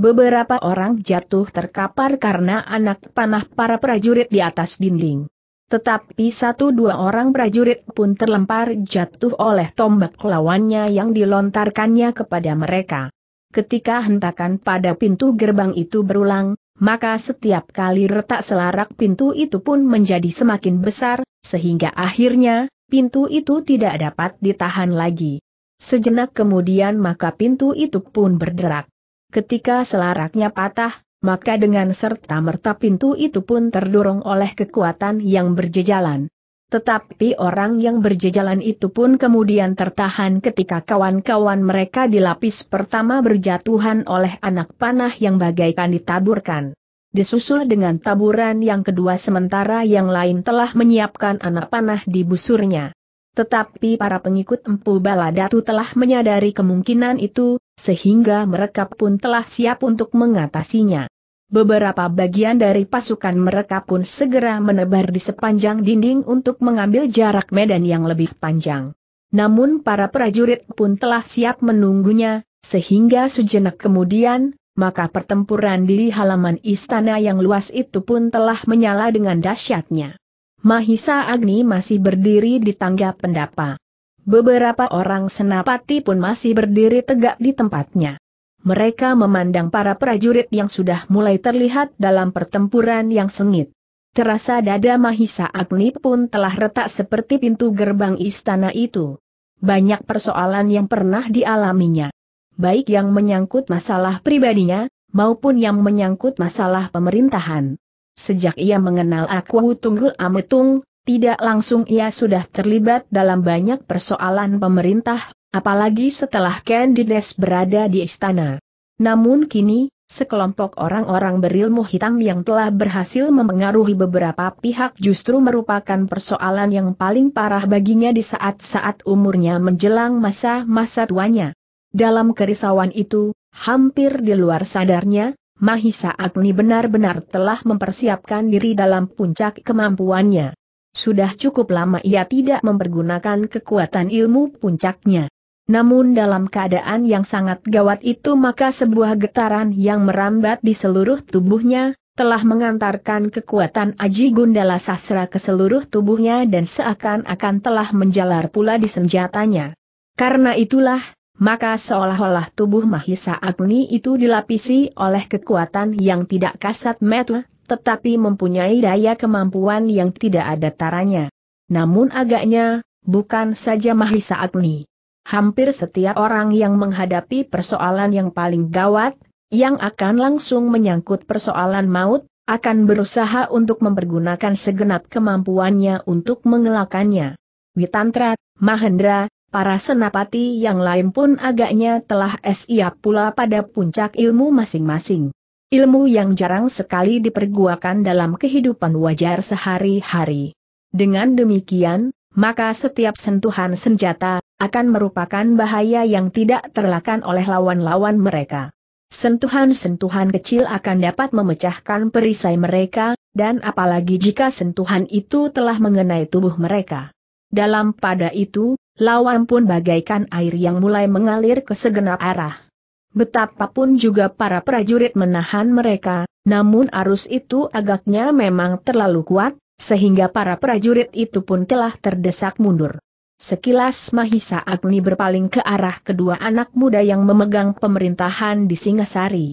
Beberapa orang jatuh terkapar karena anak panah para prajurit di atas dinding. Tetapi satu dua orang prajurit pun terlempar jatuh oleh tombak lawannya yang dilontarkannya kepada mereka. Ketika hentakan pada pintu gerbang itu berulang, maka setiap kali retak selarak pintu itu pun menjadi semakin besar, sehingga akhirnya, pintu itu tidak dapat ditahan lagi. Sejenak kemudian maka pintu itu pun berderak. Ketika selaraknya patah, maka dengan serta-merta pintu itu pun terdorong oleh kekuatan yang berjejalan. Tetapi orang yang berjejalan itu pun kemudian tertahan ketika kawan-kawan mereka di lapis pertama berjatuhan oleh anak panah yang bagaikan ditaburkan. Disusul dengan taburan yang kedua sementara yang lain telah menyiapkan anak panah di busurnya. Tetapi para pengikut Empu Baladatu telah menyadari kemungkinan itu, sehingga mereka pun telah siap untuk mengatasinya. Beberapa bagian dari pasukan mereka pun segera menebar di sepanjang dinding untuk mengambil jarak medan yang lebih panjang. Namun para prajurit pun telah siap menunggunya, sehingga sejenak kemudian, maka pertempuran di halaman istana yang luas itu pun telah menyala dengan dahsyatnya. Mahisa Agni masih berdiri di tangga pendapa. Beberapa orang senapati pun masih berdiri tegak di tempatnya. Mereka memandang para prajurit yang sudah mulai terlihat dalam pertempuran yang sengit. Terasa dada Mahisa Agni pun telah retak seperti pintu gerbang istana itu. Banyak persoalan yang pernah dialaminya. Baik yang menyangkut masalah pribadinya, maupun yang menyangkut masalah pemerintahan. Sejak ia mengenal Aku Tunggul Ametung, tidak langsung ia sudah terlibat dalam banyak persoalan pemerintah, apalagi setelah Candides berada di istana. Namun kini, sekelompok orang-orang berilmu hitam yang telah berhasil memengaruhi beberapa pihak justru merupakan persoalan yang paling parah baginya di saat-saat umurnya menjelang masa-masa tuanya. Dalam kerisauan itu, hampir di luar sadarnya, Mahisa Agni benar-benar telah mempersiapkan diri dalam puncak kemampuannya. Sudah cukup lama ia tidak mempergunakan kekuatan ilmu puncaknya. Namun dalam keadaan yang sangat gawat itu maka sebuah getaran yang merambat di seluruh tubuhnya, telah mengantarkan kekuatan Aji Gundala Sasra ke seluruh tubuhnya dan seakan-akan telah menjalar pula di senjatanya. Karena itulah, maka seolah-olah tubuh Mahisa Agni itu dilapisi oleh kekuatan yang tidak kasat mata, tetapi mempunyai daya kemampuan yang tidak ada taranya. Namun agaknya, bukan saja Mahisa Agni. Hampir setiap orang yang menghadapi persoalan yang paling gawat, yang akan langsung menyangkut persoalan maut, akan berusaha untuk mempergunakan segenap kemampuannya untuk mengelakannya. Witantra, Mahendra, Para senapati yang lain pun agaknya telah siap pula pada puncak ilmu masing-masing. Ilmu yang jarang sekali diperguakan dalam kehidupan wajar sehari-hari. Dengan demikian, maka setiap sentuhan senjata akan merupakan bahaya yang tidak terelakkan oleh lawan-lawan mereka. Sentuhan-sentuhan kecil akan dapat memecahkan perisai mereka, dan apalagi jika sentuhan itu telah mengenai tubuh mereka. Dalam pada itu, lawan pun bagaikan air yang mulai mengalir ke segenap arah. Betapapun juga para prajurit menahan mereka, namun arus itu agaknya memang terlalu kuat, sehingga para prajurit itu pun telah terdesak mundur. Sekilas Mahisa Agni berpaling ke arah kedua anak muda yang memegang pemerintahan di Singasari.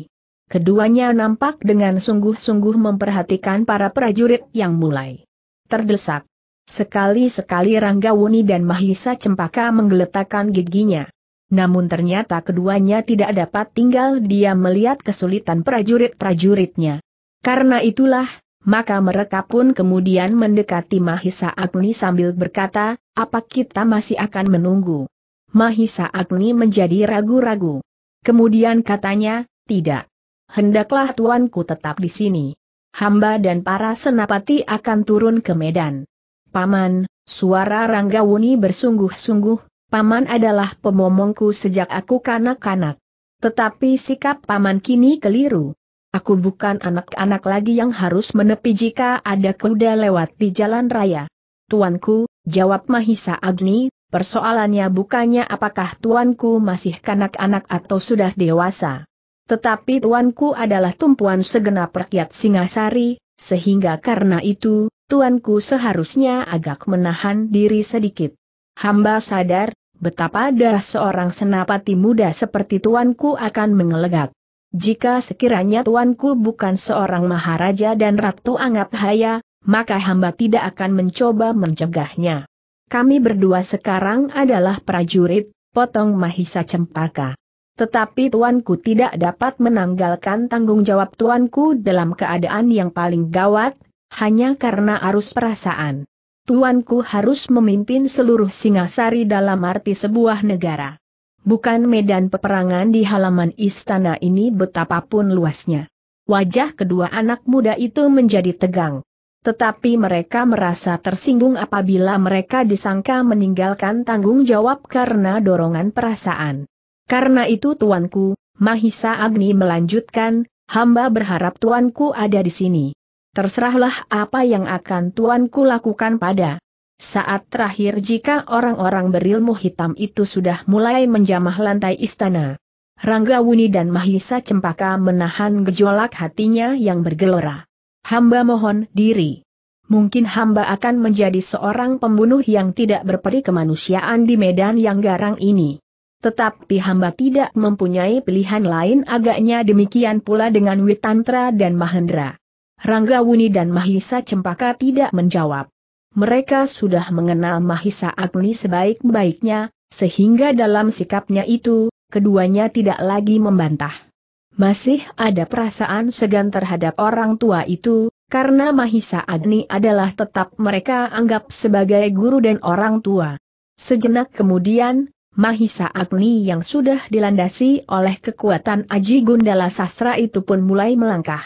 Keduanya nampak dengan sungguh-sungguh memperhatikan para prajurit yang mulai terdesak. Sekali-sekali Ranggawuni dan Mahisa Cempaka menggeletakkan giginya. Namun ternyata keduanya tidak dapat tinggal diam melihat kesulitan prajurit-prajuritnya. Karena itulah, maka mereka pun kemudian mendekati Mahisa Agni sambil berkata, "Apa kita masih akan menunggu?" Mahisa Agni menjadi ragu-ragu. Kemudian katanya, "Tidak. Hendaklah tuanku tetap di sini. Hamba dan para senapati akan turun ke medan." "Paman," suara Ranggawuni bersungguh-sungguh, "Paman adalah pemomongku sejak aku kanak-kanak. Tetapi sikap Paman kini keliru. Aku bukan anak-anak lagi yang harus menepi jika ada kuda lewat di jalan raya." "Tuanku," jawab Mahisa Agni, "persoalannya bukannya apakah tuanku masih kanak-anak atau sudah dewasa. Tetapi tuanku adalah tumpuan segenap rakyat Singasari, sehingga karena itu, tuanku seharusnya agak menahan diri sedikit. Hamba sadar, betapa darah seorang senapati muda seperti tuanku akan mengelegak. Jika sekiranya tuanku bukan seorang maharaja dan ratu Anggapahaya, maka hamba tidak akan mencoba mencegahnya." "Kami berdua sekarang adalah prajurit," potong Mahisa Cempaka. "Tetapi tuanku tidak dapat menanggalkan tanggung jawab tuanku dalam keadaan yang paling gawat, hanya karena arus perasaan. Tuanku harus memimpin seluruh Singasari dalam arti sebuah negara. Bukan medan peperangan di halaman istana ini betapapun luasnya." Wajah kedua anak muda itu menjadi tegang. Tetapi mereka merasa tersinggung apabila mereka disangka meninggalkan tanggung jawab karena dorongan perasaan. "Karena itu tuanku," Mahisa Agni melanjutkan, "hamba berharap tuanku ada di sini. Terserahlah apa yang akan tuanku lakukan pada saat terakhir jika orang-orang berilmu hitam itu sudah mulai menjamah lantai istana." Ranggawuni dan Mahisa Cempaka menahan gejolak hatinya yang bergelora. "Hamba mohon diri. Mungkin hamba akan menjadi seorang pembunuh yang tidak berperi kemanusiaan di medan yang garang ini. Tetapi hamba tidak mempunyai pilihan lain." Agaknya demikian pula dengan Witantra dan Mahendra. Ranggawuni dan Mahisa Cempaka tidak menjawab. Mereka sudah mengenal Mahisa Agni sebaik-baiknya, sehingga dalam sikapnya itu, keduanya tidak lagi membantah. Masih ada perasaan segan terhadap orang tua itu, karena Mahisa Agni adalah tetap mereka anggap sebagai guru dan orang tua. Sejenak kemudian, Mahisa Agni yang sudah dilandasi oleh kekuatan Aji Gundala Sastra itu pun mulai melangkah.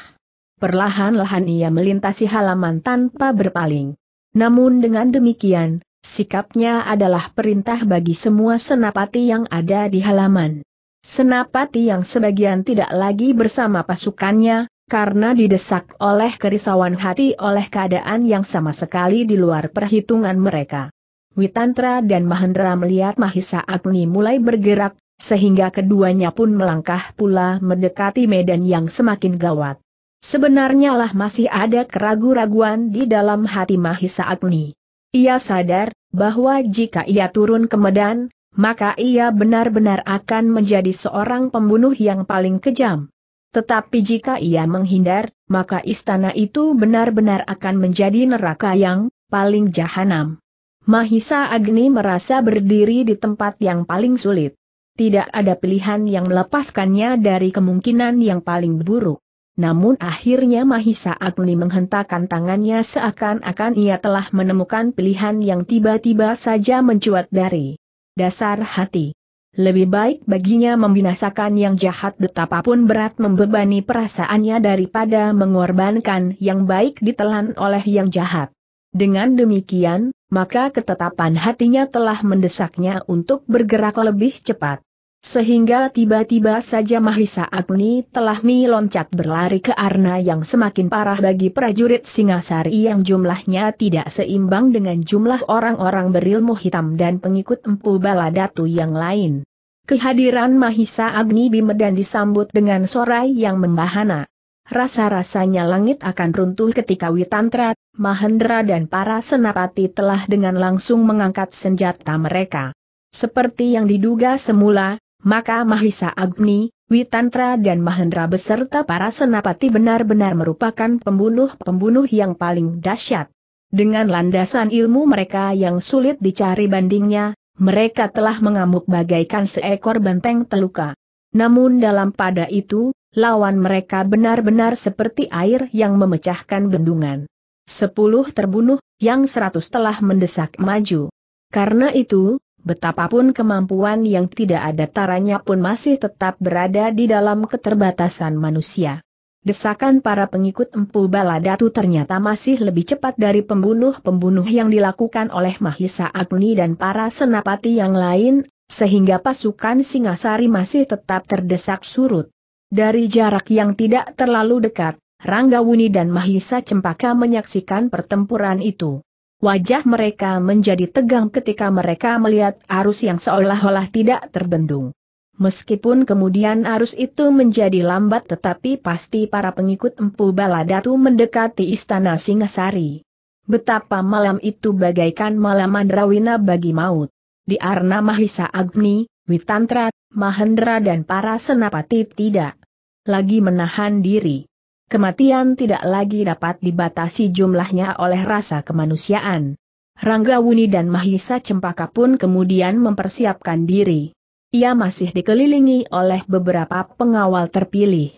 Perlahan-lahan ia melintasi halaman tanpa berpaling. Namun dengan demikian, sikapnya adalah perintah bagi semua senapati yang ada di halaman. Senapati yang sebagian tidak lagi bersama pasukannya, karena didesak oleh kerisauan hati oleh keadaan yang sama sekali di luar perhitungan mereka. Witantra dan Mahendra melihat Mahisa Agni mulai bergerak, sehingga keduanya pun melangkah pula mendekati medan yang semakin gawat. Sebenarnya lah masih ada keraguan-raguan di dalam hati Mahisa Agni. Ia sadar bahwa jika ia turun ke medan, maka ia benar-benar akan menjadi seorang pembunuh yang paling kejam. Tetapi jika ia menghindar, maka istana itu benar-benar akan menjadi neraka yang paling jahanam. Mahisa Agni merasa berdiri di tempat yang paling sulit. Tidak ada pilihan yang melepaskannya dari kemungkinan yang paling buruk. Namun akhirnya Mahisa Agni menghentakkan tangannya seakan-akan ia telah menemukan pilihan yang tiba-tiba saja mencuat dari dasar hati. Lebih baik baginya membinasakan yang jahat betapapun berat membebani perasaannya daripada mengorbankan yang baik ditelan oleh yang jahat. Dengan demikian, maka ketetapan hatinya telah mendesaknya untuk bergerak lebih cepat. Sehingga tiba-tiba saja Mahisa Agni telah meloncat berlari ke arna yang semakin parah bagi prajurit Singasari yang jumlahnya tidak seimbang dengan jumlah orang-orang berilmu hitam dan pengikut Empu Baladatu yang lain. Kehadiran Mahisa Agni di medan disambut dengan sorai yang membahana. Rasa-rasanya langit akan runtuh ketika Witantra, Mahendra dan para senapati telah dengan langsung mengangkat senjata mereka. Seperti yang diduga semula, maka Mahisa Agni, Witantra dan Mahendra beserta para senapati benar-benar merupakan pembunuh-pembunuh yang paling dahsyat. Dengan landasan ilmu mereka yang sulit dicari bandingnya, mereka telah mengamuk bagaikan seekor banteng terluka. Namun dalam pada itu, lawan mereka benar-benar seperti air yang memecahkan bendungan. Sepuluh terbunuh, yang seratus telah mendesak maju. Karena itu, betapapun kemampuan yang tidak ada taranya pun masih tetap berada di dalam keterbatasan manusia. Desakan para pengikut Empu Baladatu ternyata masih lebih cepat dari pembunuh-pembunuh yang dilakukan oleh Mahisa Agni dan para senapati yang lain, sehingga pasukan Singasari masih tetap terdesak surut. Dari jarak yang tidak terlalu dekat, Ranggawuni dan Mahisa Cempaka menyaksikan pertempuran itu. Wajah mereka menjadi tegang ketika mereka melihat arus yang seolah-olah tidak terbendung. Meskipun kemudian arus itu menjadi lambat, tetapi pasti para pengikut Empu Baladatu mendekati istana Singasari. Betapa malam itu bagaikan malam mandrawina bagi maut. Di arna Mahisa Agni, Witantra, Mahendra dan para senapati tidak lagi menahan diri. Kematian tidak lagi dapat dibatasi jumlahnya oleh rasa kemanusiaan. Ranggawuni dan Mahisa Cempaka pun kemudian mempersiapkan diri. Ia masih dikelilingi oleh beberapa pengawal terpilih.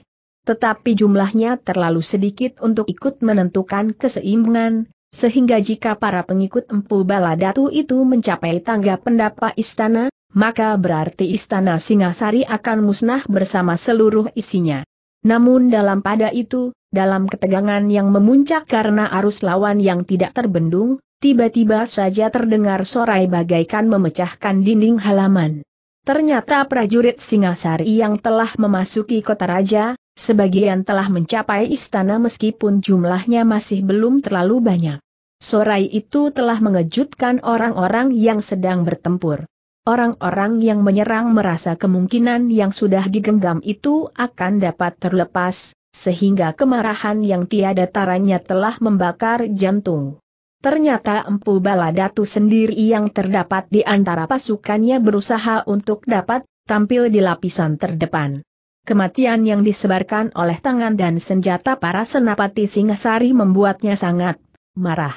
Tetapi jumlahnya terlalu sedikit untuk ikut menentukan keseimbangan, sehingga jika para pengikut Empu Baladatu itu mencapai tangga pendapa istana, maka berarti istana Singasari akan musnah bersama seluruh isinya. Namun dalam pada itu, dalam ketegangan yang memuncak karena arus lawan yang tidak terbendung, tiba-tiba saja terdengar sorai bagaikan memecahkan dinding halaman. Ternyata prajurit Singasari yang telah memasuki kota raja, sebagian telah mencapai istana meskipun jumlahnya masih belum terlalu banyak. Sorai itu telah mengejutkan orang-orang yang sedang bertempur. Orang-orang yang menyerang merasa kemungkinan yang sudah digenggam itu akan dapat terlepas, sehingga kemarahan yang tiada taranya telah membakar jantung. Ternyata Empu Baladatu sendiri yang terdapat di antara pasukannya berusaha untuk dapat tampil di lapisan terdepan. Kematian yang disebarkan oleh tangan dan senjata para senapati Singasari membuatnya sangat marah.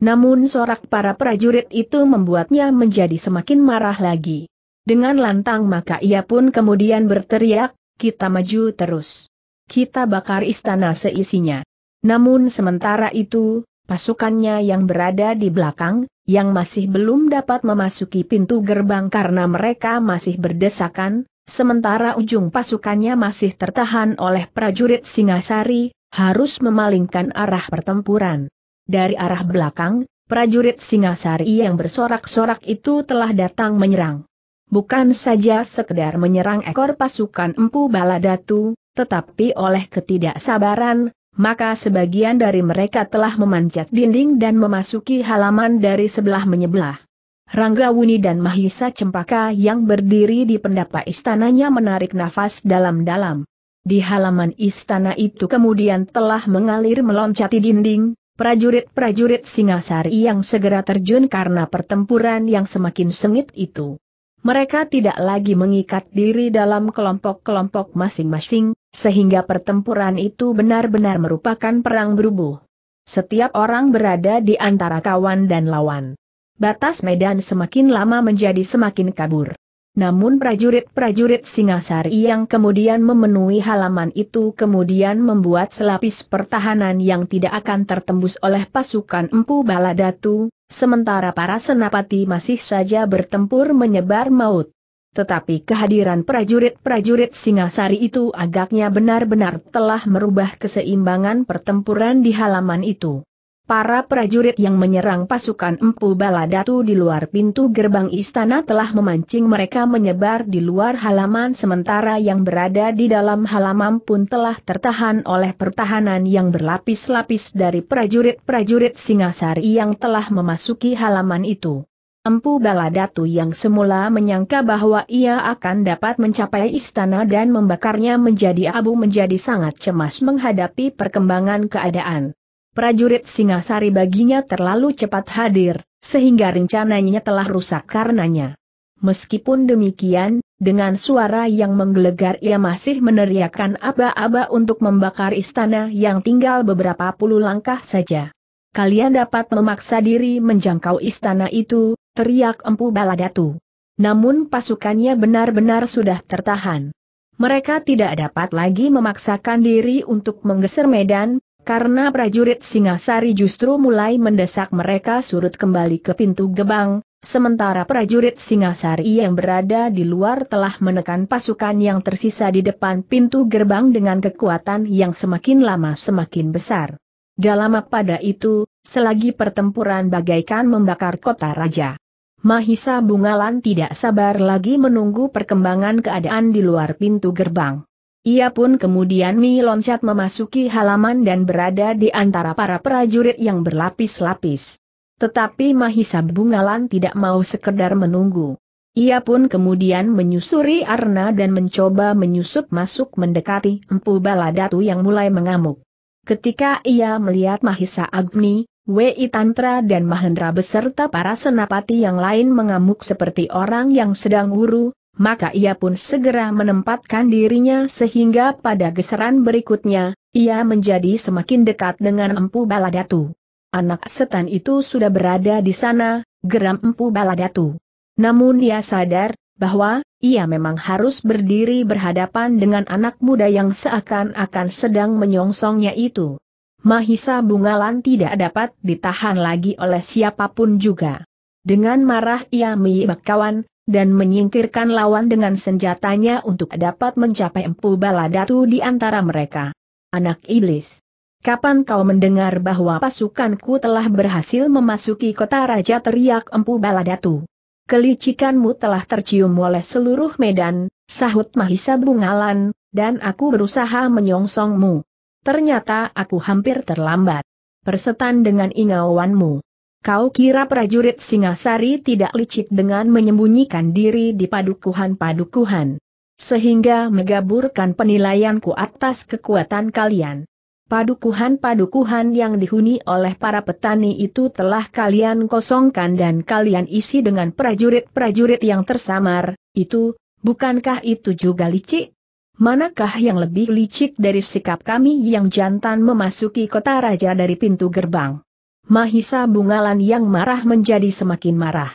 Namun sorak para prajurit itu membuatnya menjadi semakin marah lagi. Dengan lantang maka ia pun kemudian berteriak, "Kita maju terus. Kita bakar istana seisinya." Namun sementara itu, pasukannya yang berada di belakang, yang masih belum dapat memasuki pintu gerbang karena mereka masih berdesakan, sementara ujung pasukannya masih tertahan oleh prajurit Singasari, harus memalingkan arah pertempuran. Dari arah belakang, prajurit Singasari yang bersorak-sorak itu telah datang menyerang. Bukan saja sekedar menyerang ekor pasukan Empu Baladatu, tetapi oleh ketidaksabaran, maka sebagian dari mereka telah memanjat dinding dan memasuki halaman dari sebelah menyebelah. Ranggawuni dan Mahisa Cempaka yang berdiri di pendapa istananya menarik nafas dalam-dalam. Di halaman istana itu kemudian telah mengalir meloncati dinding prajurit-prajurit Singasari yang segera terjun karena pertempuran yang semakin sengit itu. Mereka tidak lagi mengikat diri dalam kelompok-kelompok masing-masing, sehingga pertempuran itu benar-benar merupakan perang berubuh. Setiap orang berada di antara kawan dan lawan. Batas medan semakin lama menjadi semakin kabur. Namun prajurit-prajurit Singasari yang kemudian memenuhi halaman itu kemudian membuat selapis pertahanan yang tidak akan tertembus oleh pasukan Empu Baladatu, sementara para senapati masih saja bertempur menyebar maut. Tetapi kehadiran prajurit-prajurit Singasari itu agaknya benar-benar telah merubah keseimbangan pertempuran di halaman itu. Para prajurit yang menyerang pasukan Empu Baladatu di luar pintu gerbang istana telah memancing mereka menyebar di luar halaman, sementara yang berada di dalam halaman pun telah tertahan oleh pertahanan yang berlapis-lapis dari prajurit-prajurit Singasari yang telah memasuki halaman itu. Empu Baladatu yang semula menyangka bahwa ia akan dapat mencapai istana dan membakarnya menjadi abu menjadi sangat cemas menghadapi perkembangan keadaan. Prajurit Singasari baginya terlalu cepat hadir, sehingga rencananya telah rusak karenanya. Meskipun demikian, dengan suara yang menggelegar ia masih meneriakkan aba-aba untuk membakar istana yang tinggal beberapa puluh langkah saja. "Kalian dapat memaksa diri menjangkau istana itu," teriak Empu Baladatu. Namun pasukannya benar-benar sudah tertahan. Mereka tidak dapat lagi memaksakan diri untuk menggeser medan, karena prajurit Singasari justru mulai mendesak mereka surut kembali ke pintu gebang, sementara prajurit Singasari yang berada di luar telah menekan pasukan yang tersisa di depan pintu gerbang dengan kekuatan yang semakin lama semakin besar. Dalam pada itu, selagi pertempuran bagaikan membakar kota raja. Mahisa Bungalan tidak sabar lagi menunggu perkembangan keadaan di luar pintu gerbang. Ia pun kemudian meloncat memasuki halaman dan berada di antara para prajurit yang berlapis-lapis. Tetapi Mahisa Bungalan tidak mau sekedar menunggu. Ia pun kemudian menyusuri arna dan mencoba menyusup masuk mendekati Empu Baladatu yang mulai mengamuk. Ketika ia melihat Mahisa Agni, Witantra dan Mahendra beserta para senapati yang lain mengamuk seperti orang yang sedang guru, maka ia pun segera menempatkan dirinya sehingga pada geseran berikutnya, ia menjadi semakin dekat dengan Empu Baladatu. "Anak setan itu sudah berada di sana," geram Empu Baladatu. Namun ia sadar bahwa ia memang harus berdiri berhadapan dengan anak muda yang seakan-akan sedang menyongsongnya itu. Mahisa Bungalan tidak dapat ditahan lagi oleh siapapun juga. Dengan marah ia menyibak kawan dan menyingkirkan lawan dengan senjatanya untuk dapat mencapai Empu Baladatu di antara mereka. "Anak iblis, kapan kau mendengar bahwa pasukanku telah berhasil memasuki kota raja?" teriak Empu Baladatu. "Kelicikanmu telah tercium oleh seluruh medan," sahut Mahisa Bungalan, "dan aku berusaha menyongsongmu. Ternyata aku hampir terlambat. Persetan dengan ingauanmu. Kau kira prajurit Singasari tidak licik dengan menyembunyikan diri di padukuhan-padukuhan, sehingga menggaburkan penilaianku atas kekuatan kalian. Padukuhan-padukuhan yang dihuni oleh para petani itu telah kalian kosongkan dan kalian isi dengan prajurit-prajurit yang tersamar. Itu, bukankah itu juga licik? Manakah yang lebih licik dari sikap kami yang jantan memasuki kota raja dari pintu gerbang?" Mahisa Bungalan yang marah menjadi semakin marah.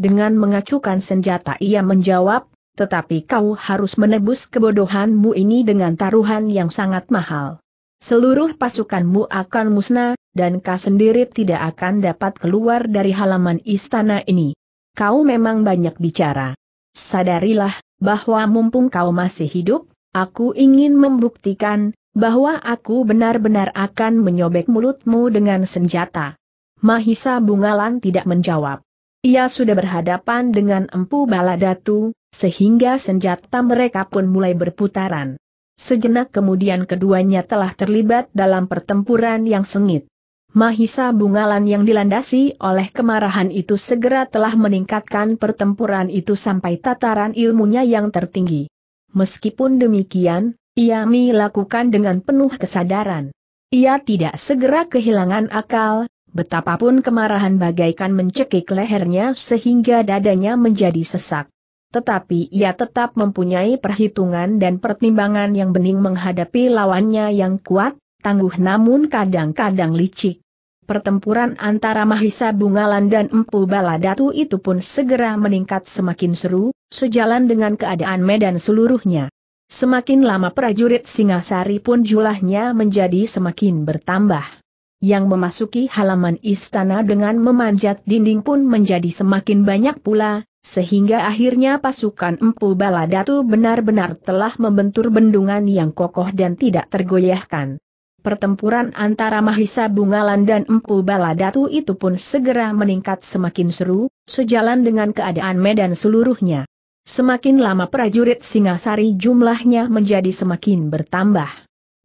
Dengan mengacukan senjata ia menjawab, "Tetapi kau harus menebus kebodohanmu ini dengan taruhan yang sangat mahal. Seluruh pasukanmu akan musnah, dan kau sendiri tidak akan dapat keluar dari halaman istana ini. Kau memang banyak bicara. Sadarilah, bahwa mumpung kau masih hidup, aku ingin membuktikan bahwa aku benar-benar akan menyobek mulutmu dengan senjata." Mahisa Bungalan tidak menjawab. Ia sudah berhadapan dengan Empu Baladatu, sehingga senjata mereka pun mulai berputaran. Sejenak kemudian keduanya telah terlibat dalam pertempuran yang sengit. Mahisa Bungalan yang dilandasi oleh kemarahan itu segera telah meningkatkan pertempuran itu sampai tataran ilmunya yang tertinggi. Meskipun demikian, ia melakukan dengan penuh kesadaran. Ia tidak segera kehilangan akal, betapapun kemarahan bagaikan mencekik lehernya sehingga dadanya menjadi sesak. Tetapi ia tetap mempunyai perhitungan dan pertimbangan yang bening menghadapi lawannya yang kuat, tangguh namun kadang-kadang licik. pertempuran antara Mahisa Bungalan dan Empu Baladatu itu pun segera meningkat semakin seru, sejalan dengan keadaan medan seluruhnya. Semakin lama prajurit Singasari pun jumlahnya menjadi semakin bertambah. Yang memasuki halaman istana dengan memanjat dinding pun menjadi semakin banyak pula, sehingga akhirnya pasukan Empu Baladatu benar-benar telah membentur bendungan yang kokoh dan tidak tergoyahkan. Pertempuran antara Mahisa Bungalan dan Empu Baladatu itu pun segera meningkat semakin seru, sejalan dengan keadaan medan seluruhnya. Semakin lama prajurit Singasari jumlahnya menjadi semakin bertambah.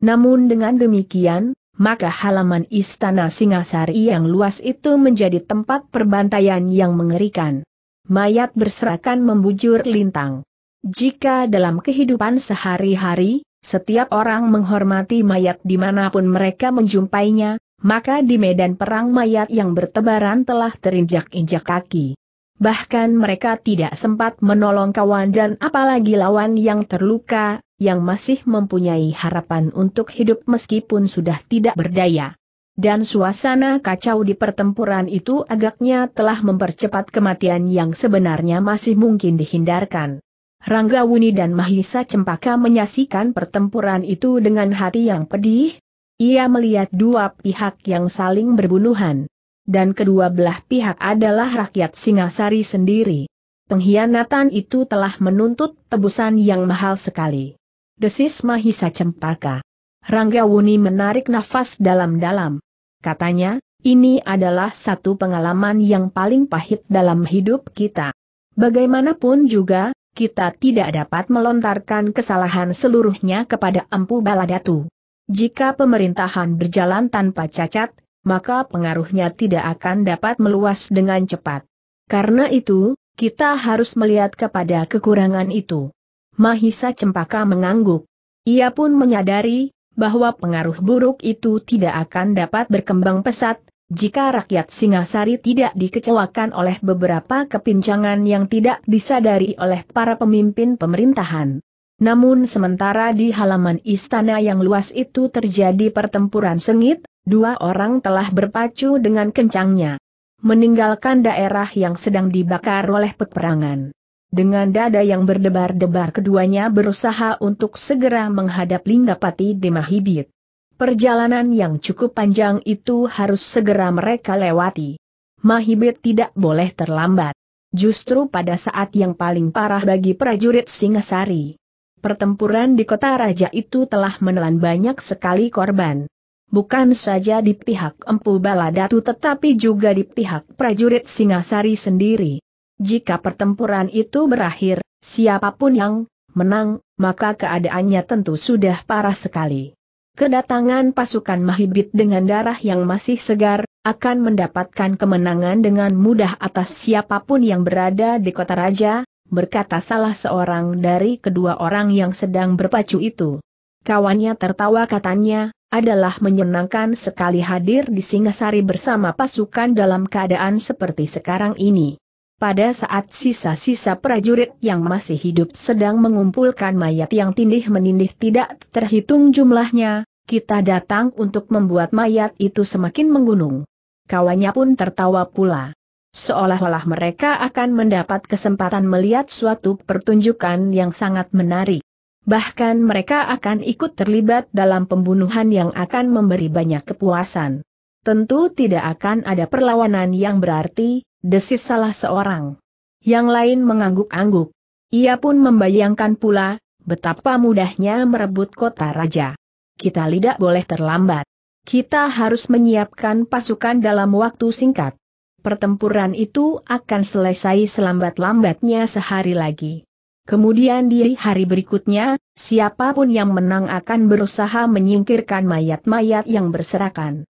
Namun dengan demikian, maka halaman istana Singasari yang luas itu menjadi tempat perbantaian yang mengerikan. Mayat berserakan membujur lintang. Jika dalam kehidupan sehari-hari, setiap orang menghormati mayat dimanapun mereka menjumpainya, maka di medan perang mayat yang bertebaran telah terinjak-injak kaki. Bahkan mereka tidak sempat menolong kawan dan apalagi lawan yang terluka, yang masih mempunyai harapan untuk hidup meskipun sudah tidak berdaya. Dan suasana kacau di pertempuran itu agaknya telah mempercepat kematian yang sebenarnya masih mungkin dihindarkan. Ranggawuni dan Mahisa Cempaka menyaksikan pertempuran itu dengan hati yang pedih. Ia melihat dua pihak yang saling berbunuhan. Dan kedua belah pihak adalah rakyat Singasari sendiri. Pengkhianatan itu telah menuntut tebusan yang mahal sekali. Desis Mahisa Cempaka. Ranggawuni menarik nafas dalam-dalam. Katanya, ini adalah satu pengalaman yang paling pahit dalam hidup kita. Bagaimanapun juga, kita tidak dapat melontarkan kesalahan seluruhnya kepada Empu Baladatu. Jika pemerintahan berjalan tanpa cacat, maka pengaruhnya tidak akan dapat meluas dengan cepat. Karena itu, kita harus melihat kepada kekurangan itu. Mahisa Cempaka mengangguk. Ia pun menyadari bahwa pengaruh buruk itu tidak akan dapat berkembang pesat jika rakyat Singasari tidak dikecewakan oleh beberapa kepincangan yang tidak disadari oleh para pemimpin pemerintahan. Namun sementara di halaman istana yang luas itu terjadi pertempuran sengit, dua orang telah berpacu dengan kencangnya, meninggalkan daerah yang sedang dibakar oleh peperangan. Dengan dada yang berdebar-debar keduanya berusaha untuk segera menghadap Linggapati di Mahibit. Perjalanan yang cukup panjang itu harus segera mereka lewati. Mahibit tidak boleh terlambat. Justru pada saat yang paling parah bagi prajurit Singasari. Pertempuran di kota raja itu telah menelan banyak sekali korban. Bukan saja di pihak Empu Baladatu tetapi juga di pihak prajurit Singasari sendiri. Jika pertempuran itu berakhir, siapapun yang menang, maka keadaannya tentu sudah parah sekali. Kedatangan pasukan Mahibit dengan darah yang masih segar, akan mendapatkan kemenangan dengan mudah atas siapapun yang berada di kota raja, berkata salah seorang dari kedua orang yang sedang berpacu itu. Kawannya tertawa, katanya, adalah menyenangkan sekali hadir di Singasari bersama pasukan dalam keadaan seperti sekarang ini. Pada saat sisa-sisa prajurit yang masih hidup sedang mengumpulkan mayat yang tindih-menindih tidak terhitung jumlahnya, kita datang untuk membuat mayat itu semakin menggunung. Kawannya pun tertawa pula. Seolah-olah mereka akan mendapat kesempatan melihat suatu pertunjukan yang sangat menarik. Bahkan mereka akan ikut terlibat dalam pembunuhan yang akan memberi banyak kepuasan. Tentu tidak akan ada perlawanan yang berarti, desis salah seorang. Yang lain mengangguk-angguk. Ia pun membayangkan pula, betapa mudahnya merebut kota raja. Kita tidak boleh terlambat. Kita harus menyiapkan pasukan dalam waktu singkat. Pertempuran itu akan selesai selambat-lambatnya sehari lagi. Kemudian di hari berikutnya, siapapun yang menang akan berusaha menyingkirkan mayat-mayat yang berserakan.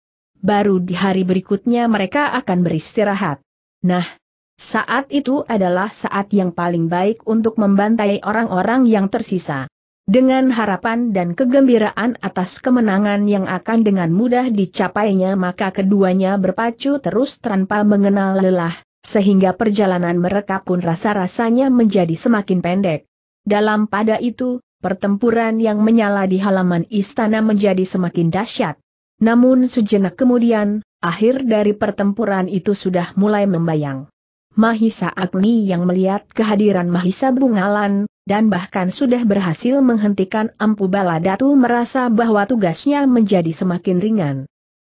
Baru di hari berikutnya mereka akan beristirahat. Nah, saat itu adalah saat yang paling baik untuk membantai orang-orang yang tersisa. Dengan harapan dan kegembiraan atas kemenangan yang akan dengan mudah dicapainya, maka keduanya berpacu terus tanpa mengenal lelah, sehingga perjalanan mereka pun rasa-rasanya menjadi semakin pendek. Dalam pada itu, pertempuran yang menyala di halaman istana menjadi semakin dahsyat. Namun sejenak kemudian, akhir dari pertempuran itu sudah mulai membayang. Mahisa Agni yang melihat kehadiran Mahisa Bungalan, dan bahkan sudah berhasil menghentikan Empu Baladatu merasa bahwa tugasnya menjadi semakin ringan.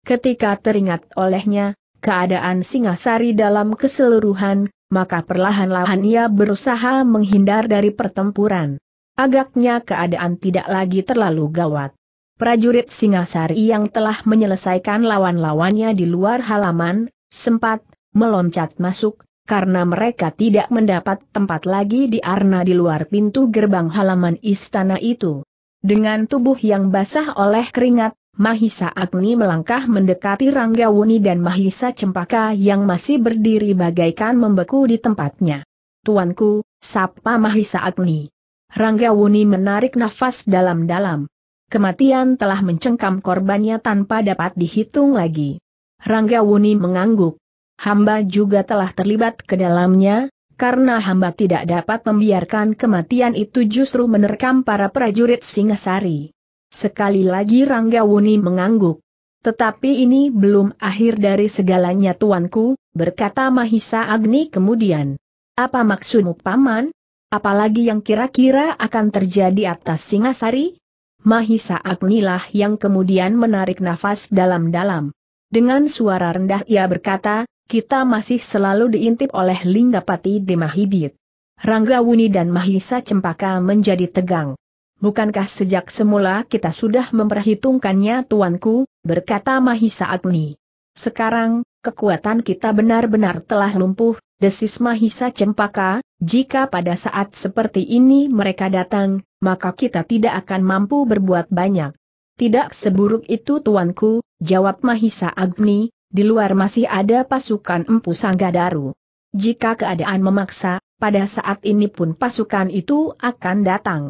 Ketika teringat olehnya, keadaan Singasari dalam keseluruhan, maka perlahan-lahan ia berusaha menghindar dari pertempuran. Agaknya keadaan tidak lagi terlalu gawat. Prajurit Singasari yang telah menyelesaikan lawan-lawannya di luar halaman, sempat meloncat masuk, karena mereka tidak mendapat tempat lagi di arna di luar pintu gerbang halaman istana itu. Dengan tubuh yang basah oleh keringat, Mahisa Agni melangkah mendekati Ranggawuni dan Mahisa Cempaka yang masih berdiri bagaikan membeku di tempatnya. "Tuanku," sapa Mahisa Agni. Ranggawuni menarik nafas dalam-dalam. Kematian telah mencengkam korbannya tanpa dapat dihitung lagi. Ranggawuni mengangguk. "Hamba juga telah terlibat ke dalamnya, karena hamba tidak dapat membiarkan kematian itu justru menerkam para prajurit Singasari." Sekali lagi Ranggawuni mengangguk. "Tetapi ini belum akhir dari segalanya tuanku," berkata Mahisa Agni kemudian. "Apa maksudmu paman? Apalagi yang kira-kira akan terjadi atas Singasari?" Mahisa Agni lah yang kemudian menarik nafas dalam-dalam. Dengan suara rendah ia berkata, "Kita masih selalu diintip oleh Linggapati di Mahibit." Ranggawuni dan Mahisa Cempaka menjadi tegang. "Bukankah sejak semula kita sudah memperhitungkannya tuanku," berkata Mahisa Agni. "Sekarang, kekuatan kita benar-benar telah lumpuh," desis Mahisa Cempaka, "jika pada saat seperti ini mereka datang, maka kita tidak akan mampu berbuat banyak." "Tidak seburuk itu tuanku," jawab Mahisa Agni. "Di luar masih ada pasukan Empu Sanggadaru. Jika keadaan memaksa, pada saat ini pun pasukan itu akan datang.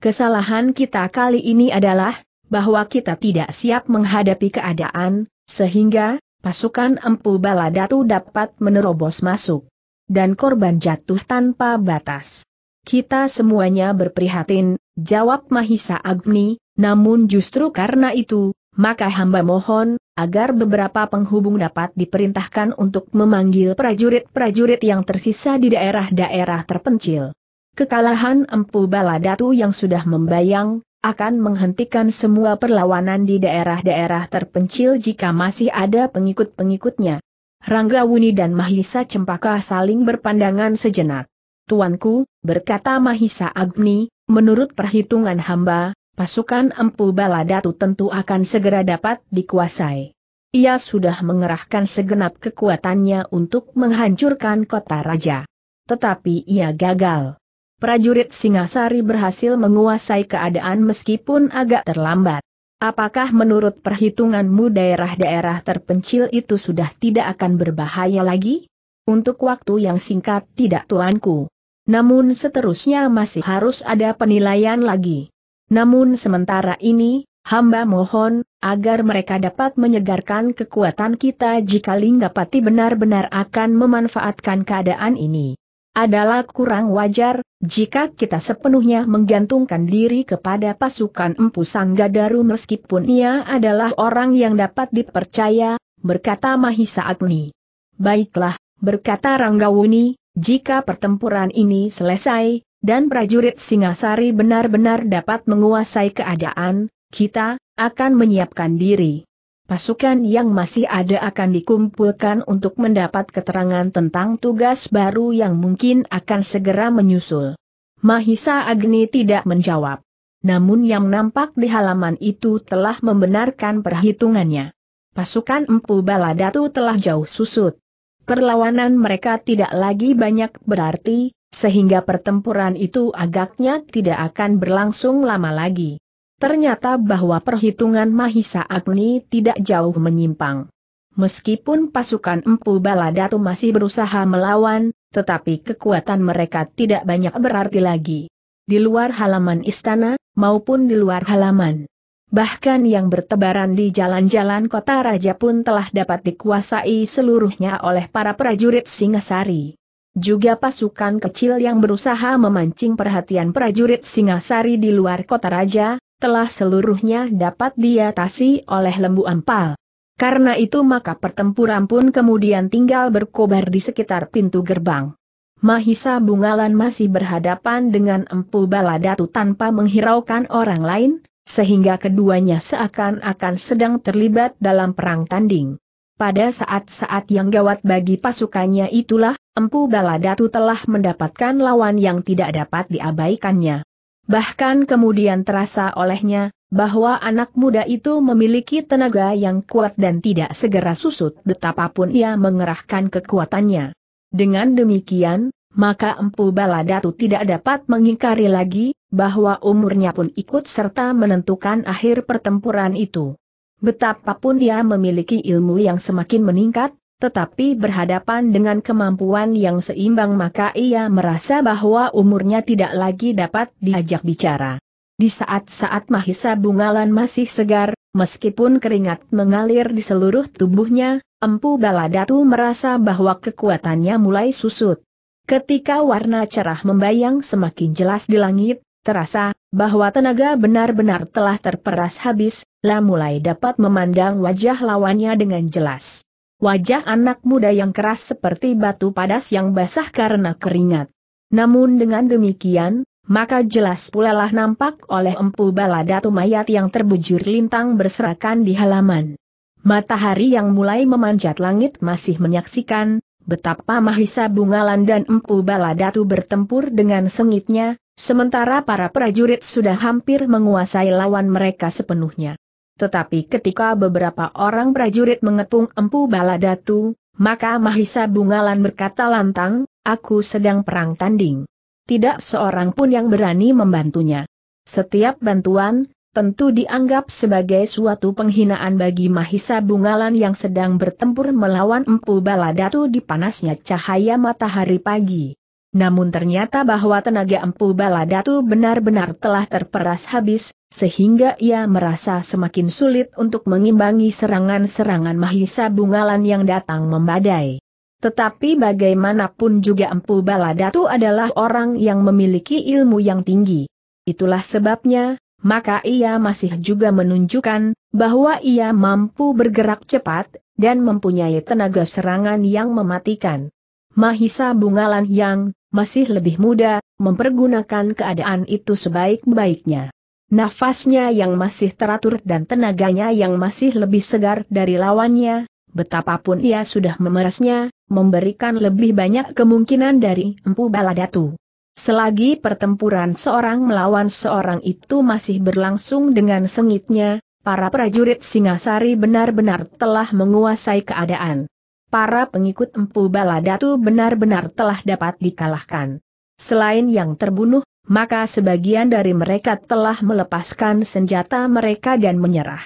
Kesalahan kita kali ini adalah, bahwa kita tidak siap menghadapi keadaan, sehingga pasukan Empu Baladatu dapat menerobos masuk. Dan korban jatuh tanpa batas." "Kita semuanya berprihatin," jawab Mahisa Agni, "namun justru karena itu, maka hamba mohon, agar beberapa penghubung dapat diperintahkan untuk memanggil prajurit-prajurit yang tersisa di daerah-daerah terpencil. Kekalahan Empu Baladatu yang sudah membayang, akan menghentikan semua perlawanan di daerah-daerah terpencil jika masih ada pengikut-pengikutnya." Ranggawuni dan Mahisa Cempaka saling berpandangan sejenak. "Tuanku," berkata Mahisa Agni, "menurut perhitungan hamba, pasukan Empu Baladatu tentu akan segera dapat dikuasai. Ia sudah mengerahkan segenap kekuatannya untuk menghancurkan kota raja. Tetapi ia gagal. Prajurit Singasari berhasil menguasai keadaan meskipun agak terlambat. Apakah menurut perhitunganmu daerah-daerah terpencil itu sudah tidak akan berbahaya lagi?" "Untuk waktu yang singkat tidak tuanku. Namun seterusnya masih harus ada penilaian lagi. Namun sementara ini, hamba mohon, agar mereka dapat menyegarkan kekuatan kita jika Linggapati benar-benar akan memanfaatkan keadaan ini. Adalah kurang wajar, jika kita sepenuhnya menggantungkan diri kepada pasukan Empu Sanggadaru meskipun ia adalah orang yang dapat dipercaya," berkata Mahisa Agni. "Baiklah," berkata Ranggawuni, "jika pertempuran ini selesai, dan prajurit Singasari benar-benar dapat menguasai keadaan, kita akan menyiapkan diri. Pasukan yang masih ada akan dikumpulkan untuk mendapat keterangan tentang tugas baru yang mungkin akan segera menyusul." Mahisa Agni tidak menjawab. Namun yang nampak di halaman itu telah membenarkan perhitungannya. Pasukan Empu Baladatu telah jauh susut. Perlawanan mereka tidak lagi banyak berarti, sehingga pertempuran itu agaknya tidak akan berlangsung lama lagi. Ternyata bahwa perhitungan Mahisa Agni tidak jauh menyimpang. Meskipun pasukan Empu Baladatu masih berusaha melawan, tetapi kekuatan mereka tidak banyak berarti lagi. Di luar halaman istana, maupun di luar halaman. Bahkan yang bertebaran di jalan-jalan kota raja pun telah dapat dikuasai seluruhnya oleh para prajurit Singasari. Juga pasukan kecil yang berusaha memancing perhatian prajurit Singasari di luar kota raja, telah seluruhnya dapat diatasi oleh Lembu Ampal. Karena itu maka pertempuran pun kemudian tinggal berkobar di sekitar pintu gerbang. Mahisa Bungalan masih berhadapan dengan Empu Baladatu tanpa menghiraukan orang lain, sehingga keduanya seakan-akan sedang terlibat dalam perang tanding. Pada saat-saat yang gawat bagi pasukannya itulah, Empu Baladatu telah mendapatkan lawan yang tidak dapat diabaikannya. Bahkan kemudian terasa olehnya, bahwa anak muda itu memiliki tenaga yang kuat dan tidak segera susut betapapun ia mengerahkan kekuatannya. Dengan demikian, maka Empu Baladatu tidak dapat mengingkari lagi, bahwa umurnya pun ikut serta menentukan akhir pertempuran itu. Betapapun ia memiliki ilmu yang semakin meningkat, tetapi berhadapan dengan kemampuan yang seimbang maka ia merasa bahwa umurnya tidak lagi dapat diajak bicara. Di saat-saat Mahisa Bungalan masih segar, meskipun keringat mengalir di seluruh tubuhnya, Empu Baladatu merasa bahwa kekuatannya mulai susut. Ketika warna cerah membayang semakin jelas di langit, terasa bahwa tenaga benar-benar telah terperas habis, lah mulai dapat memandang wajah lawannya dengan jelas. Wajah anak muda yang keras seperti batu padas yang basah karena keringat. Namun dengan demikian, maka jelas pula lah nampak oleh Empu Baladatu mayat yang terbujur lintang berserakan di halaman. Matahari yang mulai memanjat langit masih menyaksikan betapa Mahisa Bungalan dan Empu Baladatu bertempur dengan sengitnya, sementara para prajurit sudah hampir menguasai lawan mereka sepenuhnya. Tetapi ketika beberapa orang prajurit mengepung Empu Baladatu, maka Mahisa Bungalan berkata lantang, "Aku sedang perang tanding." Tidak seorang pun yang berani membantunya. Setiap bantuan, tentu dianggap sebagai suatu penghinaan bagi Mahisa Bungalan yang sedang bertempur melawan Empu Baladatu di panasnya cahaya matahari pagi. Namun ternyata bahwa tenaga Empu Baladatu benar-benar telah terperas habis, sehingga ia merasa semakin sulit untuk mengimbangi serangan-serangan Mahisa Bungalan yang datang membadai. Tetapi bagaimanapun juga Empu Baladatu adalah orang yang memiliki ilmu yang tinggi. Itulah sebabnya, maka ia masih juga menunjukkan bahwa ia mampu bergerak cepat dan mempunyai tenaga serangan yang mematikan. Mahisa Bungalan yang masih lebih muda mempergunakan keadaan itu sebaik-baiknya. Nafasnya yang masih teratur dan tenaganya yang masih lebih segar dari lawannya, betapapun ia sudah memerasnya, memberikan lebih banyak kemungkinan dari Empu Baladatu. Selagi pertempuran seorang melawan seorang itu masih berlangsung dengan sengitnya, para prajurit Singasari benar-benar telah menguasai keadaan. Para pengikut Empu Baladatu benar-benar telah dapat dikalahkan. Selain yang terbunuh, maka sebagian dari mereka telah melepaskan senjata mereka dan menyerah.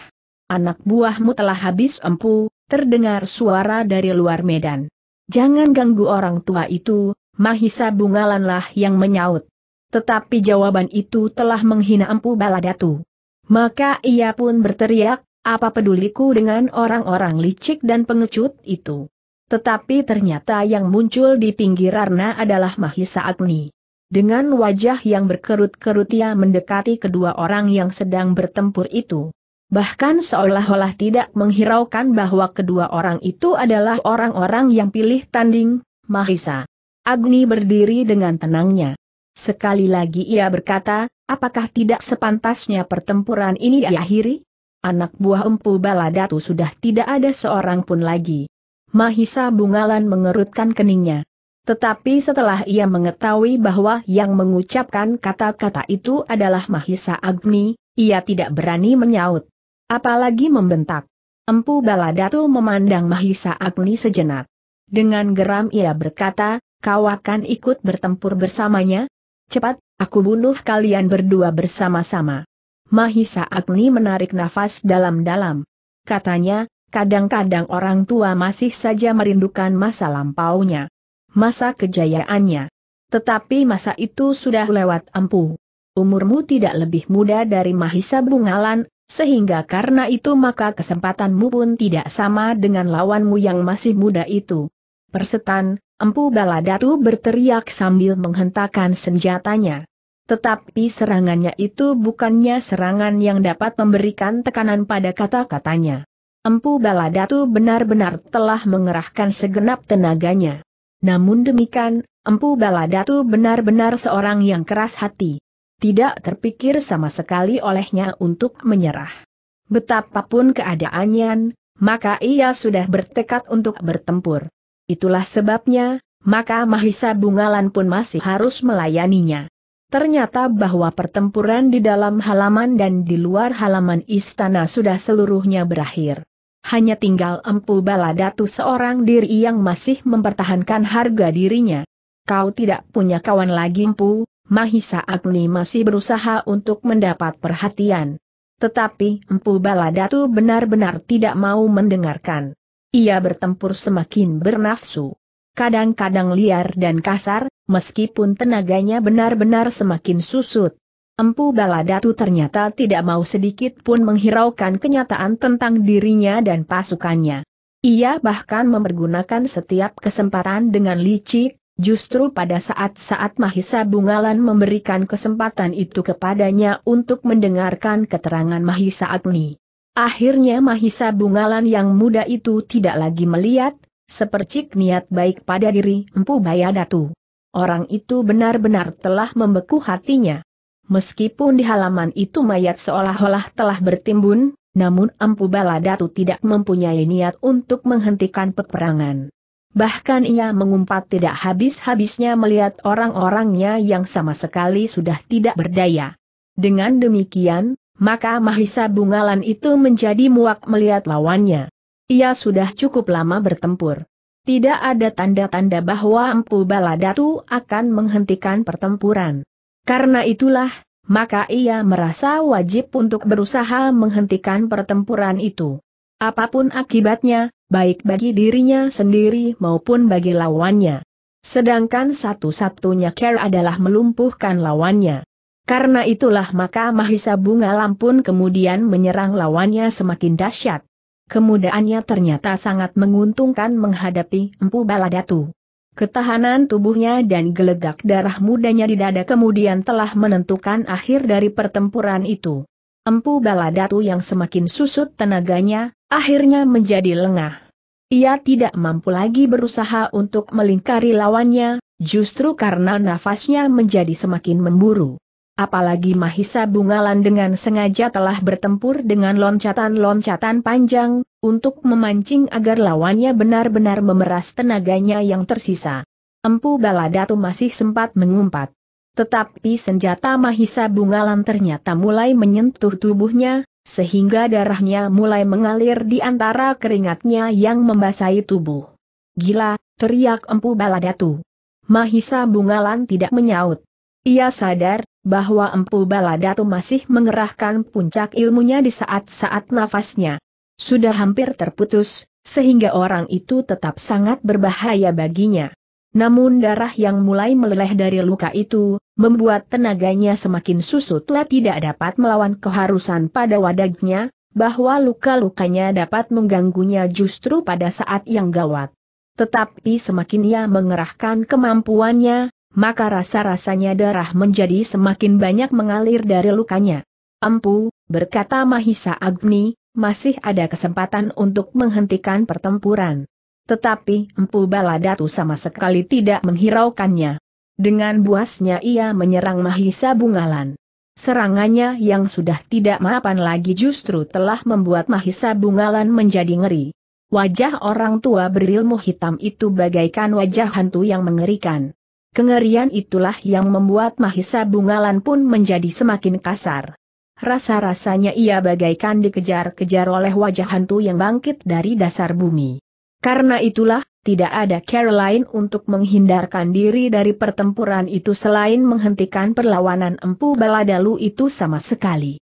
"Anak buahmu telah habis, Empu," terdengar suara dari luar medan. "Jangan ganggu orang tua itu," Mahisa Bungalanlah yang menyaut. Tetapi jawaban itu telah menghina Empu Baladatu. Maka ia pun berteriak, "Apa peduliku dengan orang-orang licik dan pengecut itu?" Tetapi ternyata yang muncul di pinggir Arna adalah Mahisa Agni. Dengan wajah yang berkerut-kerut ia mendekati kedua orang yang sedang bertempur itu. Bahkan seolah-olah tidak menghiraukan bahwa kedua orang itu adalah orang-orang yang pilih tanding. Mahisa Agni berdiri dengan tenangnya. Sekali lagi ia berkata, "Apakah tidak sepantasnya pertempuran ini diakhiri? Anak buah Empu Baladatu sudah tidak ada seorang pun lagi." Mahisa Bungalan mengerutkan keningnya. Tetapi setelah ia mengetahui bahwa yang mengucapkan kata-kata itu adalah Mahisa Agni, ia tidak berani menyaut, apalagi membentak. Empu Baladatu memandang Mahisa Agni sejenak. Dengan geram ia berkata, "Kau akan ikut bertempur bersamanya? Cepat, aku bunuh kalian berdua bersama-sama." Mahisa Agni menarik nafas dalam-dalam. Katanya, "Kadang-kadang orang tua masih saja merindukan masa lampaunya. Masa kejayaannya. Tetapi masa itu sudah lewat, Empu. Umurmu tidak lebih muda dari Mahisa Bungalan, sehingga karena itu maka kesempatanmu pun tidak sama dengan lawanmu yang masih muda itu." "Persetan!" Empu Baladatu berteriak sambil menghentakkan senjatanya. Tetapi serangannya itu bukannya serangan yang dapat memberikan tekanan pada kata-katanya. Empu Baladatu benar-benar telah mengerahkan segenap tenaganya. Namun demikian, Empu Baladatu benar-benar seorang yang keras hati. Tidak terpikir sama sekali olehnya untuk menyerah. Betapapun keadaannya, maka ia sudah bertekad untuk bertempur. Itulah sebabnya, maka Mahisa Bungalan pun masih harus melayaninya. Ternyata bahwa pertempuran di dalam halaman dan di luar halaman istana sudah seluruhnya berakhir. Hanya tinggal Empu Baladatu seorang diri yang masih mempertahankan harga dirinya. Kau tidak punya kawan lagi, Empu. Mahisa Agni masih berusaha untuk mendapat perhatian. Tetapi Empu Baladatu benar-benar tidak mau mendengarkan. Ia bertempur semakin bernafsu. Kadang-kadang liar dan kasar, meskipun tenaganya benar-benar semakin susut. Empu Baladatu ternyata tidak mau sedikit pun menghiraukan kenyataan tentang dirinya dan pasukannya. Ia bahkan mempergunakan setiap kesempatan dengan licik, justru pada saat-saat Mahisa Bungalan memberikan kesempatan itu kepadanya untuk mendengarkan keterangan Mahisa Agni. Akhirnya Mahisa Bungalan yang muda itu tidak lagi melihat, sepercik niat baik pada diri Empu Baladatu. Orang itu benar-benar telah membeku hatinya. Meskipun di halaman itu mayat seolah-olah telah bertimbun, namun Empu Baladatu tidak mempunyai niat untuk menghentikan peperangan. Bahkan ia mengumpat tidak habis-habisnya melihat orang-orangnya yang sama sekali sudah tidak berdaya. Dengan demikian, maka Mahisa Bungalan itu menjadi muak melihat lawannya. Ia sudah cukup lama bertempur. Tidak ada tanda-tanda bahwa Empu Baladatu akan menghentikan pertempuran. Karena itulah, maka ia merasa wajib untuk berusaha menghentikan pertempuran itu. Apapun akibatnya, baik bagi dirinya sendiri maupun bagi lawannya. Sedangkan satu-satunya cara adalah melumpuhkan lawannya. Karena itulah maka Mahisa Bungalan pun kemudian menyerang lawannya semakin dahsyat. Kemudaannya ternyata sangat menguntungkan menghadapi Empu Baladatu. Ketahanan tubuhnya dan gelegak darah mudanya di dada kemudian telah menentukan akhir dari pertempuran itu. Empu Baladatu yang semakin susut tenaganya, akhirnya menjadi lengah. Ia tidak mampu lagi berusaha untuk melingkari lawannya, justru karena nafasnya menjadi semakin memburu. Apalagi Mahisa Bungalan dengan sengaja telah bertempur dengan loncatan-loncatan panjang, untuk memancing agar lawannya benar-benar memeras tenaganya yang tersisa. Empu Baladatu masih sempat mengumpat. Tetapi senjata Mahisa Bungalan ternyata mulai menyentuh tubuhnya, sehingga darahnya mulai mengalir di antara keringatnya yang membasahi tubuh. "Gila!" teriak Empu Baladatu. Mahisa Bungalan tidak menyaut. Ia sadar bahwa Empu Baladatu masih mengerahkan puncak ilmunya di saat-saat nafasnya sudah hampir terputus, sehingga orang itu tetap sangat berbahaya baginya. Namun darah yang mulai meleleh dari luka itu, membuat tenaganya semakin susutlah tidak dapat melawan keharusan pada wadagnya, bahwa luka-lukanya dapat mengganggunya justru pada saat yang gawat. Tetapi semakin ia mengerahkan kemampuannya, maka rasa-rasanya darah menjadi semakin banyak mengalir dari lukanya. "Empu," berkata Mahisa Agni, "masih ada kesempatan untuk menghentikan pertempuran." Tetapi Empu Baladatu sama sekali tidak menghiraukannya. Dengan buasnya ia menyerang Mahisa Bungalan. Serangannya yang sudah tidak mapan lagi justru telah membuat Mahisa Bungalan menjadi ngeri. Wajah orang tua berilmu hitam itu bagaikan wajah hantu yang mengerikan. Kengerian itulah yang membuat Mahisa Bungalan pun menjadi semakin kasar. Rasa-rasanya ia bagaikan dikejar-kejar oleh wajah hantu yang bangkit dari dasar bumi. Karena itulah, tidak ada cara lain untuk menghindarkan diri dari pertempuran itu selain menghentikan perlawanan Empu Baladatu itu sama sekali.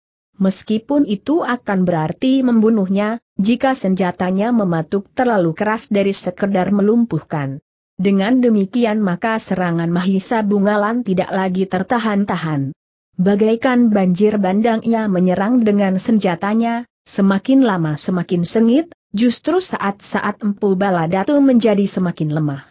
Meskipun itu akan berarti membunuhnya, jika senjatanya mematuk terlalu keras dari sekedar melumpuhkan. Dengan demikian maka serangan Mahisa Bungalan tidak lagi tertahan-tahan. Bagaikan banjir bandang ia menyerang dengan senjatanya, semakin lama semakin sengit, justru saat-saat Empu Baladatu menjadi semakin lemah.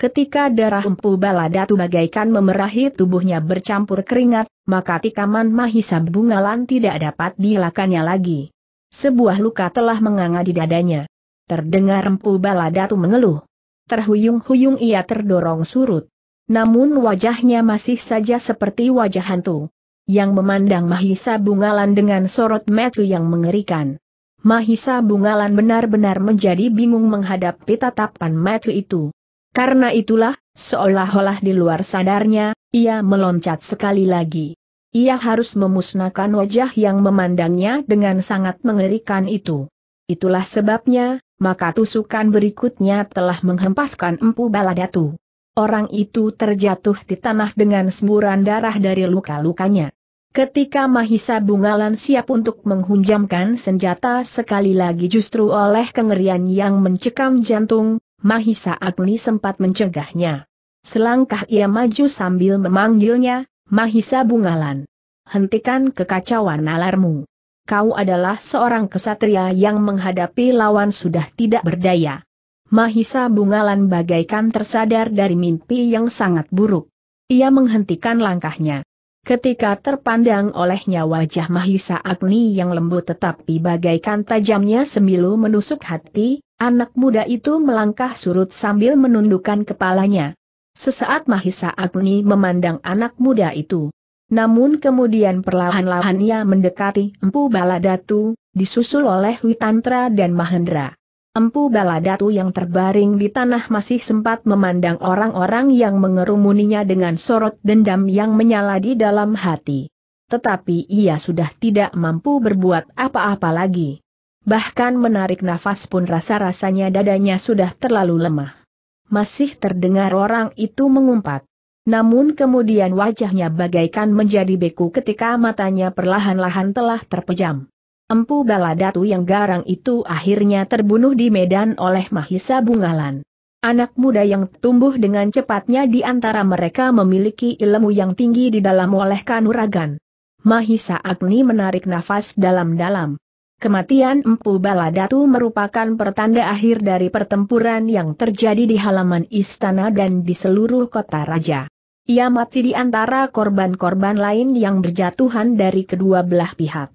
Ketika darah Empu Baladatu bagaikan memerahi tubuhnya bercampur keringat, maka tikaman Mahisa Bungalan tidak dapat dielakkannya lagi. Sebuah luka telah menganga di dadanya. Terdengar Empu Baladatu mengeluh. Terhuyung-huyung ia terdorong surut. Namun wajahnya masih saja seperti wajah hantu yang memandang Mahisa Bungalan dengan sorot mata yang mengerikan. Mahisa Bungalan benar-benar menjadi bingung menghadapi tatapan mata itu. Karena itulah, seolah-olah di luar sadarnya, ia meloncat sekali lagi. Ia harus memusnahkan wajah yang memandangnya dengan sangat mengerikan itu. Itulah sebabnya, maka tusukan berikutnya telah menghempaskan Empu Baladatu. Orang itu terjatuh di tanah dengan semburan darah dari luka-lukanya. Ketika Mahisa Bungalan siap untuk menghunjamkan senjata sekali lagi, justru oleh kengerian yang mencekam jantung, Mahisa Agni sempat mencegahnya. Selangkah ia maju sambil memanggilnya, "Mahisa Bungalan, hentikan kekacauan alarmu. Kau adalah seorang kesatria yang menghadapi lawan sudah tidak berdaya." Mahisa Bungalan bagaikan tersadar dari mimpi yang sangat buruk. Ia menghentikan langkahnya. Ketika terpandang olehnya wajah Mahisa Agni yang lembut tetapi bagaikan tajamnya sembilu menusuk hati, anak muda itu melangkah surut sambil menundukkan kepalanya. Sesaat Mahisa Agni memandang anak muda itu. Namun kemudian perlahan-lahan ia mendekati Empu Baladatu, disusul oleh Witantra dan Mahendra. Empu Baladatu yang terbaring di tanah masih sempat memandang orang-orang yang mengerumuninya dengan sorot dendam yang menyala di dalam hati. Tetapi ia sudah tidak mampu berbuat apa-apa lagi. Bahkan menarik nafas pun rasa-rasanya dadanya sudah terlalu lemah. Masih terdengar orang itu mengumpat. Namun kemudian wajahnya bagaikan menjadi beku ketika matanya perlahan-lahan telah terpejam. Empu Baladatu yang garang itu akhirnya terbunuh di medan oleh Mahisa Bungalan. Anak muda yang tumbuh dengan cepatnya di antara mereka memiliki ilmu yang tinggi di dalam oleh kanuragan. Mahisa Agni menarik nafas dalam-dalam. Kematian Empu Baladatu merupakan pertanda akhir dari pertempuran yang terjadi di halaman istana dan di seluruh kota raja. Ia mati di antara korban-korban lain yang berjatuhan dari kedua belah pihak.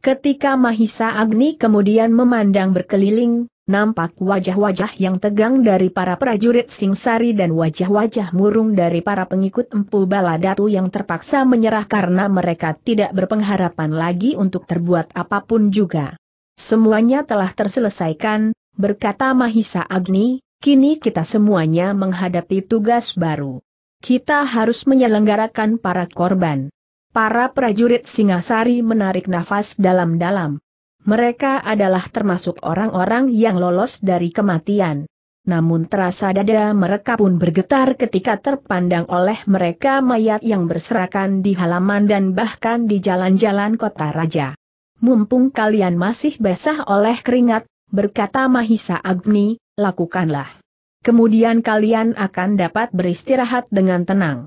Ketika Mahisa Agni kemudian memandang berkeliling, nampak wajah-wajah yang tegang dari para prajurit Singasari dan wajah-wajah murung dari para pengikut Empu Baladatu yang terpaksa menyerah karena mereka tidak berpengharapan lagi untuk terbuat apapun juga. "Semuanya telah terselesaikan," berkata Mahisa Agni, "kini kita semuanya menghadapi tugas baru. Kita harus menyelenggarakan para korban." Para prajurit Singasari menarik nafas dalam-dalam. Mereka adalah termasuk orang-orang yang lolos dari kematian. Namun terasa dada mereka pun bergetar ketika terpandang oleh mereka mayat yang berserakan di halaman dan bahkan di jalan-jalan kota raja. "Mumpung kalian masih basah oleh keringat," berkata Mahisa Agni, "lakukanlah. Kemudian kalian akan dapat beristirahat dengan tenang."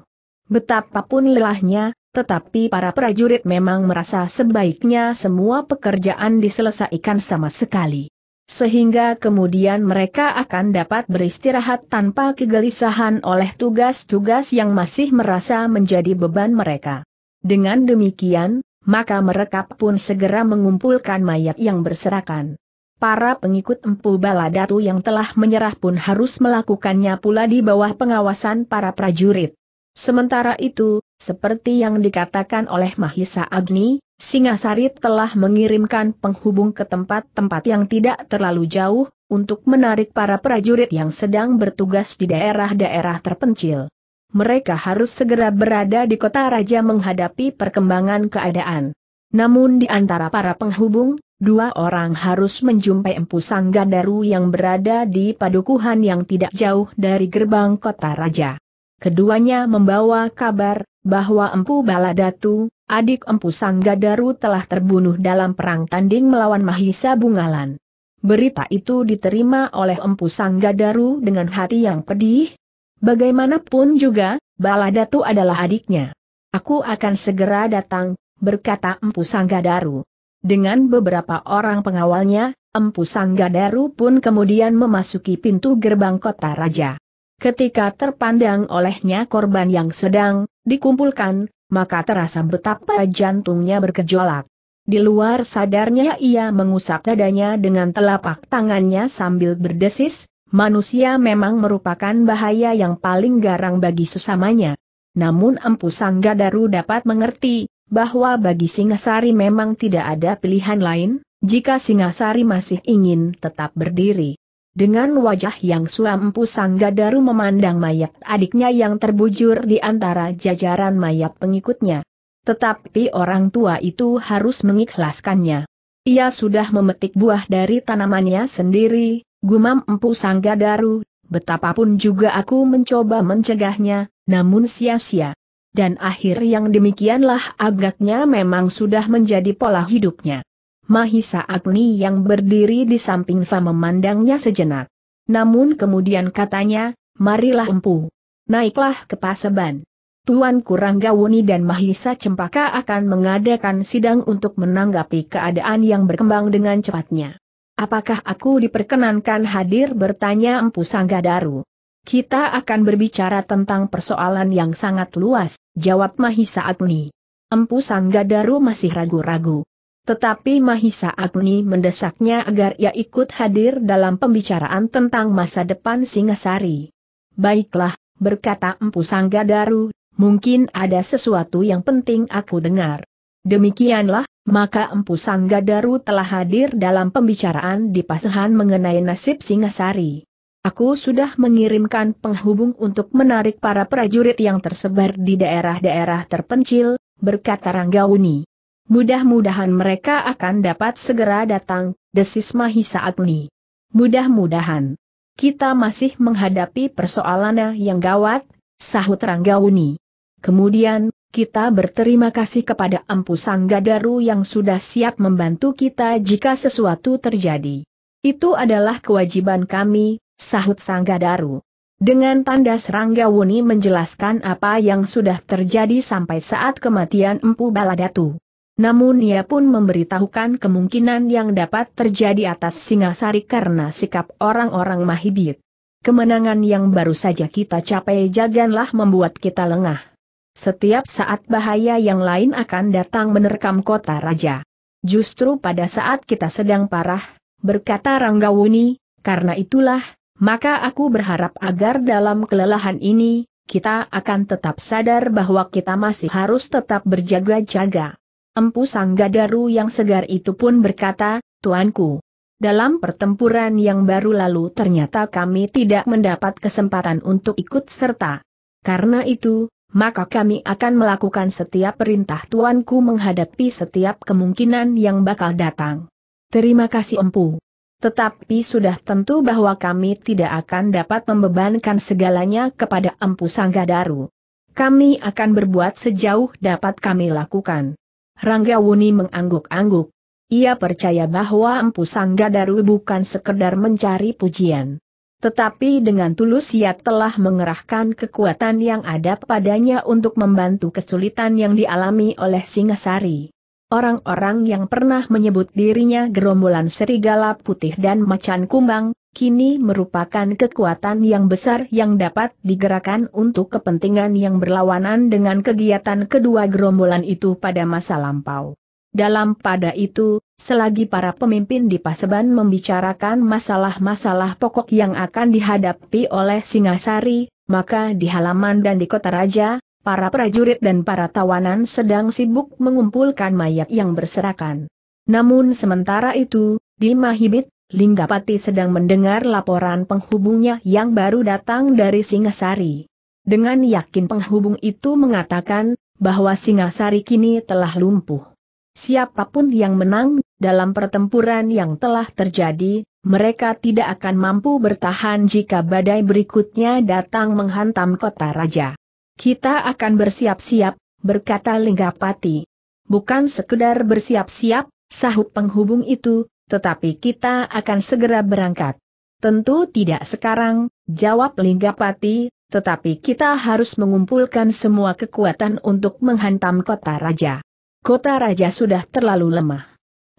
Betapapun lelahnya, tetapi para prajurit memang merasa sebaiknya semua pekerjaan diselesaikan sama sekali. Sehingga kemudian mereka akan dapat beristirahat tanpa kegelisahan oleh tugas-tugas yang masih merasa menjadi beban mereka. Dengan demikian, maka mereka pun segera mengumpulkan mayat yang berserakan. Para pengikut Empu Baladatu yang telah menyerah pun harus melakukannya pula di bawah pengawasan para prajurit. Sementara itu, seperti yang dikatakan oleh Mahisa Agni, Singasari telah mengirimkan penghubung ke tempat-tempat yang tidak terlalu jauh, untuk menarik para prajurit yang sedang bertugas di daerah-daerah terpencil. Mereka harus segera berada di kota raja menghadapi perkembangan keadaan. Namun di antara para penghubung, dua orang harus menjumpai Empu Sanggadaru yang berada di padukuhan yang tidak jauh dari gerbang kota raja. Keduanya membawa kabar bahwa Empu Baladatu, adik Empu Sanggadaru, telah terbunuh dalam perang tanding melawan Mahisa Bungalan. Berita itu diterima oleh Empu Sanggadaru dengan hati yang pedih. "Bagaimanapun juga, Baladatu adalah adiknya. Aku akan segera datang," berkata Empu Sanggadaru. Dengan beberapa orang pengawalnya, Empu Sanggadaru pun kemudian memasuki pintu gerbang kota raja. Ketika terpandang olehnya korban yang sedang dikumpulkan, maka terasa betapa jantungnya bergejolak. Di luar sadarnya ia mengusap dadanya dengan telapak tangannya sambil berdesis, manusia memang merupakan bahaya yang paling garang bagi sesamanya. Namun Empu Sanggadaru dapat mengerti, bahwa bagi Singasari memang tidak ada pilihan lain, jika Singasari masih ingin tetap berdiri. Dengan wajah yang suram Empu Sanggadaru memandang mayat adiknya yang terbujur di antara jajaran mayat pengikutnya. Tetapi orang tua itu harus mengikhlaskannya. Ia sudah memetik buah dari tanamannya sendiri, gumam Empu Sanggadaru, betapapun juga aku mencoba mencegahnya, namun sia-sia. Dan akhir yang demikianlah agaknya memang sudah menjadi pola hidupnya. Mahisa Agni yang berdiri di samping Fa memandangnya sejenak. Namun kemudian katanya, marilah Empu. Naiklah ke Paseban. Tuanku Ranggawuni dan Mahisa Cempaka akan mengadakan sidang untuk menanggapi keadaan yang berkembang dengan cepatnya. Apakah aku diperkenankan hadir? Bertanya Empu Sanggadaru. Kita akan berbicara tentang persoalan yang sangat luas, jawab Mahisa Agni. Empu Sanggadaru masih ragu-ragu. Tetapi Mahisa Agni mendesaknya agar ia ikut hadir dalam pembicaraan tentang masa depan Singasari. Baiklah, berkata Empu Sanggadaru. Mungkin ada sesuatu yang penting aku dengar. Demikianlah, maka Empu Sanggadaru telah hadir dalam pembicaraan di Paseban mengenai nasib Singasari. Aku sudah mengirimkan penghubung untuk menarik para prajurit yang tersebar di daerah-daerah terpencil, berkata Ranggawuni. Mudah-mudahan mereka akan dapat segera datang, desis Mahisa Agni. Mudah-mudahan. Kita masih menghadapi persoalan yang gawat, sahut Ranggawuni. Kemudian, kita berterima kasih kepada Empu Sanggadaru yang sudah siap membantu kita jika sesuatu terjadi. Itu adalah kewajiban kami, sahut Sanggadaru. Dengan tandas Ranggawuni menjelaskan apa yang sudah terjadi sampai saat kematian Empu Baladatu. Namun ia pun memberitahukan kemungkinan yang dapat terjadi atas Singasari karena sikap orang-orang Mahibit. Kemenangan yang baru saja kita capai janganlah membuat kita lengah. Setiap saat bahaya yang lain akan datang menerkam kota raja. Justru pada saat kita sedang parah, berkata Ranggawuni, karena itulah, maka aku berharap agar dalam kelelahan ini, kita akan tetap sadar bahwa kita masih harus tetap berjaga-jaga. Empu Sanggadaru yang segar itu pun berkata, Tuanku. Dalam pertempuran yang baru lalu ternyata kami tidak mendapat kesempatan untuk ikut serta. Karena itu, maka kami akan melakukan setiap perintah Tuanku menghadapi setiap kemungkinan yang bakal datang. Terima kasih Empu. Tetapi sudah tentu bahwa kami tidak akan dapat membebankan segalanya kepada Empu Sanggadaru. Kami akan berbuat sejauh dapat kami lakukan. Ranggawuni mengangguk-angguk. Ia percaya bahwa Empu Sanggadaru bukan sekedar mencari pujian. Tetapi dengan tulus ia telah mengerahkan kekuatan yang ada padanya untuk membantu kesulitan yang dialami oleh Singasari. Orang-orang yang pernah menyebut dirinya gerombolan serigala putih dan macan kumbang, kini merupakan kekuatan yang besar yang dapat digerakkan untuk kepentingan yang berlawanan dengan kegiatan kedua gerombolan itu pada masa lampau. Dalam pada itu, selagi para pemimpin di Paseban membicarakan masalah-masalah pokok yang akan dihadapi oleh Singasari, maka di halaman dan di kota raja, para prajurit dan para tawanan sedang sibuk mengumpulkan mayat yang berserakan. Namun sementara itu, di Mahibit, Linggapati sedang mendengar laporan penghubungnya yang baru datang dari Singasari. Dengan yakin penghubung itu mengatakan, bahwa Singasari kini telah lumpuh. Siapapun yang menang, dalam pertempuran yang telah terjadi, mereka tidak akan mampu bertahan jika badai berikutnya datang menghantam kota raja. Kita akan bersiap-siap, berkata Linggapati. Bukan sekedar bersiap-siap, sahut penghubung itu, tetapi kita akan segera berangkat. Tentu tidak sekarang, jawab Linggapati, tetapi kita harus mengumpulkan semua kekuatan untuk menghantam kota raja. Kota raja sudah terlalu lemah.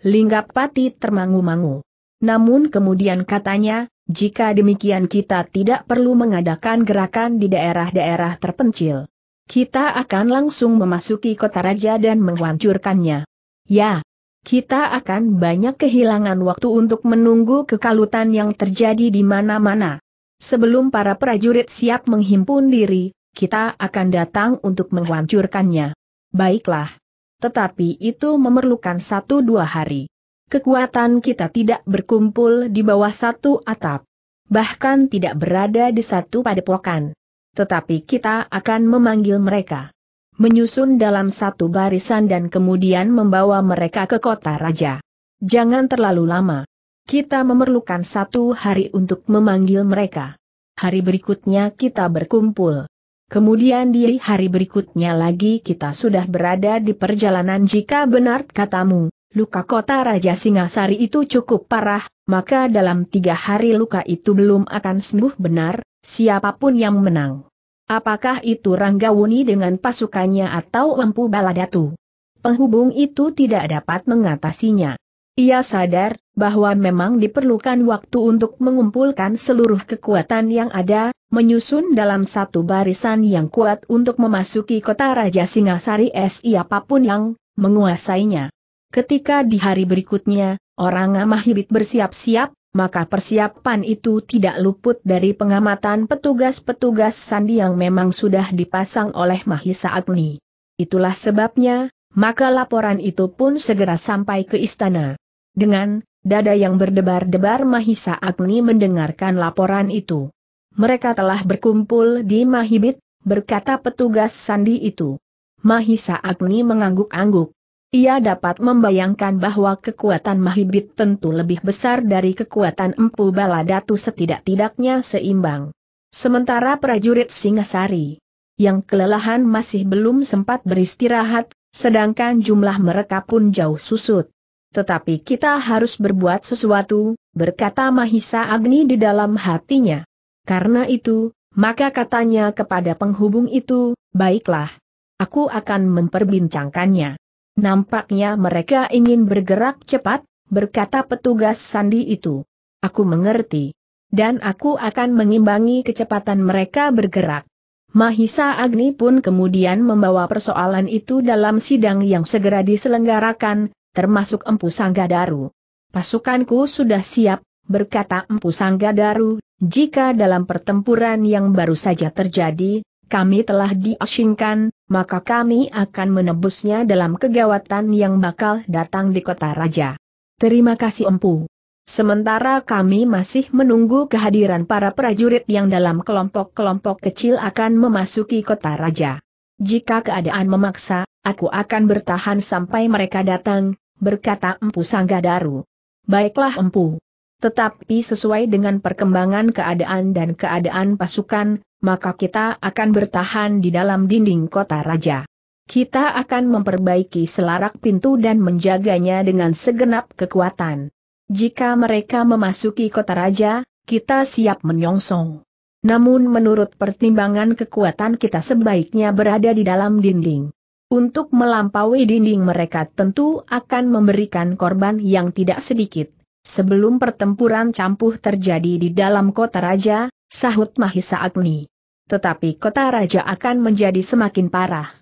Linggapati termangu-mangu. Namun kemudian katanya, jika demikian kita tidak perlu mengadakan gerakan di daerah-daerah terpencil. Kita akan langsung memasuki kota raja dan menghancurkannya. Ya, kita akan banyak kehilangan waktu untuk menunggu kekalutan yang terjadi di mana-mana. Sebelum para prajurit siap menghimpun diri, kita akan datang untuk menghancurkannya. Baiklah. Tetapi itu memerlukan satu dua hari. Kekuatan kita tidak berkumpul di bawah satu atap. Bahkan tidak berada di satu padepokan. Tetapi kita akan memanggil mereka, menyusun dalam satu barisan dan kemudian membawa mereka ke kota raja. Jangan terlalu lama. Kita memerlukan satu hari untuk memanggil mereka. Hari berikutnya kita berkumpul. Kemudian di hari berikutnya lagi kita sudah berada di perjalanan. Jika benar katamu, luka kota Raja Singasari itu cukup parah, maka dalam tiga hari luka itu belum akan sembuh benar, siapapun yang menang. Apakah itu Ranggawuni dengan pasukannya atau Empu Baladatu? Penghubung itu tidak dapat mengatasinya. Ia sadar bahwa memang diperlukan waktu untuk mengumpulkan seluruh kekuatan yang ada, menyusun dalam satu barisan yang kuat untuk memasuki kota Raja Singasari. Siapapun yang menguasainya. Ketika di hari berikutnya, orang Mahibit bersiap-siap, maka persiapan itu tidak luput dari pengamatan petugas-petugas sandi yang memang sudah dipasang oleh Mahisa Agni. Itulah sebabnya, maka laporan itu pun segera sampai ke istana. Dengan dada yang berdebar-debar Mahisa Agni mendengarkan laporan itu. Mereka telah berkumpul di Mahibit, berkata petugas sandi itu. Mahisa Agni mengangguk-angguk. Ia dapat membayangkan bahwa kekuatan Mahibit tentu lebih besar dari kekuatan Empu Baladatu, setidak-tidaknya seimbang. Sementara prajurit Singasari yang kelelahan masih belum sempat beristirahat, sedangkan jumlah mereka pun jauh susut. Tetapi kita harus berbuat sesuatu, berkata Mahisa Agni di dalam hatinya. Karena itu, maka katanya kepada penghubung itu, baiklah, aku akan memperbincangkannya. Nampaknya mereka ingin bergerak cepat, berkata petugas sandi itu. Aku mengerti. Dan aku akan mengimbangi kecepatan mereka bergerak. Mahisa Agni pun kemudian membawa persoalan itu dalam sidang yang segera diselenggarakan, termasuk Empu Sanggadaru. Pasukanku sudah siap, berkata Empu Sanggadaru, jika dalam pertempuran yang baru saja terjadi, kami telah diasingkan, maka kami akan menebusnya dalam kegawatan yang bakal datang di kota raja. Terima kasih Empu. Sementara kami masih menunggu kehadiran para prajurit yang dalam kelompok-kelompok kecil akan memasuki kota raja. Jika keadaan memaksa, aku akan bertahan sampai mereka datang, berkata Empu Sanggadaru. Baiklah Empu. Tetapi sesuai dengan perkembangan keadaan dan keadaan pasukan, maka kita akan bertahan di dalam dinding kota raja. Kita akan memperbaiki selarak pintu dan menjaganya dengan segenap kekuatan. Jika mereka memasuki kota raja, kita siap menyongsong. Namun menurut pertimbangan kekuatan kita sebaiknya berada di dalam dinding. Untuk melampaui dinding mereka tentu akan memberikan korban yang tidak sedikit. Sebelum pertempuran campuh terjadi di dalam kota raja, sahut Mahisa Agni. Tetapi kota raja akan menjadi semakin parah.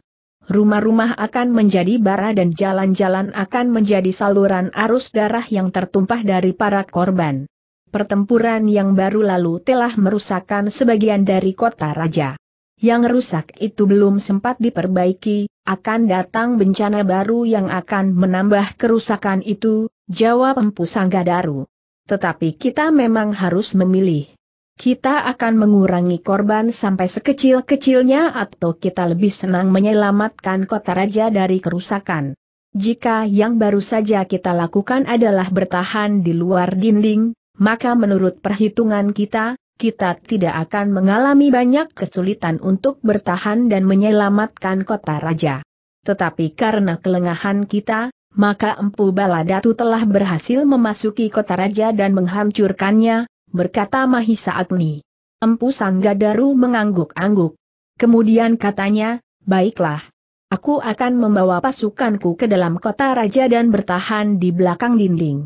Rumah-rumah akan menjadi bara dan jalan-jalan akan menjadi saluran arus darah yang tertumpah dari para korban. Pertempuran yang baru lalu telah merusakkan sebagian dari kota raja. Yang rusak itu belum sempat diperbaiki, akan datang bencana baru yang akan menambah kerusakan itu, jawab Empu Sanggadaru. Tetapi kita memang harus memilih. Kita akan mengurangi korban sampai sekecil-kecilnya atau kita lebih senang menyelamatkan kota raja dari kerusakan. Jika yang baru saja kita lakukan adalah bertahan di luar dinding, maka menurut perhitungan kita, kita tidak akan mengalami banyak kesulitan untuk bertahan dan menyelamatkan kota raja. Tetapi karena kelengahan kita, maka Empu Baladatu telah berhasil memasuki kota raja dan menghancurkannya, berkata Mahisa Agni. Empu Sanggadaru mengangguk-angguk. Kemudian katanya, baiklah. Aku akan membawa pasukanku ke dalam kota raja dan bertahan di belakang dinding.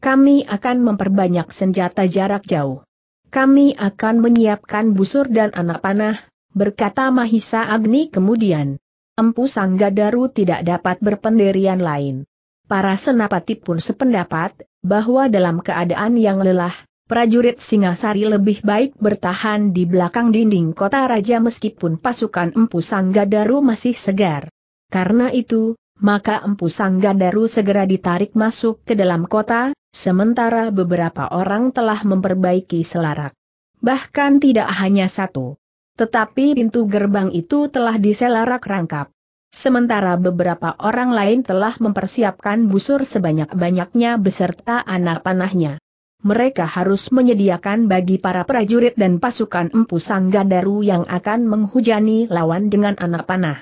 Kami akan memperbanyak senjata jarak jauh. Kami akan menyiapkan busur dan anak panah, berkata Mahisa Agni kemudian. Empu Sanggadaru tidak dapat berpendirian lain. Para senapati pun sependapat, bahwa dalam keadaan yang lelah, prajurit Singasari lebih baik bertahan di belakang dinding kota raja meskipun pasukan Empu Sanggadaru masih segar. Karena itu, maka Empu Sanggadaru segera ditarik masuk ke dalam kota, sementara beberapa orang telah memperbaiki selarak. Bahkan tidak hanya satu, tetapi pintu gerbang itu telah diselarak rangkap. Sementara beberapa orang lain telah mempersiapkan busur sebanyak-banyaknya beserta anak panahnya. Mereka harus menyediakan bagi para prajurit dan pasukan Empu Sanggadaru yang akan menghujani lawan dengan anak panah.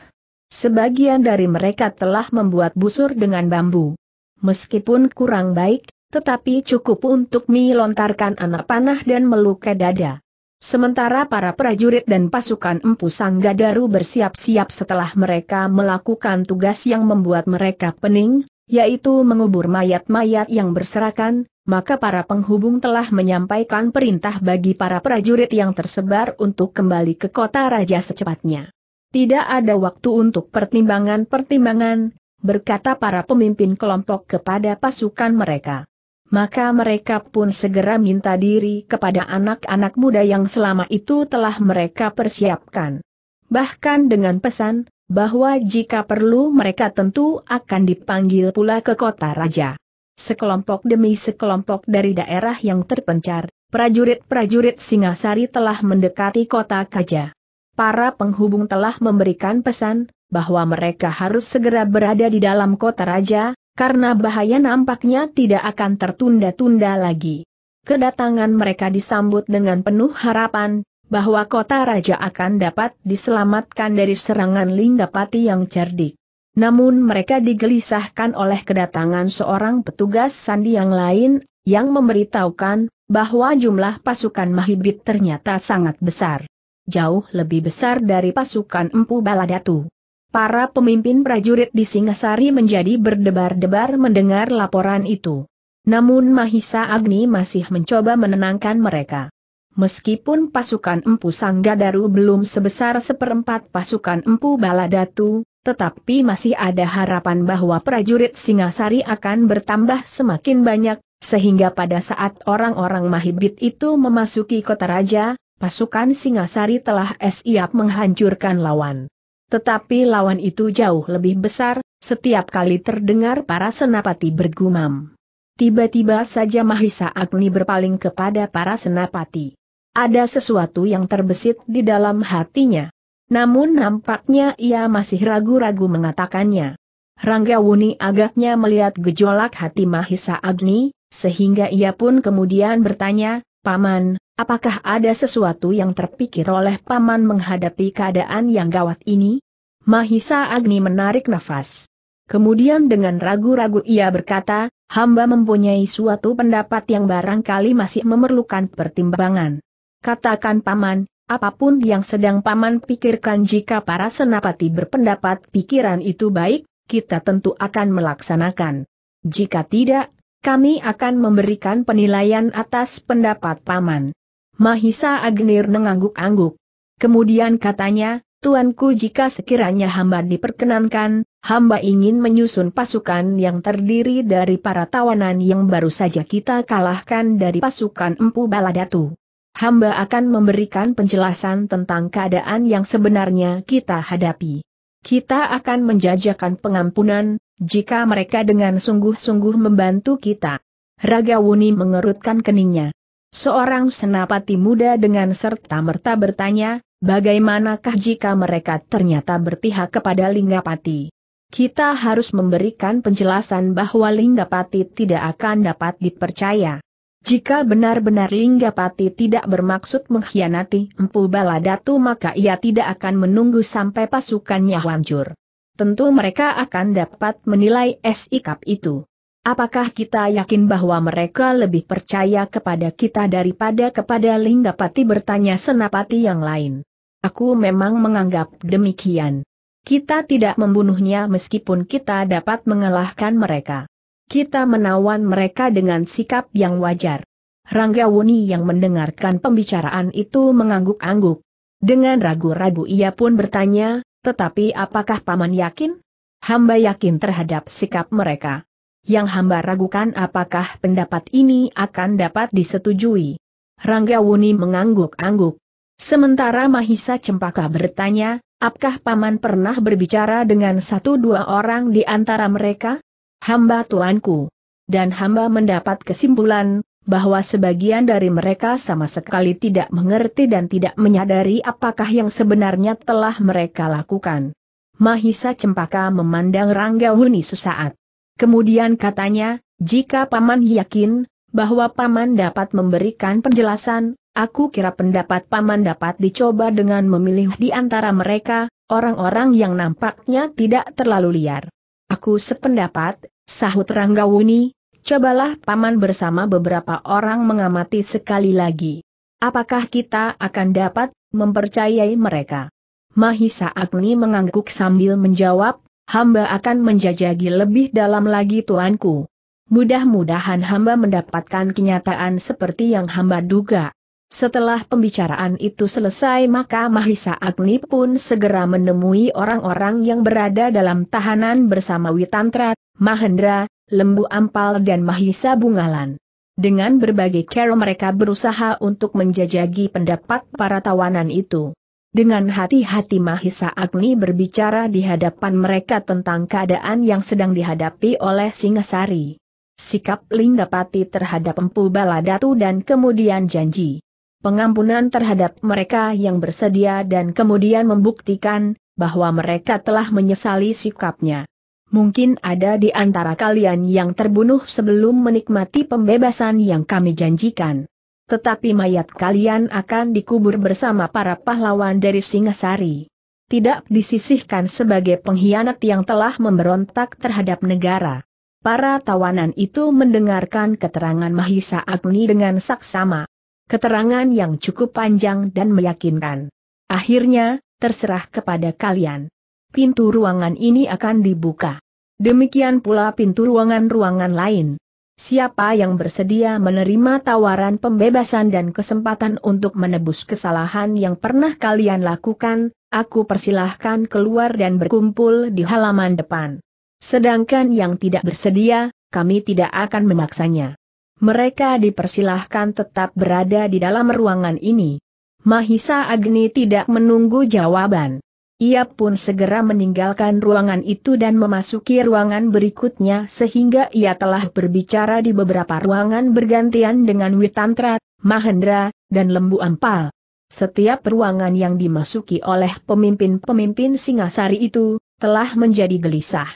Sebagian dari mereka telah membuat busur dengan bambu. Meskipun kurang baik, tetapi cukup untuk melontarkan anak panah dan melukai dada. Sementara para prajurit dan pasukan Empu Sanggadaru bersiap-siap setelah mereka melakukan tugas yang membuat mereka pening, yaitu mengubur mayat-mayat yang berserakan, maka para penghubung telah menyampaikan perintah bagi para prajurit yang tersebar untuk kembali ke kota raja secepatnya. Tidak ada waktu untuk pertimbangan-pertimbangan, berkata para pemimpin kelompok kepada pasukan mereka. Maka mereka pun segera minta diri kepada anak-anak muda yang selama itu telah mereka persiapkan. Bahkan dengan pesan, bahwa jika perlu mereka tentu akan dipanggil pula ke kota raja. Sekelompok demi sekelompok dari daerah yang terpencar, prajurit-prajurit Singasari telah mendekati kota Kaja. Para penghubung telah memberikan pesan, bahwa mereka harus segera berada di dalam kota raja, karena bahaya nampaknya tidak akan tertunda-tunda lagi. Kedatangan mereka disambut dengan penuh harapan, bahwa kota raja akan dapat diselamatkan dari serangan Linggapati yang cerdik. Namun mereka digelisahkan oleh kedatangan seorang petugas sandi yang lain, yang memberitahukan, bahwa jumlah pasukan Mahibit ternyata sangat besar. Jauh lebih besar dari pasukan Empu Baladatu. Para pemimpin prajurit di Singasari menjadi berdebar-debar mendengar laporan itu. Namun Mahisa Agni masih mencoba menenangkan mereka. Meskipun pasukan Empu Sanggadaru belum sebesar seperempat pasukan Empu Baladatu, tetapi masih ada harapan bahwa prajurit Singasari akan bertambah semakin banyak, sehingga pada saat orang-orang Mahibit itu memasuki kota raja, pasukan Singasari telah siap menghancurkan lawan. Tetapi lawan itu jauh lebih besar, setiap kali terdengar para senapati bergumam. Tiba-tiba saja Mahisa Agni berpaling kepada para senapati. Ada sesuatu yang terbesit di dalam hatinya. Namun nampaknya ia masih ragu-ragu mengatakannya. Ranggawuni agaknya melihat gejolak hati Mahisa Agni, sehingga ia pun kemudian bertanya, "Paman, apakah ada sesuatu yang terpikir oleh Paman menghadapi keadaan yang gawat ini?" Mahisa Agni menarik nafas. Kemudian dengan ragu-ragu ia berkata, "Hamba mempunyai suatu pendapat yang barangkali masih memerlukan pertimbangan." "Katakan Paman, apapun yang sedang Paman pikirkan." "Jika para senapati berpendapat pikiran itu baik, kita tentu akan melaksanakan. Jika tidak, kami akan memberikan penilaian atas pendapat Paman." Mahisa Agni mengangguk-angguk. Kemudian katanya, "Tuanku, jika sekiranya hamba diperkenankan, hamba ingin menyusun pasukan yang terdiri dari para tawanan yang baru saja kita kalahkan dari pasukan Empu Baladatu. Hamba akan memberikan penjelasan tentang keadaan yang sebenarnya kita hadapi. Kita akan menjajakan pengampunan, jika mereka dengan sungguh-sungguh membantu kita." Ranggawuni mengerutkan keningnya. Seorang senapati muda dengan serta-merta bertanya, "Bagaimanakah jika mereka ternyata berpihak kepada Linggapati? Kita harus memberikan penjelasan bahwa Linggapati tidak akan dapat dipercaya. Jika benar-benar Linggapati tidak bermaksud mengkhianati Empu Baladatu, maka ia tidak akan menunggu sampai pasukannya hancur. Tentu mereka akan dapat menilai sikap itu. Apakah kita yakin bahwa mereka lebih percaya kepada kita daripada kepada Linggapati?" bertanya senapati yang lain. "Aku memang menganggap demikian. Kita tidak membunuhnya meskipun kita dapat mengalahkan mereka. Kita menawan mereka dengan sikap yang wajar." Ranggawuni yang mendengarkan pembicaraan itu mengangguk-angguk. Dengan ragu-ragu ia pun bertanya, "Tetapi apakah Paman yakin?" "Hamba yakin terhadap sikap mereka. yang hamba ragukan apakah pendapat ini akan dapat disetujui. Ranggawuni mengangguk-angguk. Sementara Mahisa Cempaka bertanya, apakah Paman pernah berbicara dengan satu dua orang di antara mereka? Hamba tuanku. Dan hamba mendapat kesimpulan, bahwa sebagian dari mereka sama sekali tidak mengerti dan tidak menyadari apakah yang sebenarnya telah mereka lakukan. Mahisa Cempaka memandang Ranggawuni sesaat. Kemudian katanya, jika Paman yakin, bahwa Paman dapat memberikan penjelasan, aku kira pendapat Paman dapat dicoba dengan memilih di antara mereka, orang-orang yang nampaknya tidak terlalu liar. Aku sependapat, sahut Ranggawuni. Cobalah Paman bersama beberapa orang mengamati sekali lagi. Apakah kita akan dapat mempercayai mereka? Mahisa Agni mengangguk sambil menjawab, hamba akan menjajagi lebih dalam lagi tuanku. Mudah-mudahan hamba mendapatkan kenyataan seperti yang hamba duga. Setelah pembicaraan itu selesai maka Mahisa Agni pun segera menemui orang-orang yang berada dalam tahanan bersama Witantra, Mahendra, Lembu Ampal dan Mahisa Bungalan. Dengan berbagai cara mereka berusaha untuk menjajagi pendapat para tawanan itu. Dengan hati-hati Mahisa Agni berbicara di hadapan mereka tentang keadaan yang sedang dihadapi oleh Singasari, sikap Linggapati terhadap Empu Baladatu dan kemudian janji pengampunan terhadap mereka yang bersedia dan kemudian membuktikan bahwa mereka telah menyesali sikapnya. Mungkin ada di antara kalian yang terbunuh sebelum menikmati pembebasan yang kami janjikan. Tetapi mayat kalian akan dikubur bersama para pahlawan dari Singasari. Tidak disisihkan sebagai pengkhianat yang telah memberontak terhadap negara. Para tawanan itu mendengarkan keterangan Mahisa Agni dengan saksama. Keterangan yang cukup panjang dan meyakinkan. Akhirnya, terserah kepada kalian. Pintu ruangan ini akan dibuka. Demikian pula pintu ruangan-ruangan lain. Siapa yang bersedia menerima tawaran pembebasan dan kesempatan untuk menebus kesalahan yang pernah kalian lakukan, aku persilahkan keluar dan berkumpul di halaman depan. Sedangkan yang tidak bersedia, kami tidak akan memaksanya. Mereka dipersilahkan tetap berada di dalam ruangan ini. Mahisa Agni tidak menunggu jawaban. Ia pun segera meninggalkan ruangan itu dan memasuki ruangan berikutnya sehingga ia telah berbicara di beberapa ruangan bergantian dengan Witantra, Mahendra, dan Lembu Ampal. Setiap ruangan yang dimasuki oleh pemimpin-pemimpin Singasari itu, telah menjadi gelisah.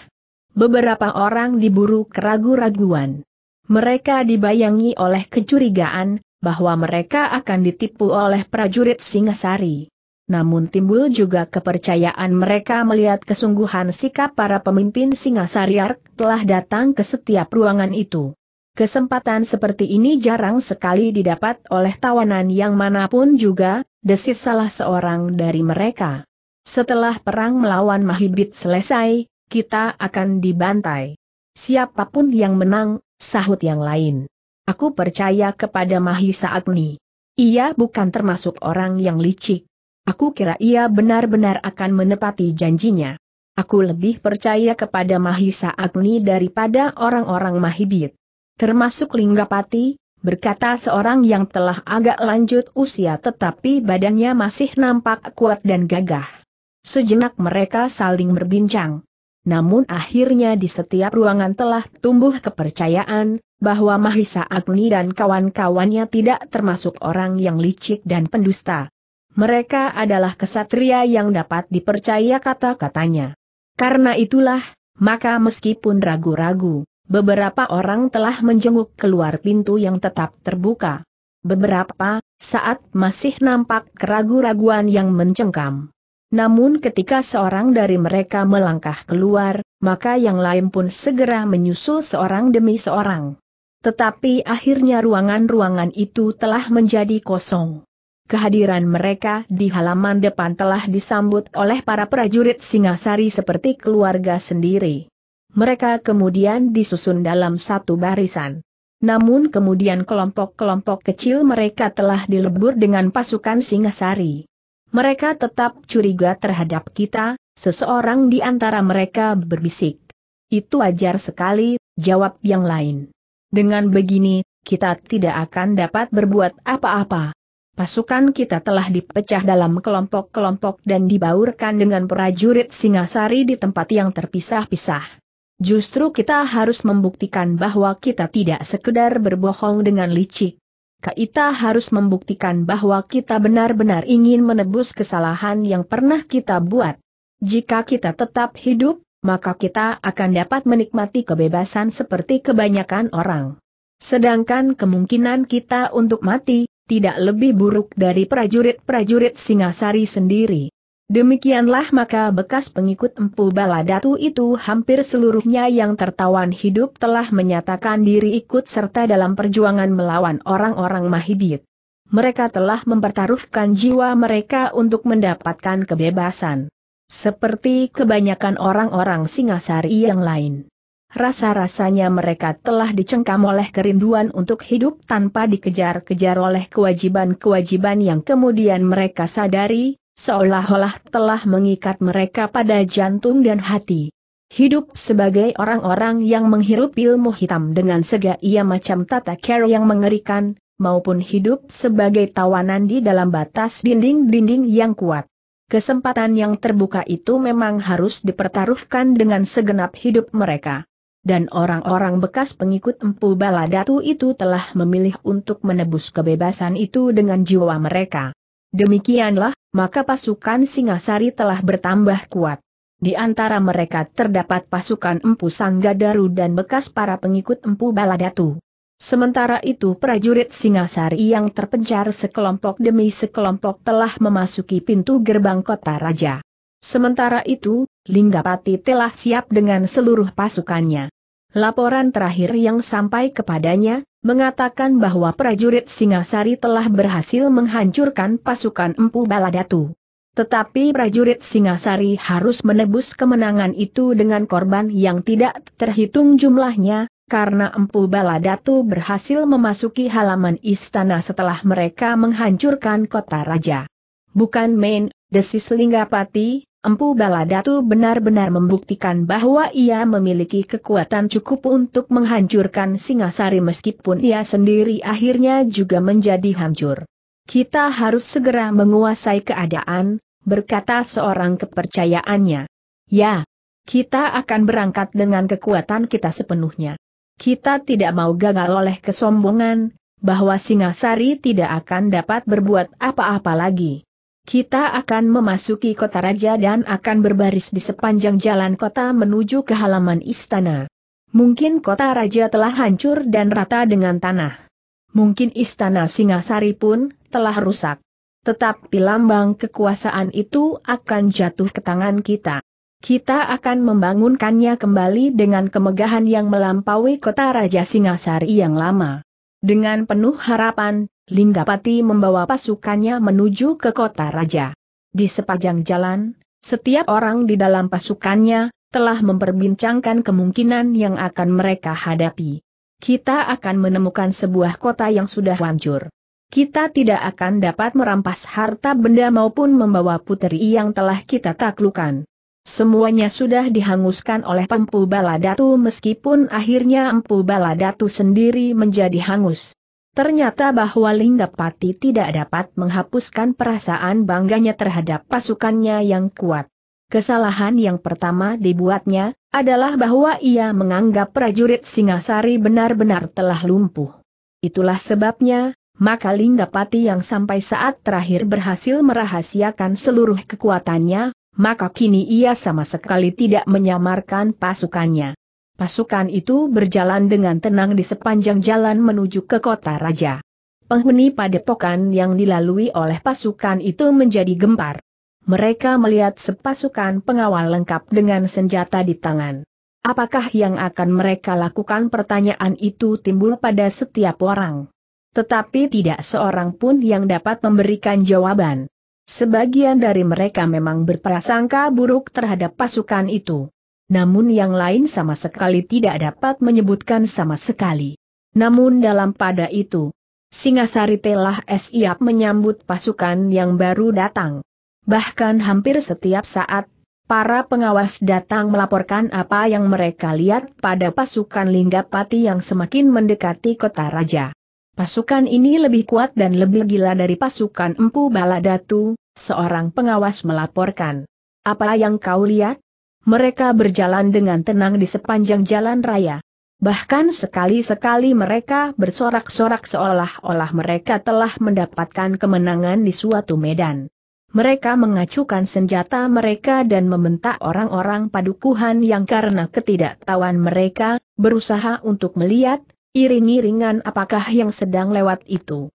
Beberapa orang diburu keraguan-raguan. Mereka dibayangi oleh kecurigaan, bahwa mereka akan ditipu oleh prajurit Singasari. Namun timbul juga kepercayaan mereka melihat kesungguhan sikap para pemimpin Singasari telah datang ke setiap ruangan itu. Kesempatan seperti ini jarang sekali didapat oleh tawanan yang manapun juga, desis salah seorang dari mereka. Setelah perang melawan Mahibit selesai, kita akan dibantai. Siapapun yang menang, sahut yang lain. Aku percaya kepada Mahisa Agni. Ia bukan termasuk orang yang licik. Aku kira ia benar-benar akan menepati janjinya. Aku lebih percaya kepada Mahisa Agni daripada orang-orang Mahibit. Termasuk Linggapati, berkata seorang yang telah agak lanjut usia tetapi badannya masih nampak kuat dan gagah. Sejenak mereka saling berbincang. Namun akhirnya di setiap ruangan telah tumbuh kepercayaan, bahwa Mahisa Agni dan kawan-kawannya tidak termasuk orang yang licik dan pendusta. Mereka adalah kesatria yang dapat dipercaya kata-katanya. Karena itulah, maka meskipun ragu-ragu, beberapa orang telah menjenguk keluar pintu yang tetap terbuka. Beberapa, saat masih nampak keraguan-raguan yang mencengkam. Namun ketika seorang dari mereka melangkah keluar, maka yang lain pun segera menyusul seorang demi seorang. Tetapi akhirnya ruangan-ruangan itu telah menjadi kosong. Kehadiran mereka di halaman depan telah disambut oleh para prajurit Singasari seperti keluarga sendiri. Mereka kemudian disusun dalam satu barisan. Namun kemudian kelompok-kelompok kecil mereka telah dilebur dengan pasukan Singasari. Mereka tetap curiga terhadap kita, seseorang di antara mereka berbisik. Itu wajar sekali, jawab yang lain. Dengan begini, kita tidak akan dapat berbuat apa-apa. Pasukan kita telah dipecah dalam kelompok-kelompok dan dibaurkan dengan prajurit Singasari di tempat yang terpisah-pisah. Justru kita harus membuktikan bahwa kita tidak sekedar berbohong dengan licik. Kita harus membuktikan bahwa kita benar-benar ingin menebus kesalahan yang pernah kita buat. Jika kita tetap hidup, maka kita akan dapat menikmati kebebasan seperti kebanyakan orang. Sedangkan kemungkinan kita untuk mati tidak lebih buruk dari prajurit-prajurit Singasari sendiri. Demikianlah maka bekas pengikut Empu Baladatu itu hampir seluruhnya yang tertawan hidup telah menyatakan diri ikut serta dalam perjuangan melawan orang-orang Mahibit. Mereka telah mempertaruhkan jiwa mereka untuk mendapatkan kebebasan. Seperti kebanyakan orang-orang Singasari yang lain. Rasa-rasanya mereka telah dicengkam oleh kerinduan untuk hidup tanpa dikejar-kejar oleh kewajiban-kewajiban yang kemudian mereka sadari, seolah-olah telah mengikat mereka pada jantung dan hati. Hidup sebagai orang-orang yang menghirup ilmu hitam dengan segala macam tata cara yang mengerikan, maupun hidup sebagai tawanan di dalam batas dinding-dinding yang kuat. Kesempatan yang terbuka itu memang harus dipertaruhkan dengan segenap hidup mereka. Dan orang-orang bekas pengikut Empu Baladatu itu telah memilih untuk menebus kebebasan itu dengan jiwa mereka. Demikianlah, maka pasukan Singasari telah bertambah kuat. Di antara mereka terdapat pasukan Empu Sanggadaru dan bekas para pengikut Empu Baladatu. Sementara itu prajurit Singasari yang terpencar sekelompok demi sekelompok telah memasuki pintu gerbang kota raja. Sementara itu, Linggapati telah siap dengan seluruh pasukannya. Laporan terakhir yang sampai kepadanya, mengatakan bahwa prajurit Singasari telah berhasil menghancurkan pasukan Empu Baladatu. Tetapi prajurit Singasari harus menebus kemenangan itu dengan korban yang tidak terhitung jumlahnya, karena Empu Baladatu berhasil memasuki halaman istana setelah mereka menghancurkan kota raja. Bukan main, desis Linggapati. Empu Baladatu benar-benar membuktikan bahwa ia memiliki kekuatan cukup untuk menghancurkan Singasari meskipun ia sendiri akhirnya juga menjadi hancur. Kita harus segera menguasai keadaan, berkata seorang kepercayaannya. Ya, kita akan berangkat dengan kekuatan kita sepenuhnya. Kita tidak mau gagal oleh kesombongan, bahwa Singasari tidak akan dapat berbuat apa-apa lagi. Kita akan memasuki kota raja dan akan berbaris di sepanjang jalan kota menuju ke halaman istana. Mungkin kota raja telah hancur dan rata dengan tanah. Mungkin istana Singasari pun telah rusak. Tetapi lambang kekuasaan itu akan jatuh ke tangan kita. Kita akan membangunkannya kembali dengan kemegahan yang melampaui kota raja Singasari yang lama. Dengan penuh harapan, Linggapati membawa pasukannya menuju ke kota raja. Di sepanjang jalan, setiap orang di dalam pasukannya telah memperbincangkan kemungkinan yang akan mereka hadapi. Kita akan menemukan sebuah kota yang sudah hancur. Kita tidak akan dapat merampas harta benda maupun membawa puteri yang telah kita taklukkan. Semuanya sudah dihanguskan oleh Empu Baladatu meskipun akhirnya Empu Baladatu sendiri menjadi hangus. Ternyata bahwa Linggapati tidak dapat menghapuskan perasaan bangganya terhadap pasukannya yang kuat. Kesalahan yang pertama dibuatnya adalah bahwa ia menganggap prajurit Singasari benar-benar telah lumpuh. Itulah sebabnya, maka Linggapati yang sampai saat terakhir berhasil merahasiakan seluruh kekuatannya, maka kini ia sama sekali tidak menyamarkan pasukannya. Pasukan itu berjalan dengan tenang di sepanjang jalan menuju ke kota raja. Penghuni padepokan yang dilalui oleh pasukan itu menjadi gempar. Mereka melihat sepasukan pengawal lengkap dengan senjata di tangan. Apakah yang akan mereka lakukan? Pertanyaan itu timbul pada setiap orang. Tetapi tidak seorang pun yang dapat memberikan jawaban. Sebagian dari mereka memang berprasangka buruk terhadap pasukan itu. Namun yang lain sama sekali tidak dapat menyebutkan sama sekali. Namun dalam pada itu, Singasari telah siap menyambut pasukan yang baru datang. Bahkan hampir setiap saat, Para pengawas datang melaporkan apa yang mereka lihat pada pasukan Linggapati yang semakin mendekati kota raja. Pasukan ini lebih kuat dan lebih gila dari pasukan Empu Baladatu, seorang pengawas melaporkan. Apa yang kau lihat? Mereka berjalan dengan tenang di sepanjang jalan raya. Bahkan sekali-sekali mereka bersorak-sorak seolah-olah mereka telah mendapatkan kemenangan di suatu medan. Mereka mengacukan senjata mereka dan membentak orang-orang padukuhan yang karena ketidaktahuan mereka, berusaha untuk melihat, iring-iringan apakah yang sedang lewat itu.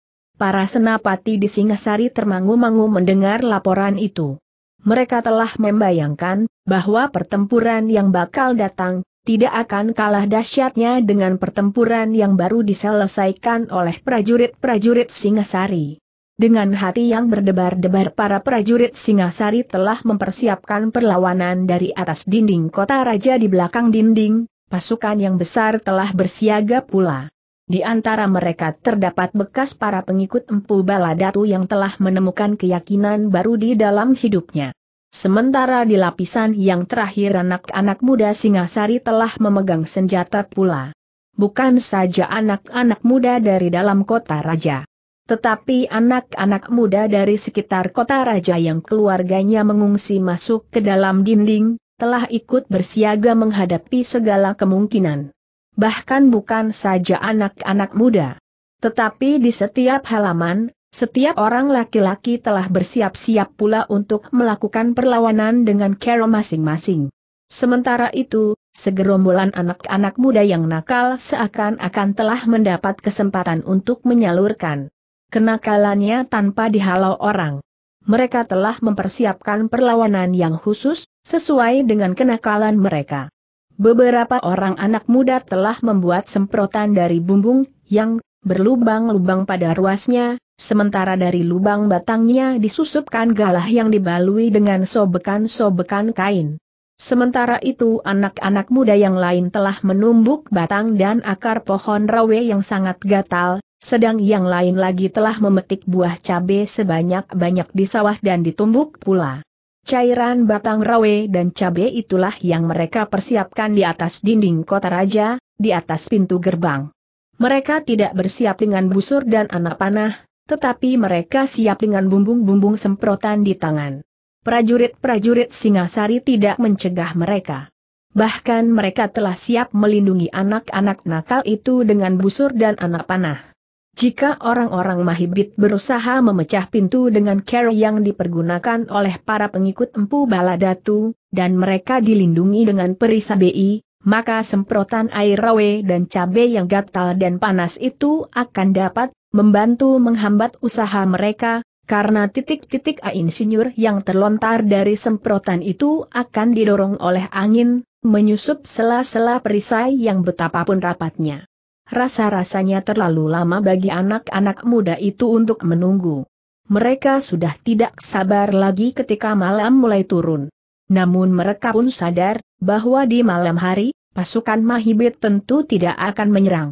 Para senapati di Singasari termangu-mangu mendengar laporan itu. Mereka telah membayangkan, bahwa pertempuran yang bakal datang, tidak akan kalah dahsyatnya dengan pertempuran yang baru diselesaikan oleh prajurit-prajurit Singasari. Dengan hati yang berdebar-debar, para prajurit Singasari telah mempersiapkan perlawanan dari atas dinding kota raja. Di belakang dinding, pasukan yang besar telah bersiaga pula. Di antara mereka terdapat bekas para pengikut Empu Baladatu yang telah menemukan keyakinan baru di dalam hidupnya. Sementara di lapisan yang terakhir, anak-anak muda Singasari telah memegang senjata pula. Bukan saja anak-anak muda dari dalam kota raja, tetapi anak-anak muda dari sekitar kota raja yang keluarganya mengungsi masuk ke dalam dinding, telah ikut bersiaga menghadapi segala kemungkinan. Bahkan bukan saja anak-anak muda, tetapi di setiap halaman, setiap orang laki-laki telah bersiap-siap pula untuk melakukan perlawanan dengan cara masing-masing. Sementara itu, segerombolan anak-anak muda yang nakal seakan-akan telah mendapat kesempatan untuk menyalurkan kenakalannya tanpa dihalau orang. Mereka telah mempersiapkan perlawanan yang khusus, sesuai dengan kenakalan mereka. Beberapa orang anak muda telah membuat semprotan dari bumbung, yang berlubang-lubang pada ruasnya, sementara dari lubang batangnya disusupkan galah yang dibalui dengan sobekan-sobekan kain. Sementara itu anak-anak muda yang lain telah menumbuk batang dan akar pohon rawe yang sangat gatal, sedang yang lain lagi telah memetik buah cabai sebanyak-banyak di sawah dan ditumbuk pula. Cairan batang rawe dan cabai itulah yang mereka persiapkan di atas dinding kota raja, di atas pintu gerbang. Mereka tidak bersiap dengan busur dan anak panah, tetapi mereka siap dengan bumbung-bumbung semprotan di tangan. Prajurit-prajurit Singasari tidak mencegah mereka. Bahkan mereka telah siap melindungi anak-anak nakal itu dengan busur dan anak panah. Jika orang-orang Mahibit berusaha memecah pintu dengan cara yang dipergunakan oleh para pengikut Empu Baladatu, dan mereka dilindungi dengan perisabai, maka semprotan air rawe dan cabai yang gatal dan panas itu akan dapat membantu menghambat usaha mereka, karena titik-titik insinyur yang terlontar dari semprotan itu akan didorong oleh angin, menyusup sela-sela perisai yang betapapun rapatnya. Rasa-rasanya terlalu lama bagi anak-anak muda itu untuk menunggu. Mereka sudah tidak sabar lagi ketika malam mulai turun. Namun mereka pun sadar, bahwa di malam hari, pasukan Mahibit tentu tidak akan menyerang.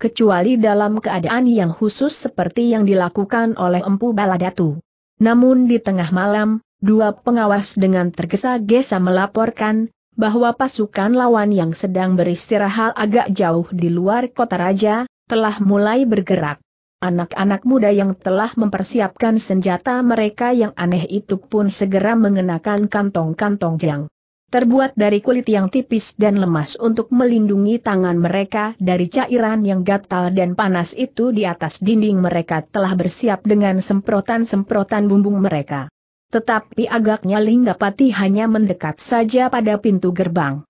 Kecuali dalam keadaan yang khusus seperti yang dilakukan oleh Empu Baladatu. Namun di tengah malam, dua pengawas dengan tergesa-gesa melaporkan, bahwa pasukan lawan yang sedang beristirahat agak jauh di luar kota raja, telah mulai bergerak. Anak-anak muda yang telah mempersiapkan senjata mereka yang aneh itu pun segera mengenakan kantong-kantong jang terbuat dari kulit yang tipis dan lemas untuk melindungi tangan mereka dari cairan yang gatal dan panas itu. Di atas dinding mereka telah bersiap dengan semprotan-semprotan bumbung mereka. Tetapi agaknya Linggapati hanya mendekat saja pada pintu gerbang.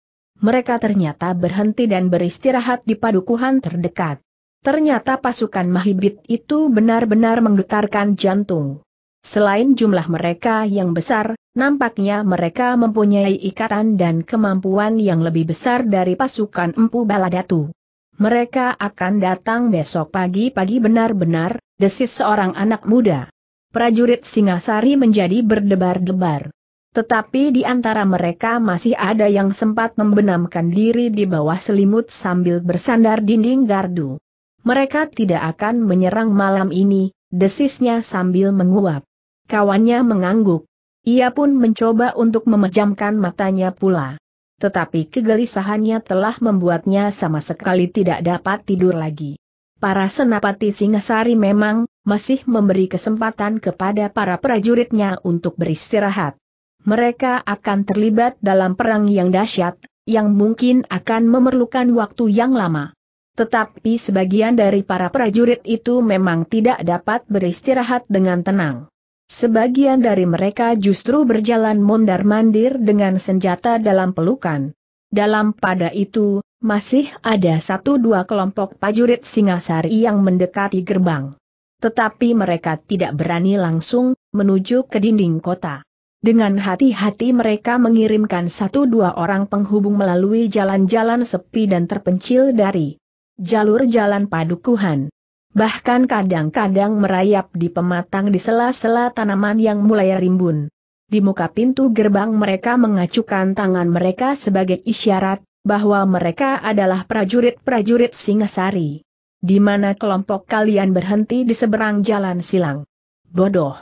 Mereka ternyata berhenti dan beristirahat di padukuhan terdekat. Ternyata pasukan Mahibit itu benar-benar menggetarkan jantung. Selain jumlah mereka yang besar, nampaknya mereka mempunyai ikatan dan kemampuan yang lebih besar dari pasukan Empu Baladatu. Mereka akan datang besok pagi-pagi benar-benar, desis seorang anak muda. Prajurit Singasari menjadi berdebar-debar. Tetapi di antara mereka masih ada yang sempat membenamkan diri di bawah selimut sambil bersandar dinding gardu. Mereka tidak akan menyerang malam ini, desisnya sambil menguap. Kawannya mengangguk. Ia pun mencoba untuk memejamkan matanya pula. Tetapi kegelisahannya telah membuatnya sama sekali tidak dapat tidur lagi. Para senapati Singasari memang masih memberi kesempatan kepada para prajuritnya untuk beristirahat. Mereka akan terlibat dalam perang yang dahsyat, yang mungkin akan memerlukan waktu yang lama. Tetapi sebagian dari para prajurit itu memang tidak dapat beristirahat dengan tenang. Sebagian dari mereka justru berjalan mondar-mandir dengan senjata dalam pelukan. Dalam pada itu, masih ada satu dua kelompok prajurit Singasari yang mendekati gerbang. Tetapi mereka tidak berani langsung menuju ke dinding kota. Dengan hati-hati mereka mengirimkan satu dua orang penghubung melalui jalan-jalan sepi dan terpencil dari jalur jalan padukuhan. Bahkan kadang-kadang merayap di pematang di sela-sela tanaman yang mulai rimbun. Di muka pintu gerbang mereka mengacukan tangan mereka sebagai isyarat bahwa mereka adalah prajurit-prajurit Singasari. Di mana kelompok kalian berhenti di seberang jalan silang? Bodoh.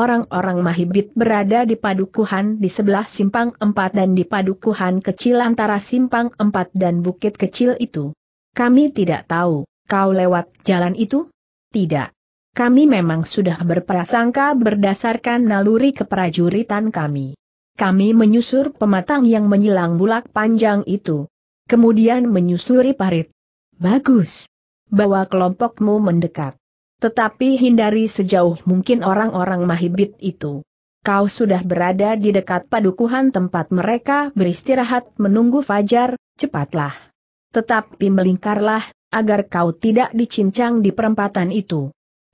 Orang-orang Mahibit berada di padukuhan di sebelah simpang empat dan di padukuhan kecil antara simpang empat dan bukit kecil itu. Kami tidak tahu. Kau lewat jalan itu? Tidak. Kami memang sudah berprasangka berdasarkan naluri keprajuritan kami. Kami menyusur pematang yang menyilang bulak panjang itu. Kemudian menyusuri parit. Bagus. Bawa kelompokmu mendekat. Tetapi hindari sejauh mungkin orang-orang Mahibit itu. Kau sudah berada di dekat padukuhan tempat mereka beristirahat menunggu fajar, cepatlah. Tetapi melingkarlah, agar kau tidak dicincang di perempatan itu.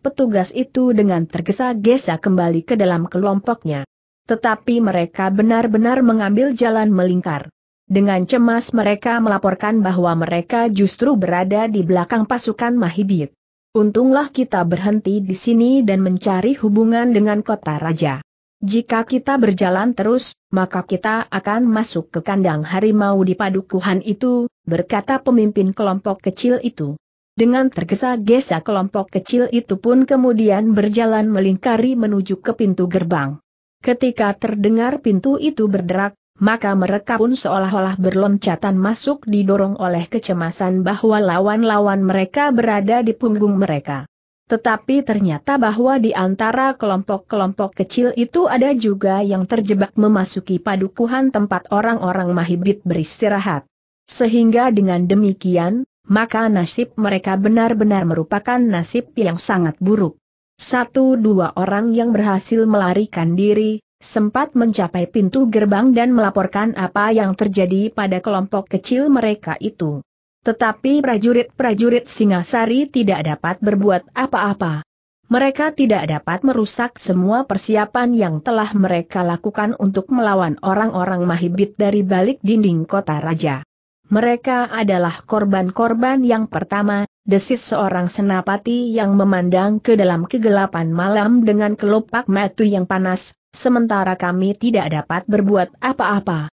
Petugas itu dengan tergesa-gesa kembali ke dalam kelompoknya. Tetapi mereka benar-benar mengambil jalan melingkar. Dengan cemas mereka melaporkan bahwa mereka justru berada di belakang pasukan Mahibit. Untunglah kita berhenti di sini dan mencari hubungan dengan kota raja. Jika kita berjalan terus, maka kita akan masuk ke kandang harimau di padukuhan itu, berkata pemimpin kelompok kecil itu. Dengan tergesa-gesa kelompok kecil itu pun kemudian berjalan melingkari menuju ke pintu gerbang. Ketika terdengar pintu itu berderak, maka mereka pun seolah-olah berloncatan masuk didorong oleh kecemasan bahwa lawan-lawan mereka berada di punggung mereka. Tetapi ternyata bahwa di antara kelompok-kelompok kecil itu ada juga yang terjebak memasuki padukuhan tempat orang-orang Mahibit beristirahat. Sehingga dengan demikian, maka nasib mereka benar-benar merupakan nasib yang sangat buruk. Satu dua orang yang berhasil melarikan diri, sempat mencapai pintu gerbang dan melaporkan apa yang terjadi pada kelompok kecil mereka itu. Tetapi prajurit-prajurit Singasari tidak dapat berbuat apa-apa. Mereka tidak dapat merusak semua persiapan yang telah mereka lakukan untuk melawan orang-orang Mahibit dari balik dinding kota raja. Mereka adalah korban-korban yang pertama, desis seorang senapati yang memandang ke dalam kegelapan malam dengan kelopak mata yang panas, sementara kami tidak dapat berbuat apa-apa.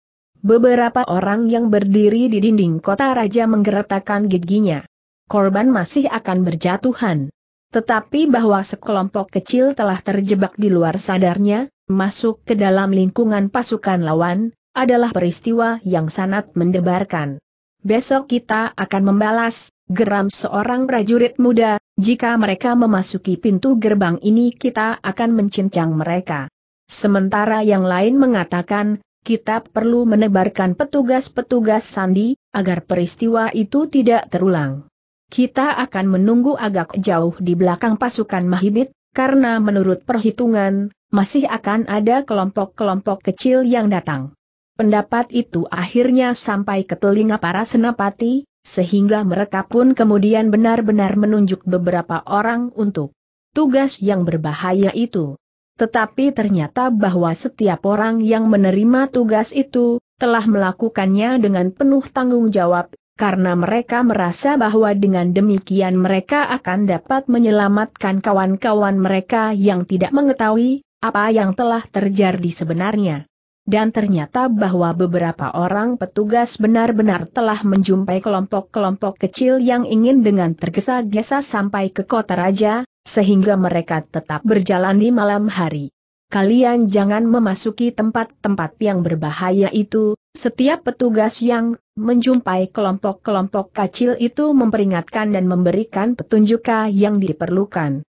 Beberapa orang yang berdiri di dinding kota raja menggeretakkan giginya. Korban masih akan berjatuhan. Tetapi bahwa sekelompok kecil telah terjebak di luar sadarnya, masuk ke dalam lingkungan pasukan lawan, adalah peristiwa yang sangat mendebarkan. Besok kita akan membalas, geram seorang prajurit muda, jika mereka memasuki pintu gerbang ini kita akan mencincang mereka. Sementara yang lain mengatakan, kita perlu menebarkan petugas-petugas sandi, agar peristiwa itu tidak terulang. Kita akan menunggu agak jauh di belakang pasukan Mahibit, karena menurut perhitungan, masih akan ada kelompok-kelompok kecil yang datang. Pendapat itu akhirnya sampai ke telinga para senapati, sehingga mereka pun kemudian benar-benar menunjuk beberapa orang untuk tugas yang berbahaya itu. Tetapi ternyata bahwa setiap orang yang menerima tugas itu, telah melakukannya dengan penuh tanggung jawab, karena mereka merasa bahwa dengan demikian mereka akan dapat menyelamatkan kawan-kawan mereka yang tidak mengetahui apa yang telah terjadi sebenarnya. Dan ternyata bahwa beberapa orang petugas benar-benar telah menjumpai kelompok-kelompok kecil yang ingin dengan tergesa-gesa sampai ke kota raja, sehingga mereka tetap berjalan di malam hari. kalian jangan memasuki tempat-tempat yang berbahaya itu. Setiap petugas yang menjumpai kelompok-kelompok kecil itu memperingatkan dan memberikan petunjuk yang diperlukan.